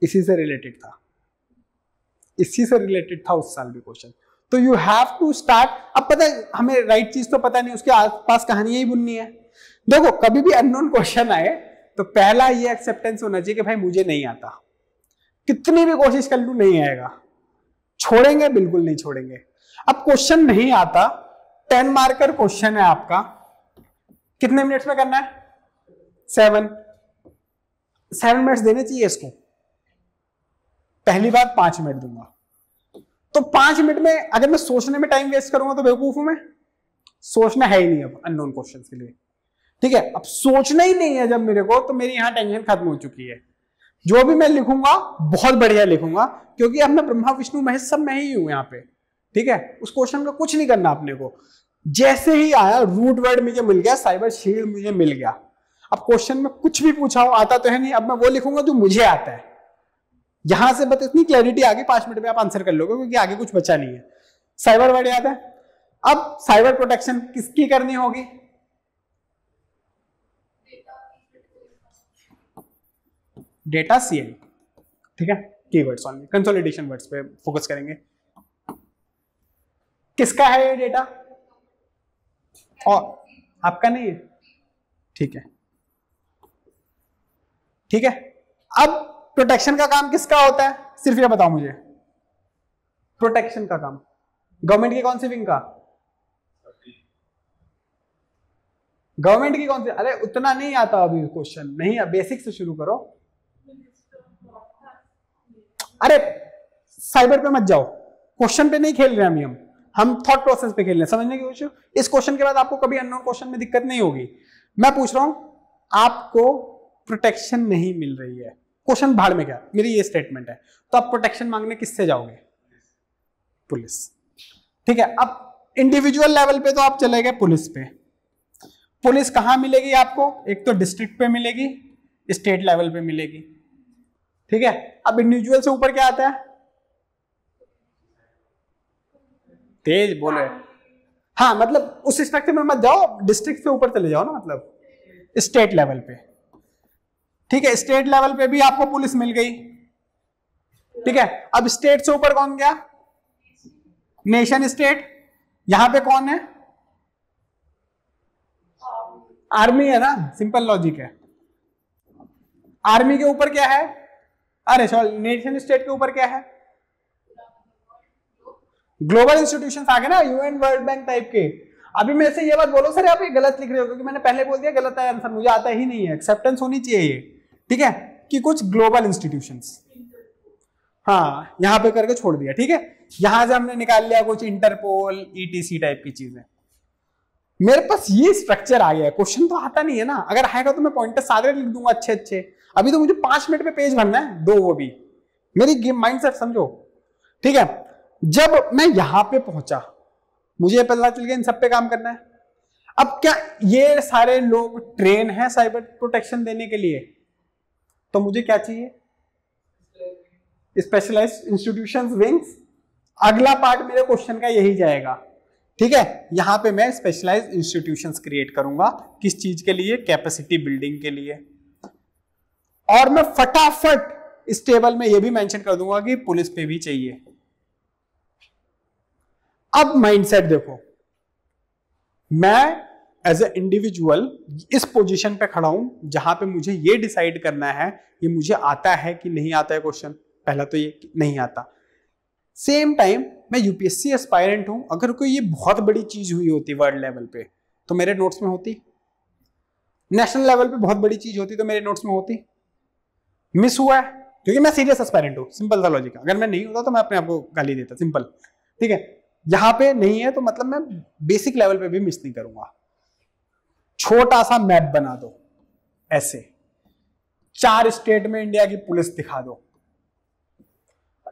इसी से रिलेटेड था, इसी से रिलेटेड था उस साल भी क्वेश्चन। तो यू हैव टू स्टार्ट। अब पता है हमें राइट चीज तो पता नहीं, उसके आसपास कहानियां ही बुननी है। देखो कभी भी अननोन क्वेश्चन आए तो पहला ये एक्सेप्टेंस होना चाहिए कि भाई मुझे नहीं आता, कितनी भी कोशिश कर लूं नहीं आएगा। छोड़ेंगे? बिल्कुल नहीं छोड़ेंगे। अब क्वेश्चन नहीं आता, टेन मार्कर क्वेश्चन है आपका, कितने मिनट्स में करना है? सेवन सेवन मिनट्स देने चाहिए इसको। पहली बात पांच मिनट दूंगा, तो पांच मिनट में अगर मैं सोचने में टाइम वेस्ट करूंगा तो बेवकूफ हूं मैं। सोचना है ही नहीं अब अननोन क्वेश्चन के लिए, ठीक है। अब सोचना ही नहीं है जब मेरे को, तो मेरी यहां टेंशन खत्म हो चुकी है। जो भी मैं लिखूंगा बहुत बढ़िया लिखूंगा, क्योंकि अब मैं ब्रह्मा विष्णु महेश सब मैं ही हूं यहाँ पे, ठीक है। उस क्वेश्चन का कुछ नहीं करना अपने को। जैसे ही आया रूट वर्ड मुझे मिल गया, साइबर शील्ड मुझे मिल गया। अब क्वेश्चन में कुछ भी पूछा हो, आता तो है नहीं, अब मैं वो लिखूंगा जो मुझे आता है। यहां से बस इतनी क्लैरिटी आगे, पांच मिनट में आप आंसर कर लोगे, क्योंकि आगे कुछ बचा नहीं है। साइबर वर्ड याद है। अब साइबर प्रोटेक्शन किसकी करनी होगी? डेटा सीएल, ठीक है। कीवर्ड्स ऑनली, कंसोलिडेशन वर्ड्स पे फोकस करेंगे। किसका है ये डेटा? और आपका नहीं है, ठीक है, ठीक है। अब प्रोटेक्शन का काम किसका होता है? सिर्फ ये बताओ मुझे, प्रोटेक्शन का काम गवर्नमेंट की कौन सी विंग का? गवर्नमेंट की कौन सी? अरे उतना नहीं आता अभी क्वेश्चन, नहीं है, बेसिक से शुरू करो। अरे साइबर पे मत जाओ, क्वेश्चन पे नहीं खेल रहे हम हम हम थॉट प्रोसेस पे खेल रहे हैं, समझने की कोशिश। इस क्वेश्चन के बाद आपको कभी अननोन क्वेश्चन में दिक्कत नहीं होगी। मैं पूछ रहा हूं, आपको प्रोटेक्शन नहीं मिल रही है, क्वेश्चन भाड़ में क्या, मेरी ये स्टेटमेंट है, तो आप प्रोटेक्शन मांगने किससे जाओगे? पुलिस, ठीक है। अब इंडिविजुअल लेवल पे तो आप चले गए पुलिस पे। पुलिस कहां मिलेगी आपको? एक तो डिस्ट्रिक्ट पे मिलेगी, स्टेट लेवल पे मिलेगी, ठीक है। अब इंडिविजुअल से ऊपर क्या आता है? तेज बोले, हाँ, मतलब उस स्ट्रक्चर में मत जाओ, डिस्ट्रिक्ट से ऊपर चले जाओ ना, मतलब स्टेट लेवल पे, ठीक है। स्टेट लेवल पे भी आपको पुलिस मिल गई, ठीक है। अब स्टेट से ऊपर कौन गया? Nation state. यहां पे कौन है? आर्मी है ना, सिंपल लॉजिक है। आर्मी के ऊपर क्या है? अरे सॉरी, नेशन स्टेट के ऊपर क्या है? ग्लोबल इंस्टीट्यूशंस आ गए ना, यूएन, वर्ल्ड बैंक टाइप के। अभी मेरे से ये बात बोलो, सर आप ये गलत लिख रहे हो, क्योंकि मैंने पहले बोल दिया गलत है आंसर, मुझे आता ही नहीं है। एक्सेप्टेंस होनी चाहिए ये, ठीक है, कि कुछ ग्लोबल इंस्टीट्यूशंस, हाँ, यहाँ पे करके छोड़ दिया, ठीक है। यहां से हमने निकाल लिया कुछ इंटरपोल, ईटीसी टाइप की चीजें। मेरे पास ये स्ट्रक्चर आ गया है। क्वेश्चन तो आता नहीं है ना, अगर आएगा तो मैं पॉइंटर सारे लिख दूंगा अच्छे अच्छे अभी तो मुझे पांच मिनट में पेज भरना है, दो, वो भी मेरी गेम माइंड सेट समझो, ठीक है। जब मैं यहां पे पहुंचा, मुझे पता चल गया इन सब पे काम करना है। अब क्या ये सारे लोग ट्रेन हैं साइबर प्रोटेक्शन देने के लिए? तो मुझे क्या चाहिए? Specialised institutions, wings. अगला पार्ट मेरे क्वेश्चन का यही जाएगा, ठीक है। यहां पे मैं स्पेशलाइज्ड इंस्टीट्यूशंस क्रिएट करूंगा, किस चीज के लिए? कैपेसिटी बिल्डिंग के लिए। और मैं फटाफट इस टेबल में यह भी मेंशन कर दूंगा कि पुलिस पे भी चाहिए। अब माइंडसेट देखो, मैं एज ए इंडिविजुअल इस पोजीशन पे खड़ा हूं जहां पे मुझे ये डिसाइड करना है ये मुझे आता है कि नहीं आता है क्वेश्चन। पहला तो ये नहीं आता। सेम टाइम मैं यूपीएससी एस्पायरेंट हूं, अगर कोई ये बहुत बड़ी चीज हुई होती वर्ल्ड लेवल पे तो मेरे नोट्स में होती, नेशनल लेवल पे बहुत बड़ी चीज होती तो मेरे नोट्स में होती। मिस हुआ है क्योंकि मैं सीरियस एस्पायरेंट हूं, सिंपल सा लॉजिक। अगर मैं नहीं होता तो मैं अपने आप को गाली देता, सिंपल, ठीक है। यहां पे नहीं है तो मतलब मैं बेसिक लेवल पे भी मिस नहीं करूंगा। छोटा सा मैप बना दो ऐसे, चार स्टेट में इंडिया की पुलिस दिखा दो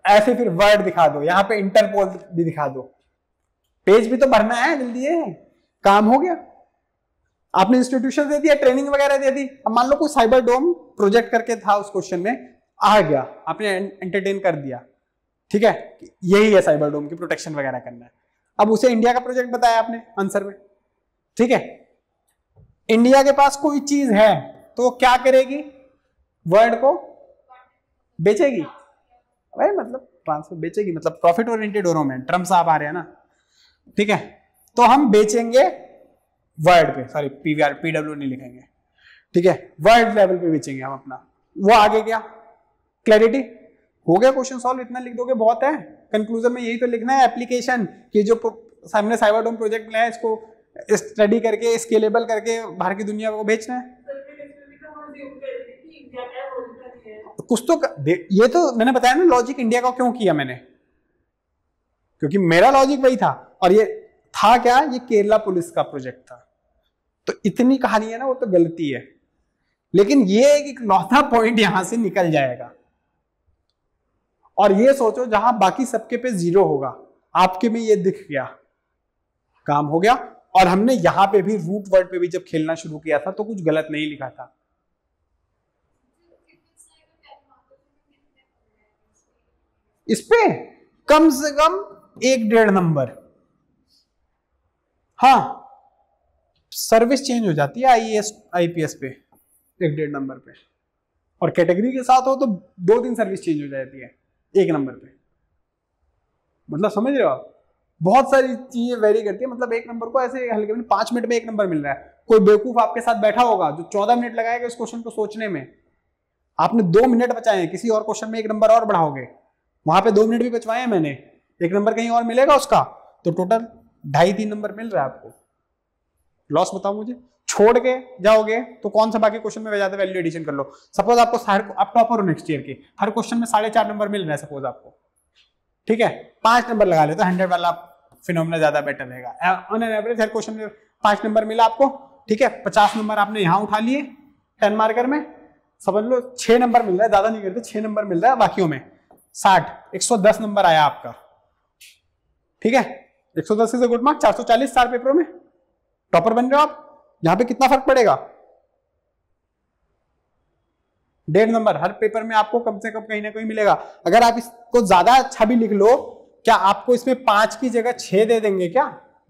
ऐसे, फिर वर्ड दिखा दो, यहां पे इंटरपोल भी दिखा दो। पेज भी तो भरना है, जल्दी है, काम हो गया, आपने इंस्टीट्यूशन दे दिया, ट्रेनिंग वगैरह दे दी। अब मान लो कोई साइबर डोम प्रोजेक्ट करके था, उस क्वेश्चन में आ गया, आपने एंटरटेन कर दिया, ठीक है, यही है साइबर डोम की प्रोटेक्शन वगैरह करना है। अब उसे इंडिया का प्रोजेक्ट बताया आपने आंसर में, ठीक है। इंडिया के पास कोई चीज है तो वो क्या करेगी, वर्ल्ड को बेचेगी, वही मतलब ट्रांसफर बेचेगी, मतलब प्रॉफिट ओरिएंटेड हो रहा हूं मैं, ट्रम्प साहब आ रहे हैं ना, ठीक है। तो हम बेचेंगे वर्ल्ड पे, सॉरी पीवीआर पीडब्ल्यू नहीं लिखेंगे, ठीक है, वर्ल्ड लेवल पे बेचेंगे हम अपना। वो आगे क्या क्लैरिटी हो गया, क्वेश्चन सॉल्व इतना लिख दोगे बहुत है। कंक्लूजन में यही तो लिखना है एप्लीकेशन कि जो हमने साइबर डोम प्रोजेक्ट लिया है इसको स्टडी करके स्केलेबल करके बाहर की दुनिया को बेचना है। कुछ तो ये तो मैंने बताया ना लॉजिक इंडिया का क्यों किया मैंने, क्योंकि मेरा लॉजिक वही था। और ये था क्या, ये केरला पुलिस का प्रोजेक्ट था, तो इतनी कहानी है ना, वो तो गलती है, लेकिन ये एक नौथा पॉइंट यहां से निकल जाएगा। और ये सोचो जहां बाकी सबके पे जीरो होगा, आपके में ये दिख गया, काम हो गया। और हमने यहां पे भी रूट वर्ड पे भी जब खेलना शुरू किया था तो कुछ गलत नहीं लिखा था। इस पे कम से कम एक डेढ़ नंबर, हाँ सर्विस चेंज हो जाती है आईएएस आईपीएस पे एक डेढ़ नंबर पे, और कैटेगरी के साथ हो तो दो तीन सर्विस चेंज हो जाती है एक नंबर पे, मतलब समझ रहे हो आप, बहुत सारी चीजें वेरी करती है। मतलब एक नंबर को ऐसे हल्के में पांच मिनट में एक नंबर मिल रहा है। कोई बेवकूफ आपके साथ बैठा होगा जो चौदह मिनट लगाएगा इस क्वेश्चन को सोचने में, आपने दो मिनट बचाए हैं, किसी और क्वेश्चन में एक नंबर और बढ़ाओगे, वहां पे दो मिनट भी बचवाए हैं मैंने, एक नंबर कहीं और मिलेगा उसका, तो टोटल ढाई तीन नंबर मिल रहा है आपको। लॉस बताओ मुझे, छोड़ के जाओगे तो कौन सा बाकी क्वेश्चन में ज्यादा वैल्यू एडिशन कर लो। सपोज आपको आप टॉपर हो नेक्स्ट ईयर के, हर क्वेश्चन में साढ़े चार नंबर मिल रहा है सपोज आपको, ठीक है, पांच नंबर लगा लेते, हंड्रेड वाला फिनोमेना ज्यादा बेटर रहेगा। ऑन एन एवरेज हर क्वेश्चन में पांच नंबर मिला आपको, ठीक है, पचास नंबर आपने यहाँ उठा लिए टेन मार्कर में, समझ लो छह नंबर मिल रहा है, ज्यादा नहीं करते, छह नंबर मिल रहा है बाकियों में, साठ एक सौ दस नंबर आया आपका, ठीक है, एक सौ दस इज अ गुड मार्क, चार सौ चालीस चार पेपरों में टॉपर बन रहे हो आप। यहां पे कितना फर्क पड़ेगा, डेढ़ नंबर हर पेपर में आपको कम से कम कहीं ना कहीं मिलेगा। अगर आप इसको ज्यादा अच्छा भी लिख लो, क्या आपको इसमें पांच की जगह छह दे देंगे क्या,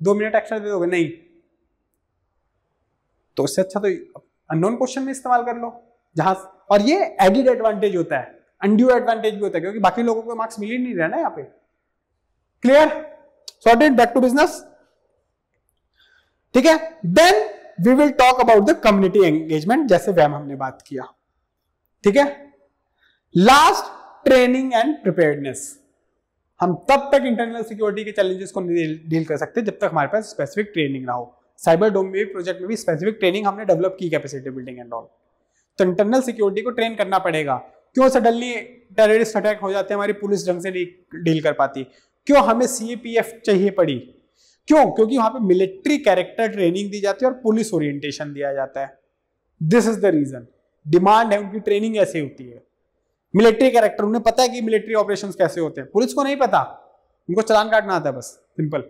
दो मिनट एक्स्ट्रा दे दोगे, नहीं, तो इससे अच्छा तो अननोन क्वेश्चन में इस्तेमाल कर लो जहां। और ये एडिड एडवांटेज होता है, अनड्यू एडवांटेज भी होता है, क्योंकि बाकी लोगों को मार्क्स मिल ही नहीं रहा ना यहाँ पे। Clear, sorted, back to business, ठीक है। Then we will talk about the community engagement, जैसे वैम हमने बात किया, ठीक है। Last, training and preparedness. हम तब तक इंटरनल सिक्योरिटी के चैलेंजेस को डील कर सकते हैं जब तक हमारे पास स्पेसिफिक ट्रेनिंग ना हो। साइबर डोम में भी, प्रोजेक्ट में भी स्पेसिफिक ट्रेनिंग हमने डेवलप की, कैपेसिटी बिल्डिंग एंड ऑल। तो इंटरनल सिक्योरिटी को ट्रेन करना पड़ेगा। क्यों सडनली टेररिस्ट अटैक हो जाते हैं, हमारी पुलिस ढंग से नहीं डील कर पाती, क्यों हमें सीआरपीएफ चाहिए पड़ी, क्यों, क्योंकि वहां पे मिलिट्री कैरेक्टर ट्रेनिंग दी जाती है और पुलिस ओरिएंटेशन दिया जाता है। This is the reason, demand है उनकी, ट्रेनिंग ऐसे होती है, मिलिट्री कैरेक्टर, उन्हें पता है कि मिलिट्री ऑपरेशंस कैसे होते हैं, पुलिस को नहीं पता, उनको चालान काटना आता है बस, सिंपल।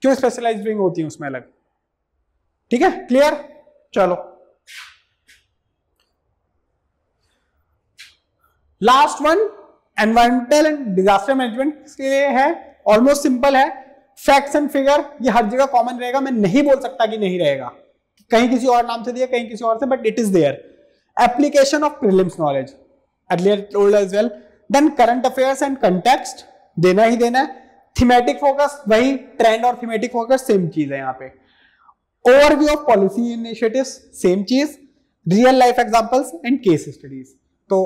क्यों स्पेशलाइज्ड विंग होती है उसमें अलग, ठीक है, क्लियर। चलो last one, environmental and disaster management के लिए है, ऑलमोस्ट सिंपल है। फैक्ट्स एंड फिगर ये हर जगह कॉमन रहेगा, मैं नहीं बोल सकता कि नहीं रहेगा, कहीं किसी और नाम से दिया, कहीं किसी और से, but it is there. Application of prelims knowledge, earlier told as well. Then current affairs and context, देना ही देना है। Thematic focus, वही trend और thematic focus same चीज है यहाँ पे। Overview of policy initiatives, same चीज। Real life examples and case studies। तो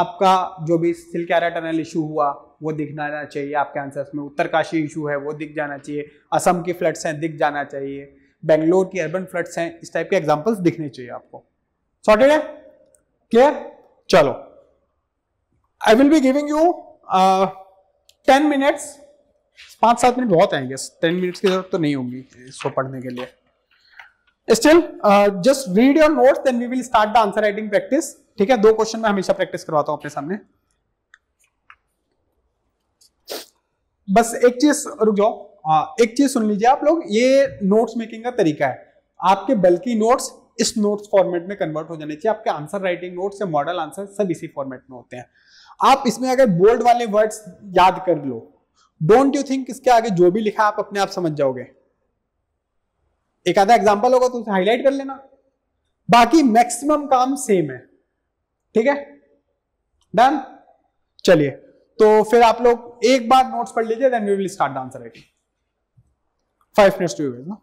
आपका जो भी सिल क्यारा टनल इशू हुआ वो दिख जाना चाहिए आपके आंसर्स में, उत्तरकाशी इशू है वो दिख जाना चाहिए, असम की फ्लड्स हैं दिख जाना चाहिए, बेंगलोर की अर्बन फ्लड्स हैं, इस टाइप के एग्जाम्पल्स दिखने चाहिए आपको। सॉर्टेड है, क्लियर। चलो, I will be giving you ten minutes, पांच सात मिनट बहुत आएंगे, टेन मिनट्स की जरूरत तो नहीं होगी इसको पढ़ने के लिए। Still just read your notes, then we will start the answer writing practice, ठीक है। दो क्वेश्चन मैं हमेशा प्रैक्टिस करवाता हूं अपने सामने। बस एक चीज रुक जाओ, हाँ, एक चीज सुन लीजिए आप लोग, ये नोट्स मेकिंग का तरीका है। आपके बल्कि नोट्स इस नोट्स फॉर्मेट में कन्वर्ट हो जाने चाहिए। आपके आंसर राइटिंग नोट्स से मॉडल आंसर सब इसी फॉर्मेट में होते हैं। आप इसमें अगर बोल्ड वाले वर्ड्स याद कर लो, डोंट यू थिंक इसके आगे जो भी लिखा आप अपने आप समझ जाओगे। एक आधा एग्जाम्पल होगा तो उसे हाईलाइट कर लेना, बाकी मैक्सिमम काम सेम है। ठीक है, डन। चलिए तो फिर आप लोग एक बार नोट्स पढ़ लीजिए, then we will start the answer writing. Five minutes to you ना।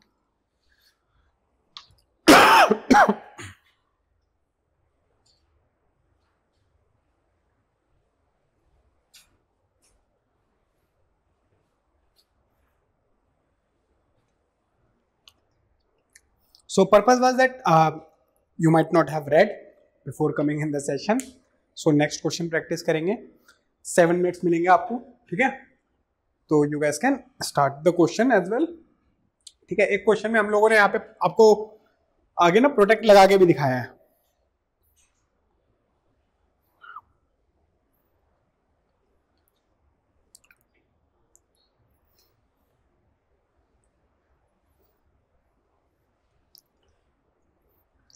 So purpose was that uh, you might not have read before coming in the session. So next question practice करेंगे। Seven minutes मिलेंगे आपको, ठीक है? तो you guys can start the question as well, ठीक है? एक question में हम लोगों ने यहाँ पे आपको आगे ना प्रोटेक्ट लगा के भी दिखाया है।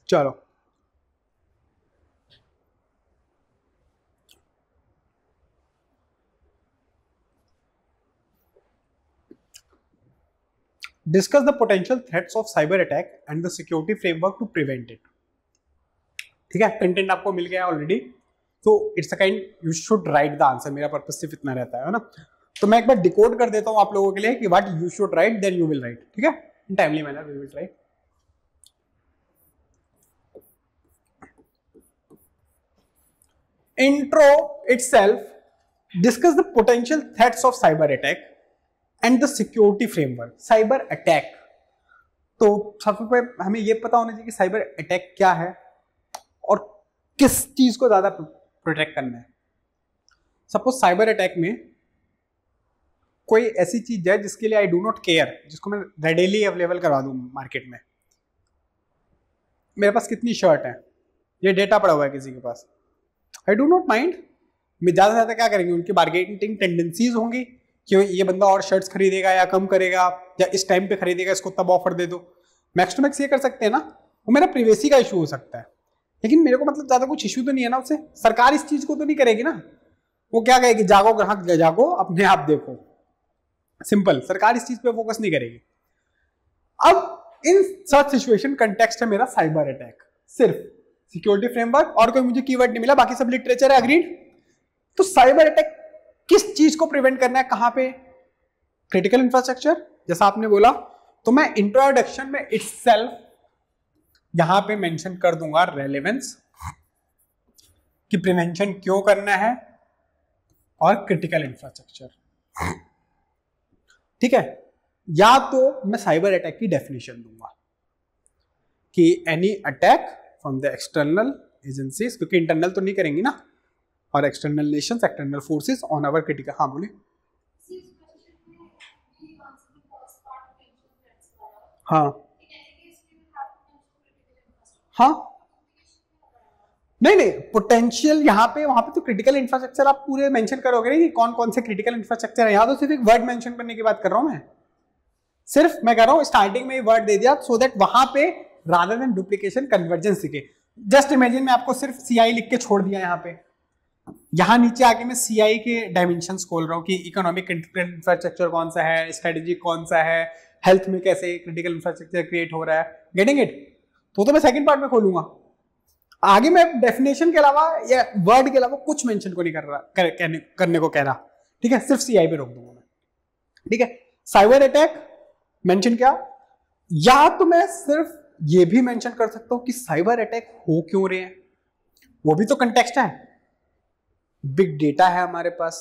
चलो discuss the potential threats of cyber attack and the security framework to prevent it. ठीक है, कंटेंट आपको मिल गया ऑलरेडी, तो it's a kind you should write the answer. मेरा पर्पस सिर्फ इतना रहता है ना, तो मैं एक बार डिकोड कर देता हूं आप लोगों के लिए कि what you should write, then you will write. ठीक है, in timely manner we will write. Intro itself discuss the potential threats of cyber attack and the security framework. Cyber attack, तो सबसे पहले हमें यह पता होना चाहिए कि साइबर अटैक क्या है और किस चीज को ज्यादा प्रोटेक्ट करना है। सपोज साइबर अटैक में कोई ऐसी चीज है जिसके लिए आई डू नॉट केयर, जिसको मैं रेडीली अवेलेबल करवा दूं मार्केट में। मेरे पास कितनी शर्ट है, ये डेटा पड़ा हुआ है किसी के पास, आई डू नॉट माइंड। मैं ज़्यादा से ज़्यादा क्या करेंगे, उनकी बार्गेनिंग टेंडेंसीज होंगी कि ये बंदा और शर्ट्स खरीदेगा या कम करेगा या इस टाइम पे खरीदेगा, इसको तब ऑफर दे दो। मैक्स टू मैक्स ये कर सकते हैं ना। वो मेरा प्रिवेसी का इशू हो सकता है, लेकिन मेरे को मतलब ज़्यादा कुछ इशू तो नहीं है ना उससे। सरकार इस चीज़ को तो नहीं करेगी ना, वो क्या कहेगी, जागो ग्राहक जागो अपने आप देखो, सिंपल। सरकार इस चीज़ पर फोकस नहीं करेगी। अब इन सच सिचुएशन कंटेक्स्ट है मेरा साइबर अटैक, सिर्फ सिक्योरिटी फ्रेमवर्क और कोई मुझे कीवर्ड नहीं मिला, बाकी सब लिटरेचर है, अग्रीड। तो साइबर अटैक किस चीज को प्रिवेंट करना है, कहां पे? क्रिटिकल इंफ्रास्ट्रक्चर, जैसा आपने बोला। तो मैं इंट्रोडक्शन में इटसेल्फ यहां पे मेंशन कर दूंगा रेलेवेंस, कि प्रिवेंशन क्यों करना है, और क्रिटिकल इंफ्रास्ट्रक्चर। ठीक है, या तो मैं साइबर अटैक की डेफिनेशन दूंगा कि any attack from the external agencies, क्योंकि इंटरनल तो नहीं करेंगी ना, और external nations, external forces on our critical. हाँ बोले, हाँ हाँ नहीं नहीं, पोटेंशियल यहाँ पे, वहां पे तो क्रिटिकल इंफ्रास्ट्रक्चर आप पूरे मेंशन करोगे नहीं कि कौन कौन से क्रिटिकल इंफ्रास्ट्रक्चर है। यहाँ तो सिर्फ एक वर्ड मेंशन करने की बात कर रहा हूँ मैं, सिर्फ मैं कह रहा हूँ स्टार्टिंग में वर्ड दे दिया, सो दैट वहां पे rather than duplication convergence सीखे। जस्ट इमेजिन मैं आपको सिर्फ सी आई लिख के छोड़ दिया यहाँ पे, यहाँ नीचे आके मैं सी आई के डायमेंशंस खोल रहा हूँ कि इकोनॉमिक इंफ्रास्ट्रक्चर कौन सा है, स्ट्रेटेजी कौन सा है, हेल्थ में कैसे क्रिटिकल इंफ्रास्ट्रक्चर क्रिएट हो रहा है, गेटिंग इट। तो तो मैं सेकंड पार्ट में खोलूंगा, आगे मैं डेफिनेशन के अलावा या वर्ड के अलावा कुछ मेंशन को नहीं कर रहा कर, करने, करने को कह रहा। ठीक है, सिर्फ सी आई पे रोक दूंगा मैं। ठीक है, साइबर अटैक मेंशन किया, या तो मैं सिर्फ ये भी मेंशन कर सकता हूं कि साइबर अटैक हो क्यों रहे हैं, वो भी तो कंटेक्स्ट है। बिग डेटा है हमारे पास,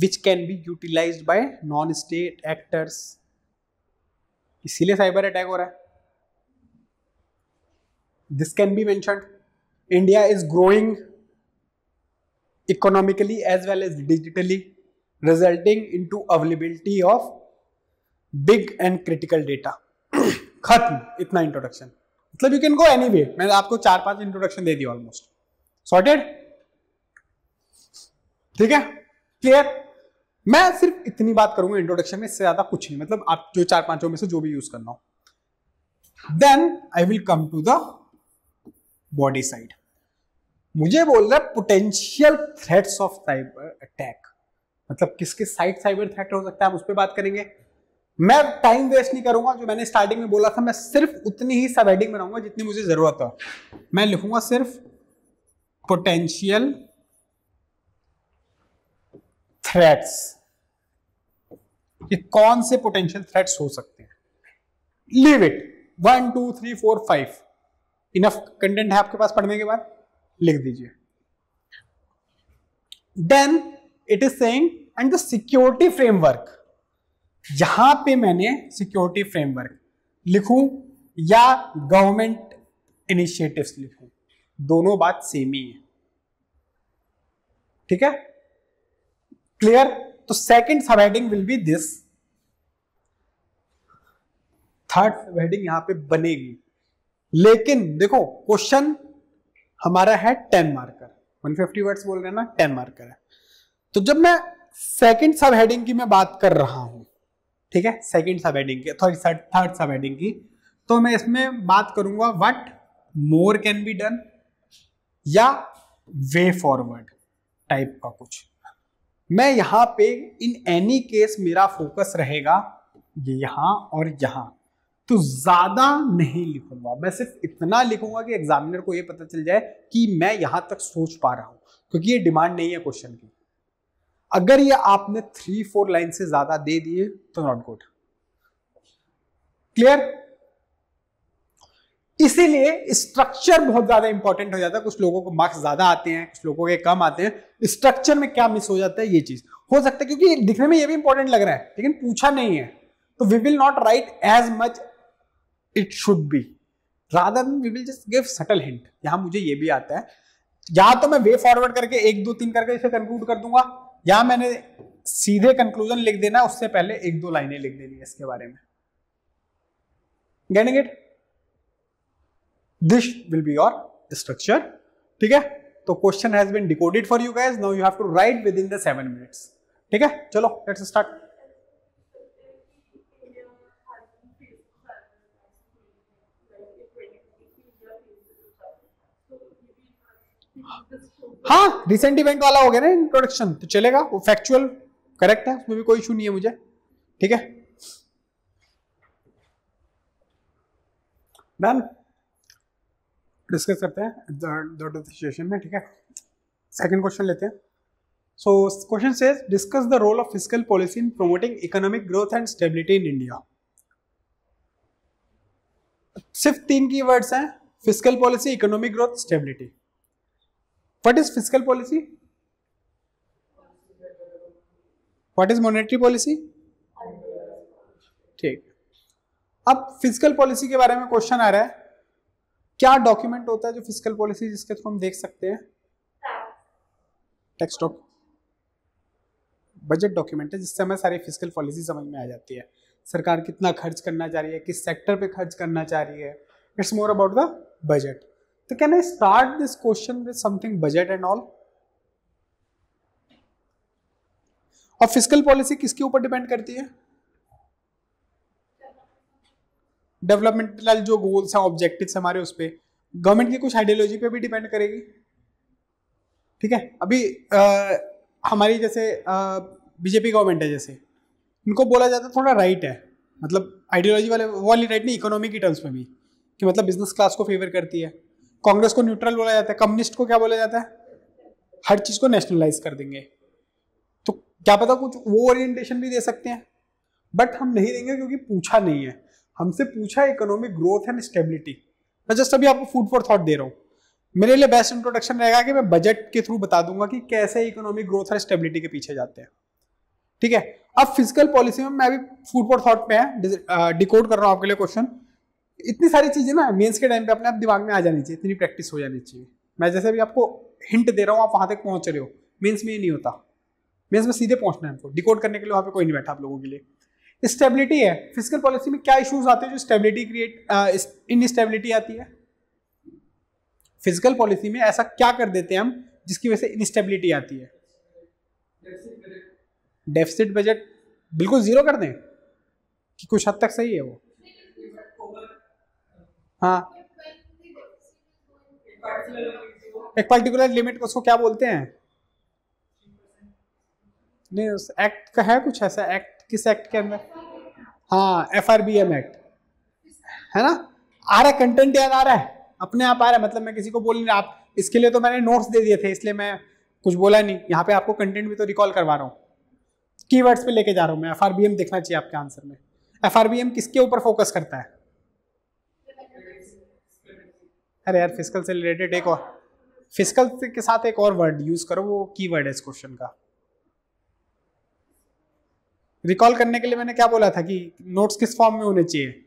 which can be utilized by non state actors, इसीलिए साइबर अटैक हो रहा है। This can be mentioned. India is growing economically as well as digitally, resulting into availability of big and critical data. खत्म, इतना introduction. मतलब you can go any way, मैंने आपको चार पांच इंट्रोडक्शन दे दी ऑलमोस्ट, सॉर्टेड। ठीक है, क्लियर। मैं सिर्फ इतनी बात करूंगा इंट्रोडक्शन में, इससे ज्यादा कुछ नहीं, मतलब आप जो चार पांचों में से जो भी यूज करना हो। Then I will come to the body side. मुझे बोल रहा है potential threats of cyber attack, मतलब किसके साइड साइबर थ्रेट हो सकता है, हम उस पर बात करेंगे। मैं टाइम वेस्ट नहीं करूंगा, जो मैंने स्टार्टिंग में बोला था मैं सिर्फ उतनी ही सब हेडिंग बनाऊंगा जितनी मुझे जरूरत हो। मैं लिखूंगा सिर्फ पोटेंशियल थ्रेट्स, ये कौन से पोटेंशियल थ्रेट्स हो सकते हैं। Leave it, one two three four five, enough content है आपके पास पढ़ने के बाद, लिख दीजिए। Then it is saying and the security framework, जहां पे मैंने सिक्योरिटी फ्रेमवर्क लिखूं या गवर्नमेंट इनिशिएटिव्स लिखूं, दोनों बात सेम ही है, ठीक है, क्लियर। तो second sub heading will be this, third sub heading यहां पे बनेगी। लेकिन देखो क्वेश्चन हमारा है टेन मार्कर, एक सौ पचास वर्ड्स बोल रहे हैं ना, टेन मार्कर है। तो जब मैं सेकंड सब हेडिंग की मैं बात कर रहा हूं, ठीक है, सेकंड सब हेडिंग की, सॉरी थर्ड सब हेडिंग की, तो मैं इसमें बात करूंगा what more can be done या वे फॉरवर्ड टाइप का कुछ। मैं यहां पे इन एनी केस मेरा फोकस रहेगा ये यहां और यहां, तो ज्यादा नहीं लिखूंगा। मैं सिर्फ इतना लिखूंगा कि एग्जामिनर को यह पता चल जाए कि मैं यहां तक सोच पा रहा हूं, क्योंकि ये डिमांड नहीं है क्वेश्चन की। अगर ये आपने थ्री फोर लाइन से ज्यादा दे दिए तो नॉट गुड, क्लियर। इसीलिए स्ट्रक्चर बहुत ज्यादा इंपॉर्टेंट हो जाता है। कुछ लोगों को मार्क्स ज्यादा आते हैं, कुछ लोगों के कम आते हैं, स्ट्रक्चर में क्या मिस हो जाता है ये चीज हो सकता है, क्योंकि दिखने में ये भी इंपॉर्टेंट लग रहा है लेकिन पूछा नहीं है। तो we will not write as much it should be, rather we will just give subtle hint. यहां मुझे ये भी आता है, या तो मैं वे फॉरवर्ड करके एक दो तीन करके इसे कंक्लूड कर दूंगा, या मैंने सीधे कंक्लूजन लिख देना है, उससे पहले एक दो लाइनें लिख देनी है इसके बारे में। Getting it, this will be your structure, ठीक है। तो question has been decoded for you guys, now you have to write within the seven minutes, ठीक है। चलो लेट्स स्टार्ट। हाँ, रिसेंट इवेंट वाला हो गया ना इंट्रोडक्शन, तो चलेगा, वो फैक्चुअल करेक्ट है, उसमें भी कोई इशू नहीं है मुझे, ठीक है। डन, डिस्कस करते हैं द द सिचुएशन में, ठीक है। सेकंड क्वेश्चन लेते हैं। So question says discuss the role of fiscal policy in promoting economic growth and stability in India. सिर्फ तीन कीवर्ड्स हैं, fiscal policy, economic growth, stability. What is fiscal policy? What is monetary policy? ठीक, अब fiscal policy के बारे में question आ रहा है, क्या डॉक्यूमेंट होता है जो फिस्कल पॉलिसी, जिसके थ्रू हम देख सकते हैं? टैक्स डॉक, बजट डॉक्यूमेंट है, जिससे हमें सारी फिस्कल पॉलिसी समझ में आ जाती है, सरकार कितना खर्च करना चाह रही है, किस सेक्टर पे खर्च करना चाह रही है। It's more about the budget. So can I start this question with something budget and all? और फिस्कल पॉलिसी किसके ऊपर डिपेंड करती है? डेवलपमेंटल जो गोल्स हैं, ऑब्जेक्टिव्स हमारे, उस पर, गवर्नमेंट की कुछ आइडियोलॉजी पे भी डिपेंड करेगी, ठीक है। अभी आ, हमारी जैसे बीजेपी गवर्नमेंट है, जैसे इनको बोला जाता है थोड़ा राइट है, मतलब आइडियोलॉजी वाले वाली राइट नहीं, इकोनॉमी की टर्म्स में भी, कि मतलब बिजनेस क्लास को फेवर करती है। कांग्रेस को न्यूट्रल बोला जाता है, कम्युनिस्ट को क्या बोला जाता है, हर चीज को नेशनलाइज कर देंगे। तो क्या पता कुछ वो ओरिएंटेशन भी दे सकते हैं, बट हम नहीं देंगे क्योंकि पूछा नहीं है हमसे, पूछा इकोनॉमिक ग्रोथ एंड स्टेबिलिटी। मैं जस्ट अभी आपको फूड फॉर थॉट दे रहा हूँ, मेरे लिए बेस्ट इंट्रोडक्शन रहेगा कि मैं बजट के थ्रू बता दूंगा कि कैसे इकोनॉमिक ग्रोथ और स्टेबिलिटी के पीछे जाते हैं, ठीक है। अब फिस्कल पॉलिसी में मैं अभी फूड फॉर थॉट पे है, डिकोड कर रहा हूँ आपके लिए क्वेश्चन। इतनी सारी चीजें ना मेंस के टाइम पे अपने आप दिमाग में आ जानी चाहिए, इतनी प्रैक्टिस हो जानी चाहिए। मैं जैसे भी आपको हिंट दे रहा हूँ, आप वहां तक पहुंच रहे हो। मेंस में ये नहीं होता, मेंस में सीधे पहुंचना है हमको, डिकोड करने के लिए वहां पे कोई नहीं बैठा आप लोगों के लिए। स्टेबिलिटी है, फिस्कल पॉलिसी में क्या इश्यूज आते हैं जो स्टेबिलिटी क्रिएट, इनस्टेबिलिटी आती है फिस्कल पॉलिसी में, ऐसा क्या कर देते हैं हम जिसकी वजह से इनस्टेबिलिटी आती है? डेफिसिट बजट बिल्कुल ज़ीरो कर दें कि कुछ हद तक सही है वो। हाँ, एक पर्टिकुलर लिमिट को उसको क्या बोलते हैं? नहीं, उस एक्ट का है कुछ ऐसा एक्ट, किस एक्ट के अंदर? हाँ, F R B M act है ना। आ रहा है कंटेंट, याद आ रहा है, अपने आप आ रहा है, मतलब मैं किसी को बोल नहीं रहा। आप इसके लिए तो मैंने नोट्स दे दिए थे इसलिए मैं कुछ बोला नहीं, यहाँ पे आपको कंटेंट भी तो रिकॉल करवा रहा हूँ, कीवर्ड्स पे लेके जा रहा हूँ मैं। एफ आर बी एम देखना चाहिए आपके आंसर में। एफ आर बी एम किसके ऊपर फोकस करता है? अरे यार, फिस्कल से रिलेटेड एक और, फिस्कल के साथ एक और वर्ड यूज करो, वो कीवर्ड है इस क्वेश्चन का। रिकॉल करने के लिए मैंने क्या बोला था कि नोट्स किस फॉर्म में होने चाहिए?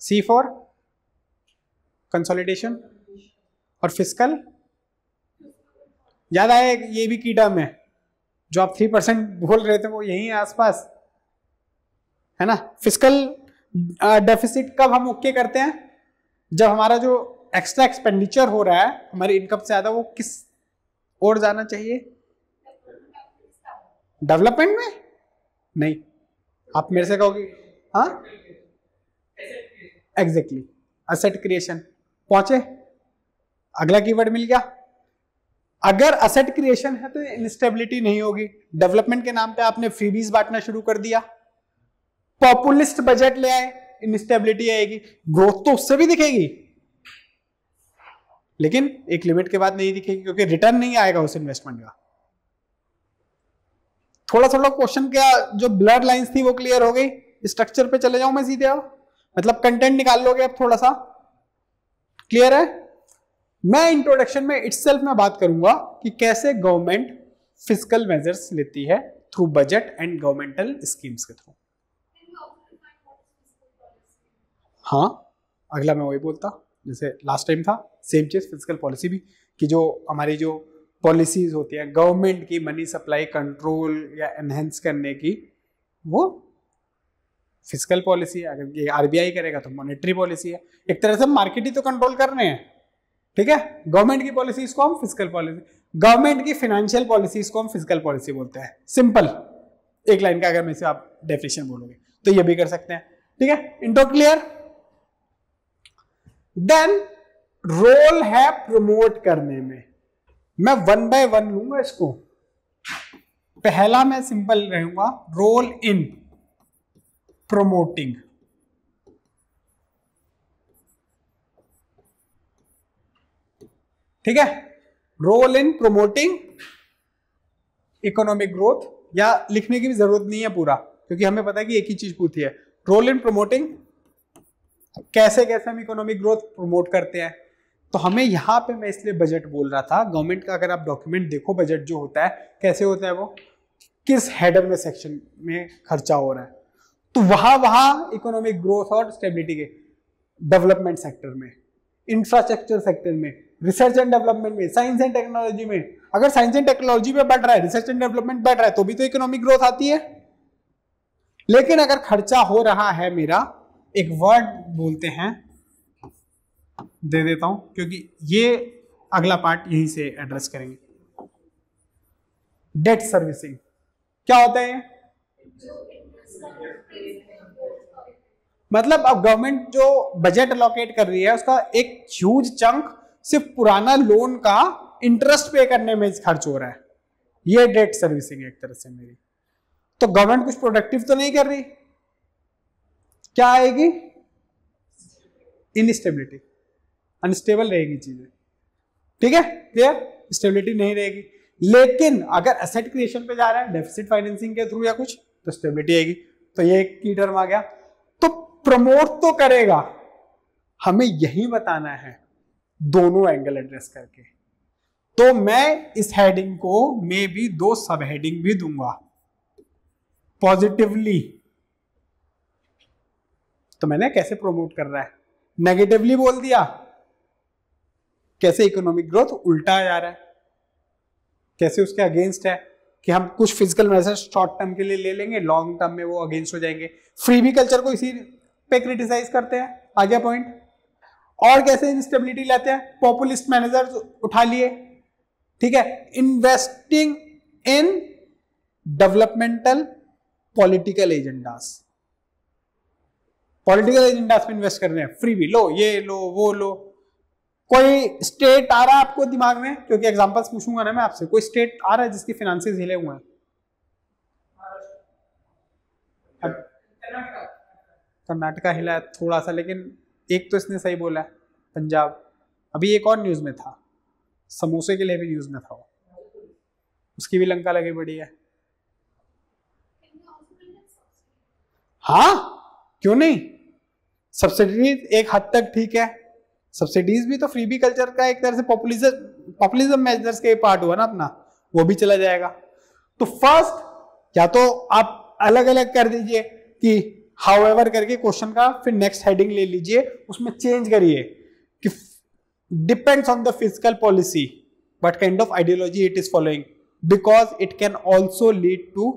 सी फॉर कंसोलिडेशन और फिस्कल। याद आया? ये भी की टर्म है जो आप थ्री परसेंट बोल रहे थे, वो यही है आसपास, है ना। फिस्कल डेफिसिट कब हम ओके करते हैं? जब हमारा जो एक्स्ट्रा एक्सपेंडिचर हो रहा है हमारी इनकम से ज़्यादा, वो किस ओर जाना चाहिए? डेवलपमेंट में नहीं। आप मेरे से कहोगे हाँ, एग्जैक्टली, असेट क्रिएशन। पहुंचे, अगला कीवर्ड मिल गया। अगर असेट क्रिएशन है तो इंस्टेबिलिटी नहीं होगी। डेवलपमेंट के नाम पे आपने फ्रीबीज बांटना शुरू कर दिया, पॉपुलिस्ट बजट ले आए, इनस्टेबिलिटी आएगी। ग्रोथ तो उससे भी दिखेगी लेकिन एक लिमिट के बाद नहीं दिखेगी, क्योंकि रिटर्न नहीं आएगा उस इन्वेस्टमेंट का। थोड़ा थोड़ा क्वेश्चन क्या जो ब्लड लाइंस थी वो क्लियर हो गई। स्ट्रक्चर पे चले जाऊं मैं सीधे अब, मतलब कंटेंट निकाल लोगे अब, थोड़ा सा क्लियर है। मैं इंट्रोडक्शन में इटसेल्फ में बात करूंगा कि कैसे गवर्नमेंट फिस्कल मेजर्स लेती है through budget and governmental schemes के थ्रू। हाँ, अगला मैं वही बोलता जैसे लास्ट टाइम था, सेम चीज फिस्कल पॉलिसी भी, कि जो हमारी जो पॉलिसीज होती हैं गवर्नमेंट की मनी सप्लाई कंट्रोल या एनहेंस करने की, वो फिस्कल पॉलिसी है। अगर ये आरबीआई करेगा तो मॉनेटरी पॉलिसी है। एक तरह से मार्केट ही तो कंट्रोल कर रहे हैं, ठीक है। गवर्नमेंट की पॉलिसी को हम फिस्कल पॉलिसी, गवर्नमेंट की फाइनेंशियल पॉलिसी को हम फिस्कल पॉलिसी बोलते हैं। सिंपल एक लाइन का अगर मैं इसे आप डेफिनेशन बोलोगे तो ये भी कर सकते हैं, ठीक है। Intro clear. देन रोल है प्रमोट करने में। मैं वन बाय वन लूंगा इसको। पहला मैं सिंपल रहूंगा, रोल इन प्रमोटिंग। ठीक है, role in promoting economic growth, या लिखने की भी जरूरत नहीं है पूरा क्योंकि हमें पता है कि एक ही चीज पूछी है, रोल इन प्रमोटिंग, कैसे कैसे हम इकोनॉमिक ग्रोथ प्रमोट करते हैं। तो हमें यहाँ पे, मैं इसलिए बजट बोल रहा था, गवर्नमेंट का अगर आप डॉक्यूमेंट देखो, बजट जो होता है कैसे होता है, वो किस हेडर में सेक्शन में खर्चा हो रहा है, तो वहाँ वहाँ इकोनॉमिक ग्रोथ और स्टेबिलिटी के, डेवलपमेंट सेक्टर में, इंफ्रास्ट्रक्चर सेक्टर में, रिसर्च एंड डेवलपमेंट में, साइंस एंड टेक्नोलॉजी में। अगर साइंस एंड टेक्नोलॉजी में बढ़ रहा है, रिसर्च एंड डेवलपमेंट बढ़ रहा है, तो भी तो इकोनॉमिक ग्रोथ आती है। लेकिन अगर खर्चा हो रहा है, मेरा एक वर्ड बोलते हैं, दे देता हूं क्योंकि ये अगला पार्ट यहीं से एड्रेस करेंगे, डेट सर्विसिंग। क्या होता है? मतलब अब गवर्नमेंट जो बजट अलोकेट कर रही है उसका एक ह्यूज चंक सिर्फ पुराना लोन का इंटरेस्ट पे करने में खर्च हो रहा है। ये डेट सर्विसिंग है एक तरह से मेरी। तो गवर्नमेंट कुछ प्रोडक्टिव तो नहीं कर रही, क्या आएगी? इनस्टेबिलिटी, अनस्टेबल रहेगी चीजें, ठीक है, क्लियर। स्टेबिलिटी नहीं रहेगी। लेकिन अगर एसेट क्रिएशन पे जा रहा है डेफिसिट फाइनेंसिंग के थ्रू या कुछ, तो स्टेबिलिटी आएगी। तो ये एक की टर्म आ गया। तो प्रमोट तो करेगा, हमें यही बताना है दोनों एंगल एड्रेस करके। तो मैं इस हेडिंग को मे भी दो सब हेडिंग भी दूंगा, पॉजिटिवली तो मैंने कैसे प्रोमोट कर रहा है, नेगेटिवली बोल दिया कैसे इकोनॉमिक ग्रोथ उल्टा आ रहा है, कैसे उसके अगेंस्ट है कि हम कुछ फिजिकल मेजर्स शॉर्ट टर्म के लिए ले लेंगे, लॉन्ग टर्म में वो अगेंस्ट हो जाएंगे। फ्रीबी कल्चर को इसी पे क्रिटिसाइज करते हैं, आ गया पॉइंट। और कैसे इंस्टेबिलिटी लाते हैं, पॉपुलिस्ट मैनेजर्स उठा लिए, ठीक है। Investing in developmental political agendas, political agendas पे इन्वेस्ट कर रहे हैं, फ्री भी लो, ये लो, वो लो। कोई स्टेट आ रहा है आपको दिमाग में, क्योंकि एग्जांपल्स पूछूंगा ना मैं आपसे, कोई स्टेट आ रहा है जिसकी फाइनेंसेस हिले हुए हैं? कर्नाटका हिला है थोड़ा सा, लेकिन एक तो इसने सही बोला है, पंजाब। अभी एक और न्यूज में था, समोसे के लिए भी न्यूज में था वो, उसकी भी लंका लगी बड़ी है। हाँ, क्यों नहीं, सब्सिडीज एक हद तक ठीक है, सब्सिडीज भी तो फ्री भी कल्चर का एक तरह से पॉपुलिज्म पॉपुलिज्म मेजर्स के पार्ट हुआ ना अपना, वो भी चला जाएगा। तो फर्स्ट या तो आप अलग अलग कर दीजिए कि हाउ एवर करके क्वेश्चन का, फिर नेक्स्ट हेडिंग ले लीजिए, उसमें चेंज करिए कि depends on the physical policy what kind of ideology it is following, because it can also lead to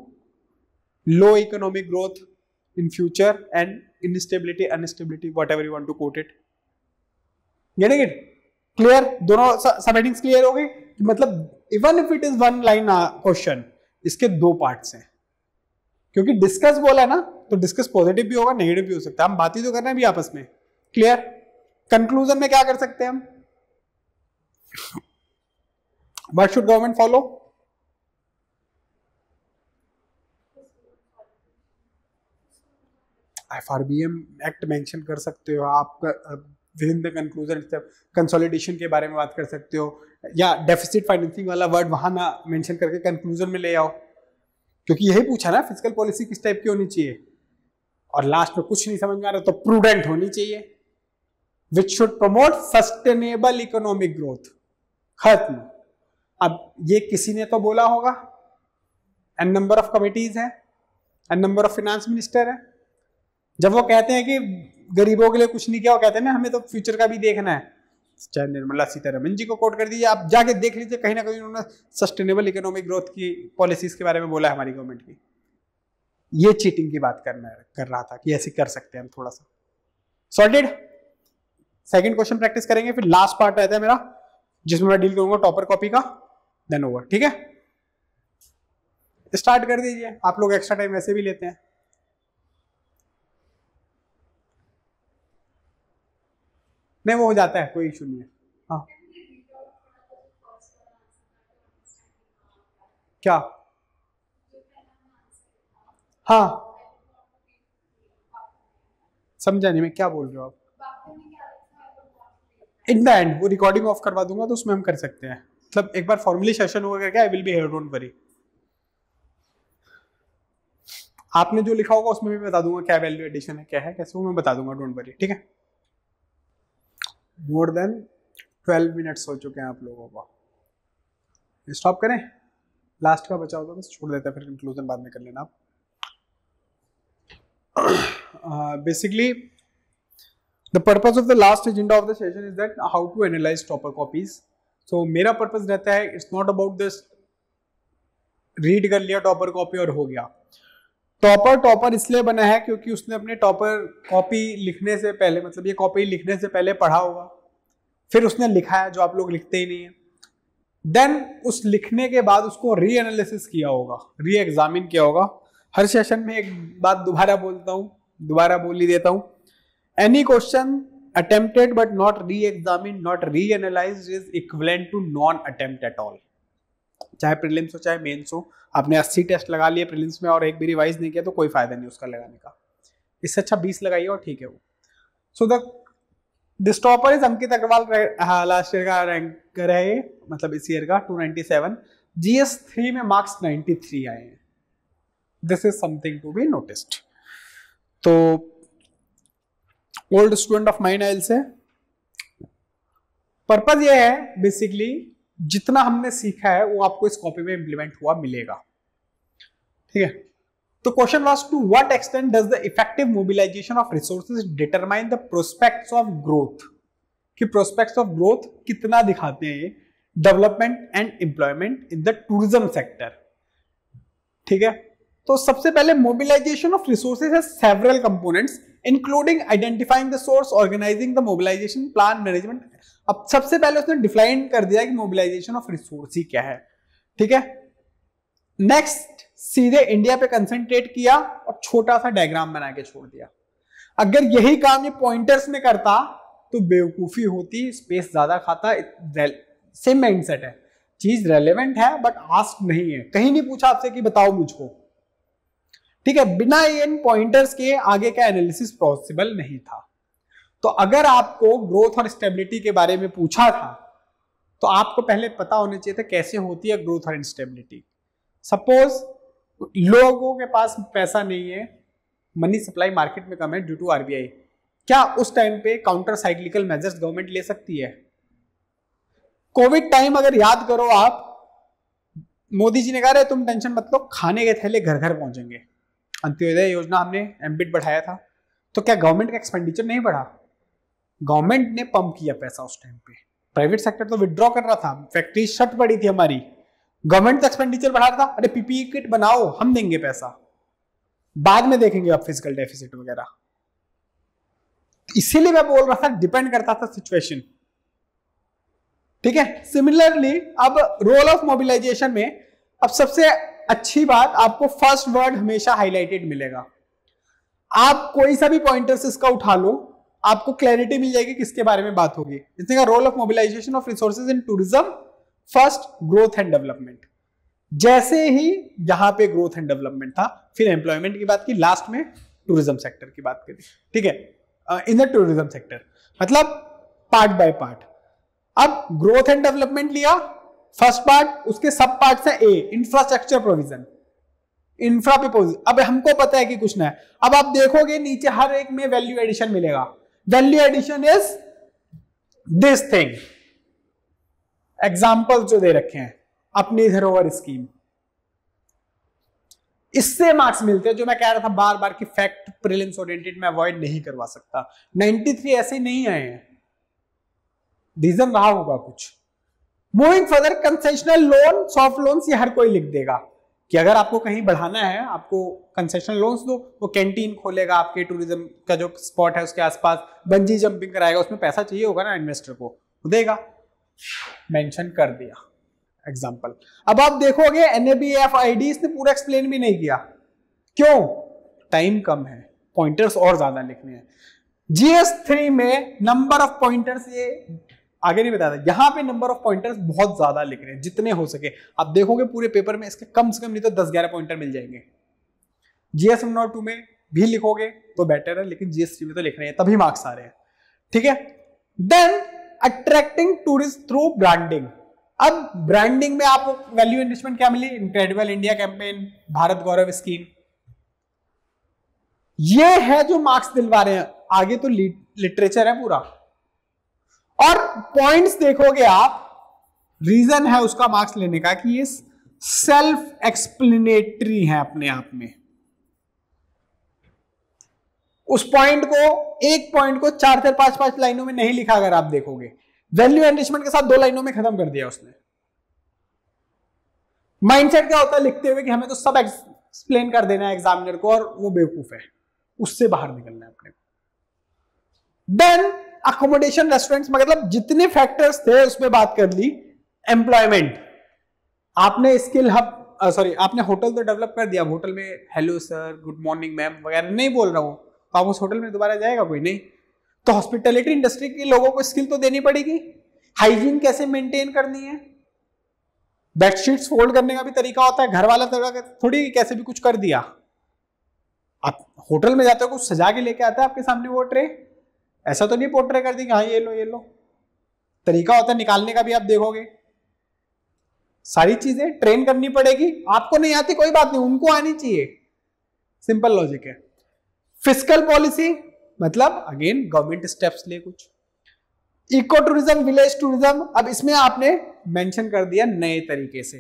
low economic growth in future and instability, instability, whatever you want to quote it. Getting it? Clear? दोनों subheadings clear हो गई? मतलब even if it is one line question, इसके दो parts हैं, क्योंकि discuss बोला ना तो discuss positive भी होगा, negative भी हो सकता है, हम बात ही तो करना है भी आपस में। Clear? Conclusion में क्या कर सकते हैं हम? What should government follow? F R B M act mention कर सकते हो आप, within the conclusion consolidation के बारे में बात कर सकते हो, या डेफिसिट फाइनेंसिंग वाला वर्ड वहाँ ना मेंशन करके कंक्लूजन में ले आओ, क्योंकि यही पूछा ना फिजिकल पॉलिसी किस टाइप की होनी चाहिए, और लास्ट में कुछ नहीं समझ में आ रहा तो प्रूडेंट होनी चाहिए, which should promote sustainable economic growth. खत्म। अब ये किसी ने तो बोला होगा, एन नंबर ऑफ कमिटीज है, N number of finance minister है, जब वो कहते हैं कि गरीबों के लिए कुछ नहीं किया, वो कहते हैं ना हमें तो फ्यूचर का भी देखना है, चाहे निर्मला सीतारमण जी को कोट कर दीजिए, आप जाके देख लीजिए कहीं ना कहीं उन्होंने सस्टेनेबल इकोनॉमिक ग्रोथ की पॉलिसीज के बारे में बोला है हमारी गवर्नमेंट की। ये चीटिंग की बात करना कर रहा था कि ऐसे कर सकते हैं हम थोड़ा सा। सॉर्टेड। सेकेंड क्वेश्चन प्रैक्टिस करेंगे, फिर लास्ट पार्ट रहता है मेरा जिसमें मैं डील करूंगा टॉपर कॉपी का, देन ओवर। ठीक है, स्टार्ट कर दीजिए। आप लोग एक्स्ट्रा टाइम वैसे भी लेते हैं। नहीं, वो हो जाता है, कोई इशू नहीं है। हाँ, क्या? हाँ, समझा नहीं मैं क्या बोल रहे हो आप। इन द एंड वो रिकॉर्डिंग ऑफ करवा दूंगा तो उसमें हम कर सकते हैं, मतलब एक बार फॉर्मली सेशन होगा करके I will be here, don't worry. आपने जो लिखा होगा उसमें भी बता दूंगा क्या वैल्यू एडिशन है, क्या है, कैसे, वो मैं बता दूंगा, डोंट वरी। ठीक है, मोर देन ट्वेल्व मिनट्स हो चुके हैं आप लोगों को। स्टॉप करें, लास्ट का बचा होगा बस छोड़ देते हैं, फिर कंक्लूजन बाद में कर लेना आप। Basically the purpose of the last agenda of the session is that how to analyse topper copies. So मेरा पर्पज रहता है, it's not about this read कर लिया टॉपर कॉपी और हो गया। टॉपर टॉपर इसलिए बना है क्योंकि उसने अपने टॉपर कॉपी लिखने से पहले, मतलब ये कॉपी लिखने से पहले पढ़ा होगा, फिर उसने लिखा है जो आप लोग लिखते ही नहीं है, देन उस लिखने के बाद उसको री एनालिसिस किया होगा, री एग्जामिन किया होगा। हर सेशन में एक बात दोबारा बोलता हूँ, दोबारा बोल ही देता हूँ, any question attempted but not re examine not re analyse is equivalent to non attempt at all. चाहे प्रीलिम्स हो चाहे मेंस हो, आपने अस्सी टेस्ट लगा लिए प्रीलिम्स में और एक भी रिवाइज नहीं किया तो कोई फायदा नहीं उसका लगाने का, इससे अच्छा बीस लगाइए और ठीक है वो। So the this topper is Ankit Agrawal, last year का रैंकर है, मतलब इस ईयर का two ninety seven, GS three में मार्क्स नाइन्टी थ्री आए हैं। This is something to be noticed. तो old student of mine I'll से पर्पज ये है बेसिकली, जितना हमने सीखा है वो आपको इस कॉपी में इंप्लीमेंट हुआ मिलेगा। ठीक है, तो question was to what extent does the effective mobilisation of resources determine the prospects of growth, कि प्रोस्पेक्ट्स ऑफ ग्रोथ कितना दिखाते हैं development and employment in the tourism sector. ठीक है, तो सबसे पहले मोबिलाइजेशन ऑफ रिसोर्सेज है several components including identifying the source, organising the mobilisation plan, management. अब सबसे पहले उसने डिफाइन कर दिया कि मोबिलाइजेशन ऑफ रिसोर्स ही क्या है। ठीक है, नेक्स्ट सीधे इंडिया पे कंसंट्रेट किया और छोटा सा डायग्राम बना के छोड़ दिया। अगर यही काम ये पॉइंटर्स में करता तो बेवकूफी होती, स्पेस ज्यादा खाता। सेम माइंडसेट है, चीज रेलेवेंट है बट आस्क नहीं है, कहीं नहीं पूछा आपसे कि बताओ मुझको, ठीक है। बिना इन पॉइंटर्स के आगे का एनालिसिस पॉसिबल नहीं था। तो अगर आपको ग्रोथ और स्टेबिलिटी के बारे में पूछा था तो आपको पहले पता होना चाहिए था कैसे होती है ग्रोथ और इंस्टेबिलिटी। सपोज लोगों के पास पैसा नहीं है, मनी सप्लाई मार्केट में कम है ड्यू टू आरबीआई, क्या उस टाइम पे काउंटर साइक्लिकल मेजर्स गवर्नमेंट ले सकती है? कोविड टाइम अगर याद करो आप, मोदी जी ने कहा रहे तुम टेंशन मत लो, खाने के थैले घर घर पहुंचेंगे। अंत्योदय योजना हमने एमबिट बढ़ाया था, तो क्या गवर्नमेंट का एक्सपेंडिचर नहीं बढ़ा? गवर्नमेंट ने पंप किया पैसा उस टाइम पे, प्राइवेट सेक्टर तो विदड्रॉ कर रहा था, फैक्ट्री शट पड़ी थी हमारी, गवर्नमेंट तो एक्सपेंडिचर बढ़ा रहा था। अरे पीपीई किट बनाओ, हम देंगे पैसा, बाद में देखेंगे आप फिजिकल डेफिसिट वगैरह। इसीलिए मैं बोल रहा था डिपेंड करता था सिचुएशन, ठीक है। सिमिलरली अब रोल ऑफ मोबिलाइजेशन में, अब सबसे अच्छी बात आपको फर्स्ट वर्ड हमेशा हाईलाइटेड मिलेगा। आप कोई सा भी पॉइंटर्स इसका उठा लो, आपको क्लैरिटी मिल जाएगी किसके बारे में बात होगी। इसने कहा role of mobilisation of resources in tourism, first growth and development. जैसे ही यहां पे ग्रोथ एंड डेवलपमेंट था, फिर एम्प्लॉयमेंट की बात की, लास्ट में टूरिज्म सेक्टर की बात करी, ठीक है, इन द टूरिज्म सेक्टर, मतलब पार्ट बाय पार्ट। अब ग्रोथ एंड डेवलपमेंट लिया फर्स्ट पार्ट, उसके सब पार्ट्स हैं। ए इंफ्रास्ट्रक्चर प्रोविजन, इंफ्रा पे प्रोविजन। अब हमको पता है कि कुछ ना है, अब आप देखोगे नीचे हर एक में वैल्यू एडिशन मिलेगा। Value addition is this thing, example जो दे रखे हैं, अपनी धरोहर स्कीम, इससे मार्क्स मिलते हैं। जो मैं कह रहा था बार बार कि फैक्ट प्रीलिम्स ओरिएंटेड में अवॉइड नहीं करवा सकता। तिरानवे ऐसे नहीं आए हैं, रीजन रहा होगा कुछ। Moving further, concessional loan, soft loans, ये हर कोई लिख देगा कि अगर आपको कहीं बढ़ाना है आपको कंसेशनल लोन्स दो। वो कैंटीन खोलेगा आपके टूरिज्म का जो स्पॉट है उसके आसपास, बंजी जंपिंग कराएगा, उसमें पैसा चाहिए होगा ना इन्वेस्टर को, वो देगा, मेंशन कर दिया एग्जाम्पल। अब आप देखोगे एनएबीएफआईडी, इसने पूरा एक्सप्लेन भी नहीं किया, क्यों? टाइम कम है, पॉइंटर्स और ज्यादा लिखने हैं। जीएस थ्री में नंबर ऑफ पॉइंटर्स, ये आगे नहीं बताता, यहां पे नंबर ऑफ पॉइंटर्स बहुत ज्यादा लिख रहे हैं जितने हो सके। आप देखोगे पूरे पेपर में इसके कम से कम नहीं तो दस ग्यारह पॉइंटर मिल जाएंगे। जीएस वन और टू में भी लिखोगे तो बेटर है, लेकिन जीएस थ्री में तो लिख रहे हैं तभी मार्क्स आ रहे हैं, ठीक है। Then attracting tourist through branding. अब ब्रांडिंग में आपको वैल्यू एनरिचमेंट क्या मिली? Incredible India campaign, Bharat Gaurav scheme. ये है जो मार्क्स दिलवा रहे हैं। आगे तो लिटरेचर है पूरा, और पॉइंट्स देखोगे आप, रीजन है उसका मार्क्स लेने का कि ये सेल्फ एक्सप्लेनेटरी है अपने आप में। उस पॉइंट को, एक पॉइंट को चार चार पांच पांच लाइनों में नहीं लिखा अगर आप देखोगे। वैल्यू एनरिचमेंट के साथ दो लाइनों में खत्म कर दिया उसने। माइंडसेट क्या होता है लिखते हुए कि हमें तो सब एक्सप्लेन कर देना है एग्जामिनर को, और वो बेवकूफ है, उससे बाहर निकलना है अपने को। देन अकोमोडेशन, रेस्टोरेंट्स, मतलब जितने फैक्टर्स थे उसमें बात कर ली। एम्प्लॉयमेंट, आपने स्किल हब, सॉरी आपने होटल तो डेवलप कर दिया, होटल में hello sir, good morning ma'am वगैरह नहीं बोल रहा हूं, तो आप उस होटल में दोबारा जाएगा कोई? नहीं। तो हॉस्पिटैलिटी इंडस्ट्री के लोगों को स्किल तो देनी पड़ेगी, हाइजीन कैसे मेंटेन करनी है, बेडशीट्स फोल्ड करने का भी तरीका होता है, घर वाला थोड़ी कैसे भी कुछ कर दिया। आप होटल में जाते हो कुछ सजा के लेके आता है आपके सामने वो ट्रे, ऐसा तो नहीं पोर्ट्रे कर देंगे, हाँ ये लो ये लो, तरीका होता है निकालने का भी। आप देखोगे सारी चीजें ट्रेन करनी पड़ेगी। आपको नहीं आती कोई बात नहीं, उनको आनी चाहिए, सिंपल लॉजिक है। फिस्कल पॉलिसी, मतलब अगेन गवर्नमेंट स्टेप्स ले कुछ। इको टूरिज्म, विलेज टूरिज्म, अब इसमें आपने मेंशन कर दिया नए तरीके से।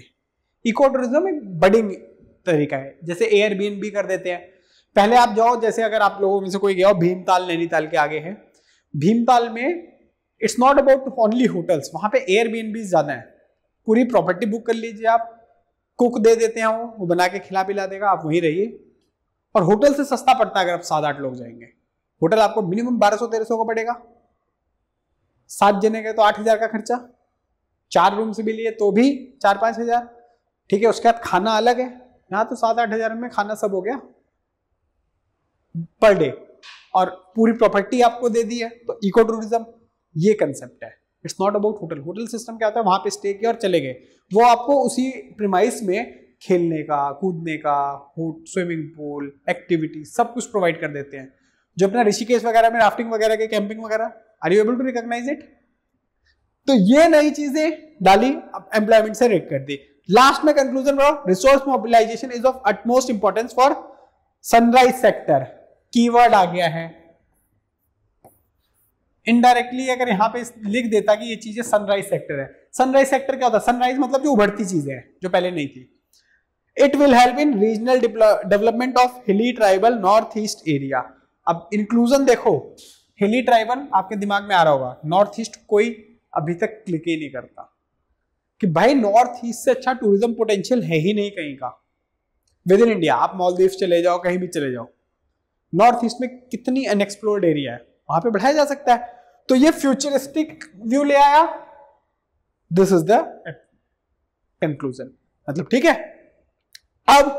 इको टूरिज्म एक बडिंग तरीका है, जैसे एयरबीएनबी कर देते हैं। पहले आप जाओ, जैसे अगर आप लोगों में से कोई गया हो भीमताल, नैनीताल के आगे है, भीमताल में it's not about only hotels, वहां पे एयरबीएनबी ज्यादा है। पूरी प्रॉपर्टी बुक कर लीजिए आप, कुक दे देते हैं, वो वो बना के खिला पिला देगा, आप वहीं रहिए। और होटल से सस्ता पड़ता है अगर आप सात आठ लोग जाएंगे। होटल आपको मिनिमम बारह सौ तेरह सौ का पड़ेगा, सात जने गए तो आठ हजार का खर्चा, चार रूम से भी लिए तो भी चार पांच हजार, ठीक है, उसके बाद खाना अलग है, यहाँ तो सात आठ हजार में खाना सब हो गया पर डे, और पूरी प्रॉपर्टी आपको दे दी है। तो इको टूरिज्म ये कंसेप्ट है, it's not about hotel. Hotel system क्या होता है, वहां पे स्टे किया और चले गए, वो आपको उसी प्रिमाइस में खेलने का, कूदने का, स्विमिंग पूल, एक्टिविटी सब कुछ प्रोवाइड कर देते हैं। जो अपना ऋषिकेश वगैरह में राफ्टिंग वगैरह के, कैंपिंग वगैरह, are you able to recognise it? तो ये नई चीजें डाली, एम्प्लॉयमेंट से रेट कर दी। लास्ट में conclusion, resource mobilisation is of utmost importance for sunrise sector. Keyword आ गया है इनडायरेक्टली, अगर यहाँ पे लिख देता कि ये चीजें सनराइज सेक्टर है। सनराइज सेक्टर क्या होता है? सनराइज मतलब जो उभरती चीजें हैं जो पहले नहीं थी। It will help in regional development of hilly tribal north east area. अब इंक्लूजन देखो, हिली ट्राइबल आपके दिमाग में आ रहा होगा, नॉर्थ ईस्ट कोई अभी तक क्लिक ही नहीं करता कि भाई नॉर्थ ईस्ट से अच्छा टूरिज्म पोटेंशियल है ही नहीं कहीं का। विद इन इंडिया आप मालदीव चले जाओ, कहीं भी चले जाओ, नॉर्थ ईस्ट में कितनी अनएक्सप्लोर्ड एरिया है, वहां पे बढ़ाया जा सकता है। तो ये फ्यूचरिस्टिक व्यू ले आया। दिस इज द कंक्लूजन, मतलब ठीक है। अब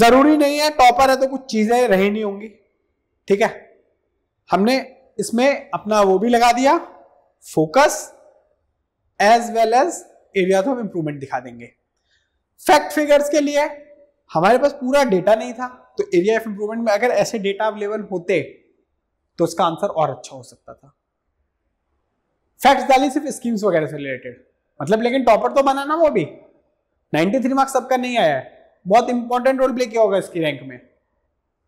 जरूरी नहीं है टॉपर है तो कुछ चीजें रही नहीं होंगी, ठीक है। हमने इसमें अपना वो भी लगा दिया, focus as well as areas of improvement दिखा देंगे। फैक्ट फिगर्स के लिए हमारे पास पूरा डेटा नहीं था, तो एरिया ऑफ इंप्रूवमेंट में अगर ऐसे डेटा अवेलेबल होते तो उसका आंसर और अच्छा हो सकता था। फैक्ट्स डाली सिर्फ स्कीम्स वगैरह से रिलेटेड, मतलब, लेकिन टॉपर तो बना ना वो भी। तिरानवे मार्क्स सबका नहीं आया है, बहुत इंपॉर्टेंट रोल प्ले किया होगा इसकी रैंक में।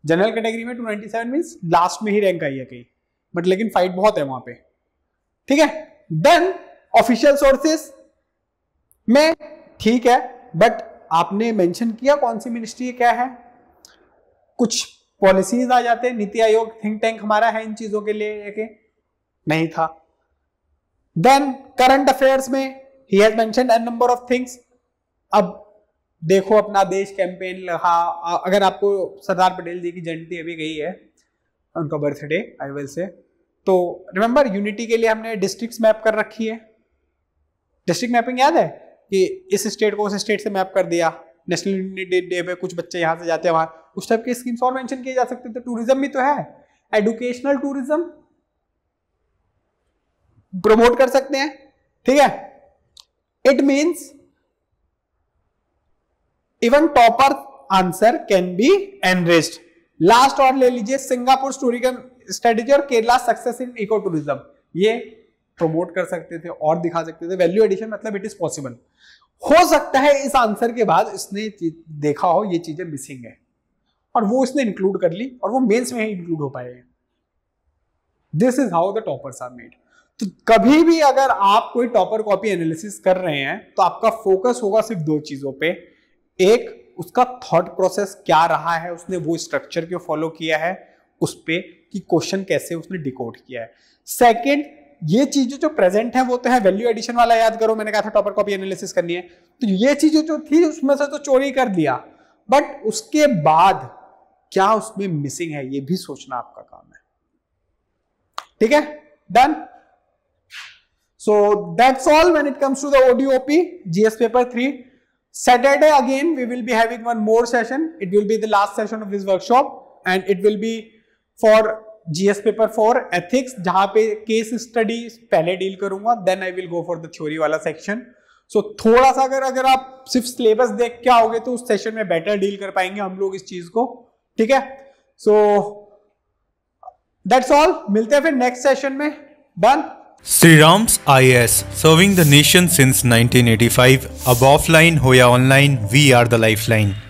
जनरल कैटेगरी में दो सौ सत्तानवे मींस लास्ट में ही रैंक आई है कहीं, बट लेकिन फाइट बहुत है वहां पे, ठीक है। देन ऑफिशियल सोर्सेस में ठीक है, बट आपने मेंशन किया कौन सी मिनिस्ट्री क्या है, कुछ पॉलिसीज आ जाते हैं। नीति आयोग थिंक टैंक हमारा है इन चीजों के लिए, लेके नहीं था। देन करंट अफेयर्स में ही has mentioned a number of things. अब देखो अपना देश कैंपेन लगा, अगर आपको सरदार पटेल जी की जयंती अभी गई है, उनका बर्थडे आई विल से, तो रिमेंबर यूनिटी के लिए हमने डिस्ट्रिक्ट मैप कर रखी है। डिस्ट्रिक्ट मैपिंग याद है कि इस स्टेट को उस स्टेट से मैप कर दिया। नेशनल यूनिटी डे पे कुछ बच्चे यहाँ से जाते हैं वहां, उस टाइप के स्कीम्स और मेंशन किए जा सकते। तो टूरिज्म भी तो है, एडुकेशनल टूरिज्म प्रमोट कर सकते हैं, ठीक है। It means even topper answer can be enriched. Last और ले लीजिए, सिंगापुर स्ट्रेटेजी और Kerala success in eco tourism, ये प्रमोट कर सकते थे और दिखा सकते थे। वैल्यू एडिशन मतलब इट इज पॉसिबल। हो सकता है इस आंसर के बाद इसने देखा हो ये चीजें मिसिंग है, और वो इसने इंक्लूड कर ली, और वो मेंस में ही इंक्लूड हो पाए। This is how the toppers are made. तो कभी भी अगर आप कोई टॉपर कॉपी एनालिसिस कर रहे हैं तो आपका फोकस होगा सिर्फ दो चीजों पे। एक, उसका थॉट प्रोसेस क्या रहा है, उसने वो स्ट्रक्चर क्यों फॉलो किया है उस पर, कि क्वेश्चन कैसे उसने डिकोड किया है। सेकेंड, ये चीजें जो प्रेजेंट है वो तो है, वैल्यू एडिशन वाला याद करो, मैंने कहा था टॉपर कॉपी एनालिसिस करनी है, तो ये चीजें जो थी उसमें से तो चोरी कर दिया, बट उसके बाद क्या उसमें मिसिंग है ये भी सोचना आपका काम है, ठीक है। Done, so that's all when it comes to the ODOP GS paper three. Saturday again we will be having one more session, it will be the last session of this workshop, and it will be for GS paper four ethics, जहां पे case study पहले deal करूंगा, then I will go for the theory वाला section. सो थोड़ा सा अगर अगर आप सिर्फ सिलेबस देख के आओगे तो उस सेशन में बेटर डील कर पाएंगे हम लोग इस चीज को, ठीक है। सो दैट्स ऑल, मिलते हैं फिर नेक्स्ट सेशन में। Done. Shriram I A S, serving the nation since nineteen eighty five, अब ऑफलाइन हो या online, we are the lifeline.